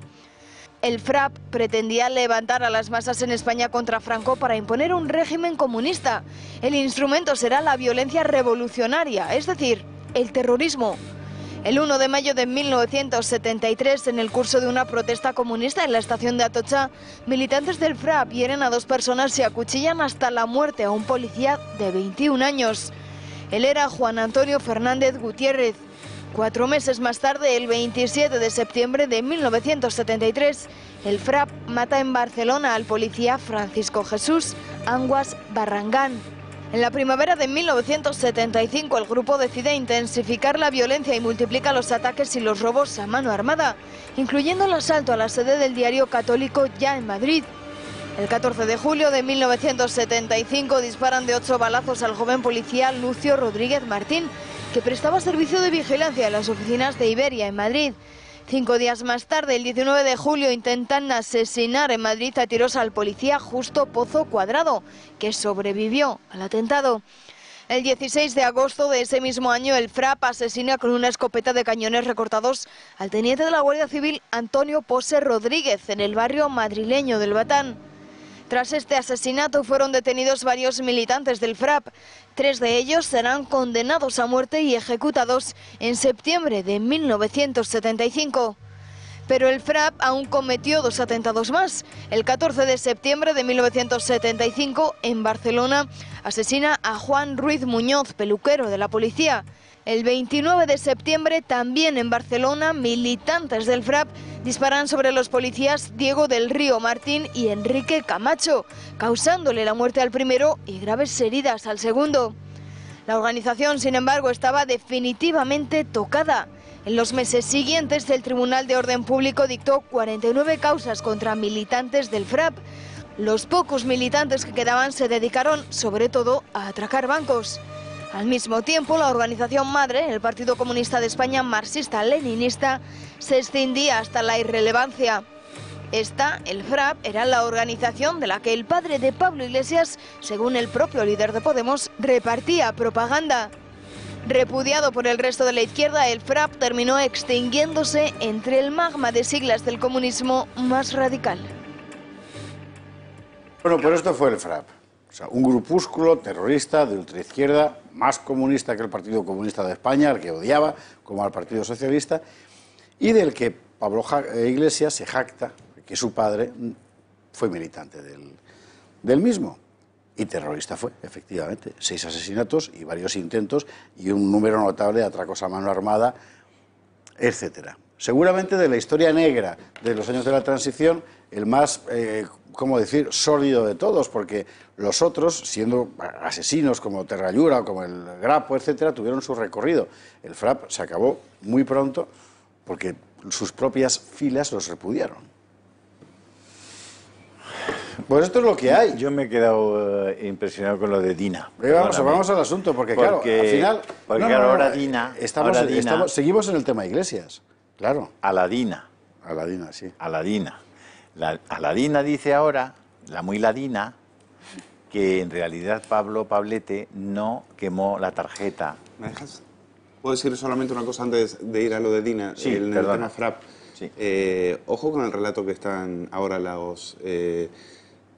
El FRAP pretendía levantar a las masas en España contra Franco para imponer un régimen comunista. El instrumento será la violencia revolucionaria, es decir, el terrorismo. El 1 de mayo de 1973, en el curso de una protesta comunista en la estación de Atocha, militantes del FRAP hieren a dos personas y acuchillan hasta la muerte a un policía de 21 años. Él era Juan Antonio Fernández Gutiérrez. 4 meses más tarde, el 27 de septiembre de 1973, el FRAP mata en Barcelona al policía Francisco Jesús Anguas Barragán. En la primavera de 1975 el grupo decide intensificar la violencia y multiplica los ataques y los robos a mano armada, incluyendo el asalto a la sede del diario católico Ya en Madrid. El 14 de julio de 1975 disparan de 8 balazos al joven policía Lucio Rodríguez Martín, que prestaba servicio de vigilancia en las oficinas de Iberia en Madrid. 5 días más tarde, el 19 de julio, intentan asesinar en Madrid a tiros al policía Justo Pozo Cuadrado, que sobrevivió al atentado. El 16 de agosto de ese mismo año, el FRAP asesina con una escopeta de cañones recortados al teniente de la Guardia Civil Antonio Pose Rodríguez, en el barrio madrileño del Batán. Tras este asesinato fueron detenidos varios militantes del FRAP. 3 de ellos serán condenados a muerte y ejecutados en septiembre de 1975. Pero el FRAP aún cometió 2 atentados más. El 14 de septiembre de 1975, en Barcelona, asesina a Juan Ruiz Muñoz, peluquero de la policía. El 29 de septiembre, también en Barcelona, militantes del FRAP disparan sobre los policías Diego del Río Martín y Enrique Camacho, causándole la muerte al primero y graves heridas al segundo. La organización, sin embargo, estaba definitivamente tocada. En los meses siguientes, el Tribunal de Orden Público dictó 49 causas contra militantes del FRAP. Los pocos militantes que quedaban se dedicaron, sobre todo, a atracar bancos. Al mismo tiempo, la organización madre, el Partido Comunista de España marxista-leninista, se escindía hasta la irrelevancia. Esta, el FRAP, era la organización de la que el padre de Pablo Iglesias, según el propio líder de Podemos, repartía propaganda. Repudiado por el resto de la izquierda, el FRAP terminó extinguiéndose entre el magma de siglas del comunismo más radical. Bueno, pues esto fue el FRAP. O sea, un grupúsculo terrorista de ultraizquierda, más comunista que el Partido Comunista de España, al que odiaba, como al Partido Socialista, y del que Pablo Iglesias se jacta, que su padre fue militante del mismo. Y terrorista fue, efectivamente. 6 asesinatos y varios intentos y un número notable de atracos a mano armada, etcétera. Seguramente de la historia negra de los años de la transición, el más, ¿cómo decir?, sórdido de todos, porque los otros, siendo asesinos como Terrallura o como el Grapo, etcétera, tuvieron su recorrido. El FRAP se acabó muy pronto porque sus propias filas los repudiaron. Pues esto es lo que hay. Yo me he quedado impresionado con lo de Dina. Vamos al asunto, porque claro, al final... Porque no, claro, ahora Dina... seguimos en el tema Iglesias. Claro. A la Dina, sí. A la Dina dice ahora, la muy ladina, que en realidad Pablo Pablete no quemó la tarjeta. ¿Me dejas? ¿Puedo decir solamente una cosa antes de ir a lo de Dina? Sí, perdón. El tema FRAP. Sí. Ojo con el relato que están ahora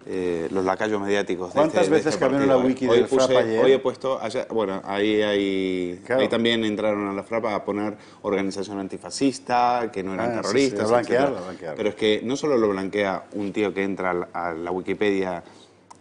los lacayos mediáticos. ¿Cuántas veces cambiaron la wiki del Frapa ayer? Hoy he puesto, bueno, ahí también entraron a la Frapa a poner organización antifascista, que no eran terroristas, sí, blanquearlo. Pero es que no solo lo blanquea un tío que entra a la Wikipedia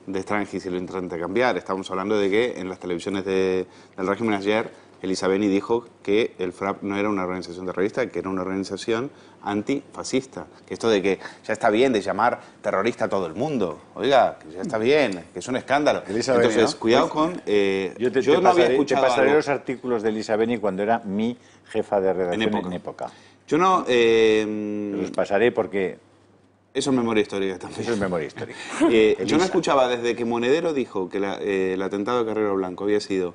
de Strangis y lo intenta cambiar, estamos hablando de que en las televisiones del régimen ayer Elisa Beni dijo que el FRAP no era una organización terrorista, que era una organización antifascista. Que esto de que ya está bien de llamar terrorista a todo el mundo, oiga, que ya está bien, que es un escándalo. Elisa Beni, entonces, ¿no? Cuidado con... Yo te pasaré los artículos de Elisa Beni cuando era mi jefa de redacción en época. Yo no... los pasaré porque... Eso es memoria histórica también. Eso es memoria histórica. Yo no escuchaba desde que Monedero dijo que el atentado a Carrero Blanco no había sido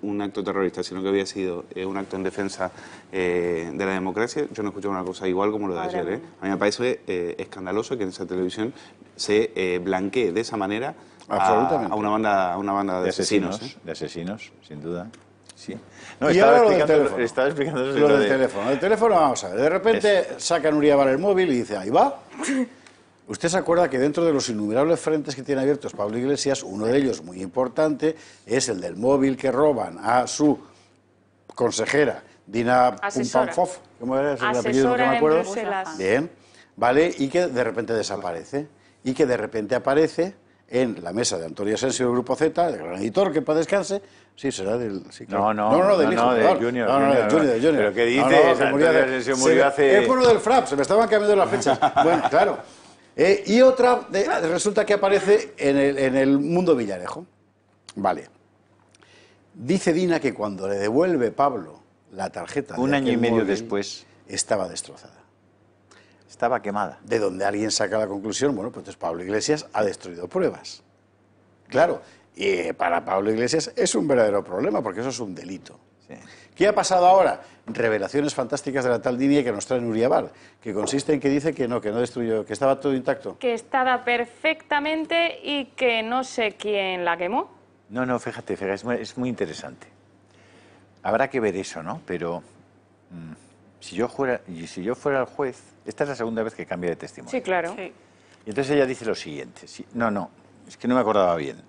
un acto terrorista, sino que había sido un acto en defensa de la democracia. Yo no escuchaba una cosa igual como lo de ayer. A mí me parece escandaloso que en esa televisión se blanquee de esa manera a una banda de asesinos. De asesinos, sin duda. Sí. No, estaba explicando eso. Lo del teléfono. El teléfono, vamos a ver. De repente sacan Uriabal el móvil y dice, ahí va. Usted se acuerda que dentro de los innumerables frentes que tiene abiertos Pablo Iglesias, uno de ellos muy importante es el del móvil que roban a su consejera, Dina Pumpanfof. ¿Cómo era el apellido? No me acuerdo. Bien. Vale, y que de repente desaparece. Y que de repente aparece en la mesa de Antonio Asensio del Grupo Z, el gran editor, que para descanse, sí, será del... Sí, claro. No, del Junior. ¿Pero qué dices? Antonio Asensio murió hace... Es por lo del FRAP, se me estaban cambiando las fechas. Bueno, claro. Y otra, resulta que aparece en el Mundo Villarejo. Vale. Dice Dina que cuando le devuelve Pablo la tarjeta... Un año y medio después. Estaba destrozada. Estaba quemada. De donde alguien saca la conclusión, bueno, pues entonces Pablo Iglesias ha destruido pruebas. Claro, y para Pablo Iglesias es un verdadero problema, porque eso es un delito. Sí. ¿Qué ha pasado ahora? Revelaciones fantásticas de la tal Dini que nos trae Uriabal, que consiste en que dice que no destruyó, que estaba todo intacto. Que estaba perfectamente y que no sé quién la quemó. No, fíjate, es muy interesante. Habrá que ver eso, ¿no? Pero... Si yo fuera el juez, esta es la segunda vez que cambia de testimonio. Sí, claro. Sí. Y entonces ella dice lo siguiente. Es que no me acordaba bien.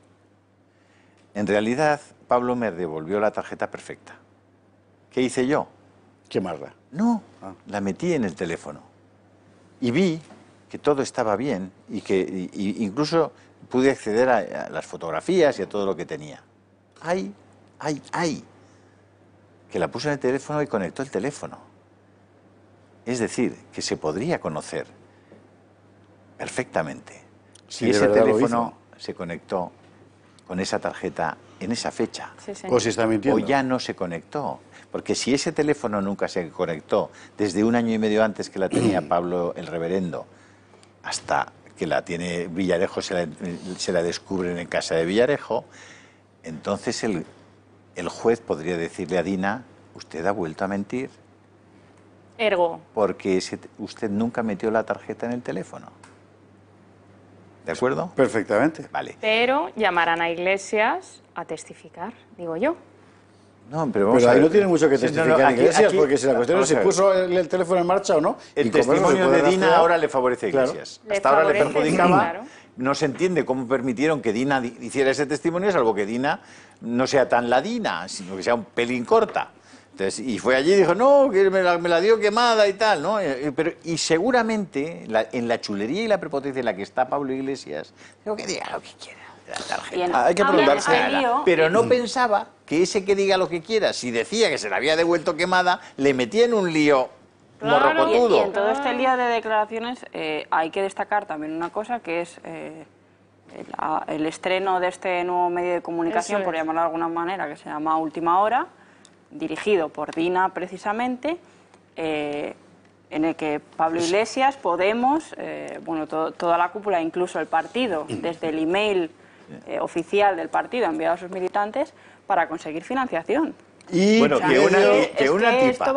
En realidad, Pablo me devolvió la tarjeta perfecta. ¿Qué hice yo? Quemarla. No, la metí en el teléfono. Y vi que todo estaba bien y que incluso pude acceder a las fotografías y a todo lo que tenía. Que la puse en el teléfono y conectó el teléfono. Es decir, que se podría conocer perfectamente si ese teléfono se conectó con esa tarjeta en esa fecha. Sí, o si está mintiendo. O ya no se conectó. Porque si ese teléfono nunca se conectó desde un año y medio antes que la tenía Pablo el Reverendo hasta que la tiene Villarejo, se la descubren en casa de Villarejo, entonces el juez podría decirle a Dina, usted ha vuelto a mentir. Ergo. Porque usted nunca metió la tarjeta en el teléfono. ¿De acuerdo? Perfectamente. Vale. Pero llamarán a Iglesias a testificar, digo yo. No, pero vamos a ver. Ahí no tiene mucho que testificar Iglesias, porque si la cuestión es si puso el teléfono en marcha o no. El testimonio de Dina ahora le favorece a Iglesias. Claro. Hasta ahora le perjudicaba. Claro. No se entiende cómo permitieron que Dina hiciera ese testimonio, salvo que Dina no sea tan la Dina, sino que sea un pelín corta. Entonces, y fue allí y dijo, no, que me la dio quemada y tal, ¿no? Pero, y seguramente, en la chulería y la prepotencia en la que está Pablo Iglesias, digo que diga lo que quiera. La tarjeta. Hay que preguntarse. Pero no pensaba que ese que diga lo que quiera, si decía que se la había devuelto quemada, le metía en un lío. Claro, y en todo este lío de declaraciones hay que destacar también una cosa que es... el estreno de este nuevo medio de comunicación, por llamarlo de alguna manera, que se llama Última Hora, dirigido por Dina precisamente, en el que Pablo Iglesias, Podemos, bueno, toda la cúpula, incluso el partido, desde el email oficial del partido enviado a sus militantes para conseguir financiación. Y bueno, que una tipa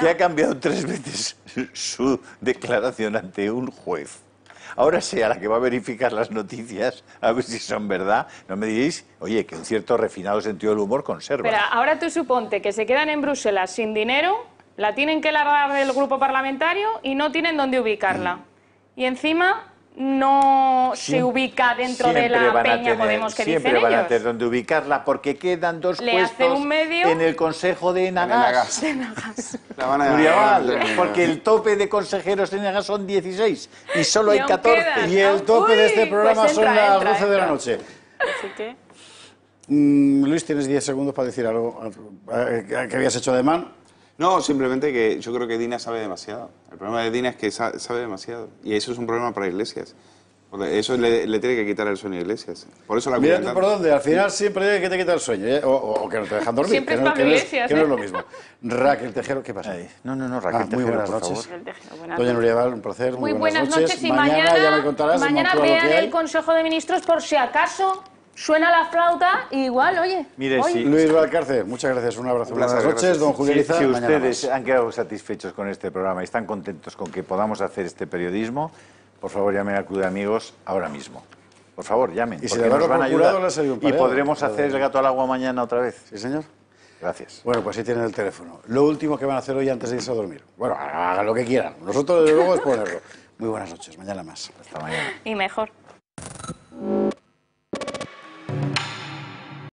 que ha cambiado 3 veces su declaración ante un juez, ahora sea la que va a verificar las noticias, a ver si son verdad. No me diréis, oye, que un cierto refinado sentido del humor conserva. Pero ahora tú suponte que se quedan en Bruselas sin dinero, la tienen que largar del grupo parlamentario y no tienen dónde ubicarla. Y encima no se ubica dentro de la peña Podemos que dicen ellos. Siempre van a tener donde ubicarla, porque quedan dos puestos en el Consejo de Enagas. Porque el tope de consejeros de Enagas son 16 y solo hay 14. Y el tope de este programa son las 12 de la noche. Así que... Luis, tienes 10 segundos para decir algo que habías hecho de mal. No, simplemente que yo creo que Dina sabe demasiado. El problema de Dina es que sabe demasiado. Y eso es un problema para Iglesias. Eso le tiene que quitar el sueño a Iglesias. Por eso la mira tú por dónde, al final siempre que te quita el sueño, ¿eh? O que no te dejan dormir. Siempre es para Iglesias. Que no es lo mismo. Raquel Tejero, ¿qué pasa? No, Raquel Tejero, muy buenas noches. Doña Nuria, un placer. Muy buenas noches. Y mañana vean el Consejo de Ministros por si acaso... Suena la flauta y igual, oye. Mire, sí. Luis Valcárcel, muchas gracias, un abrazo. Buenas noches, don Julio Irizar. Si ustedes han quedado satisfechos con este programa y están contentos con que podamos hacer este periodismo, por favor llamen al Club de Amigos ahora mismo. Por favor, llamen, porque nos van a ayudar y podremos hacer el gato al agua mañana otra vez. Sí, señor. Gracias. Bueno, pues ahí tienen el teléfono. Lo último que van a hacer hoy antes de irse a dormir. Bueno, hagan lo que quieran. Nosotros, desde luego, es ponerlo. Muy buenas noches, mañana más. Hasta mañana. Y mejor.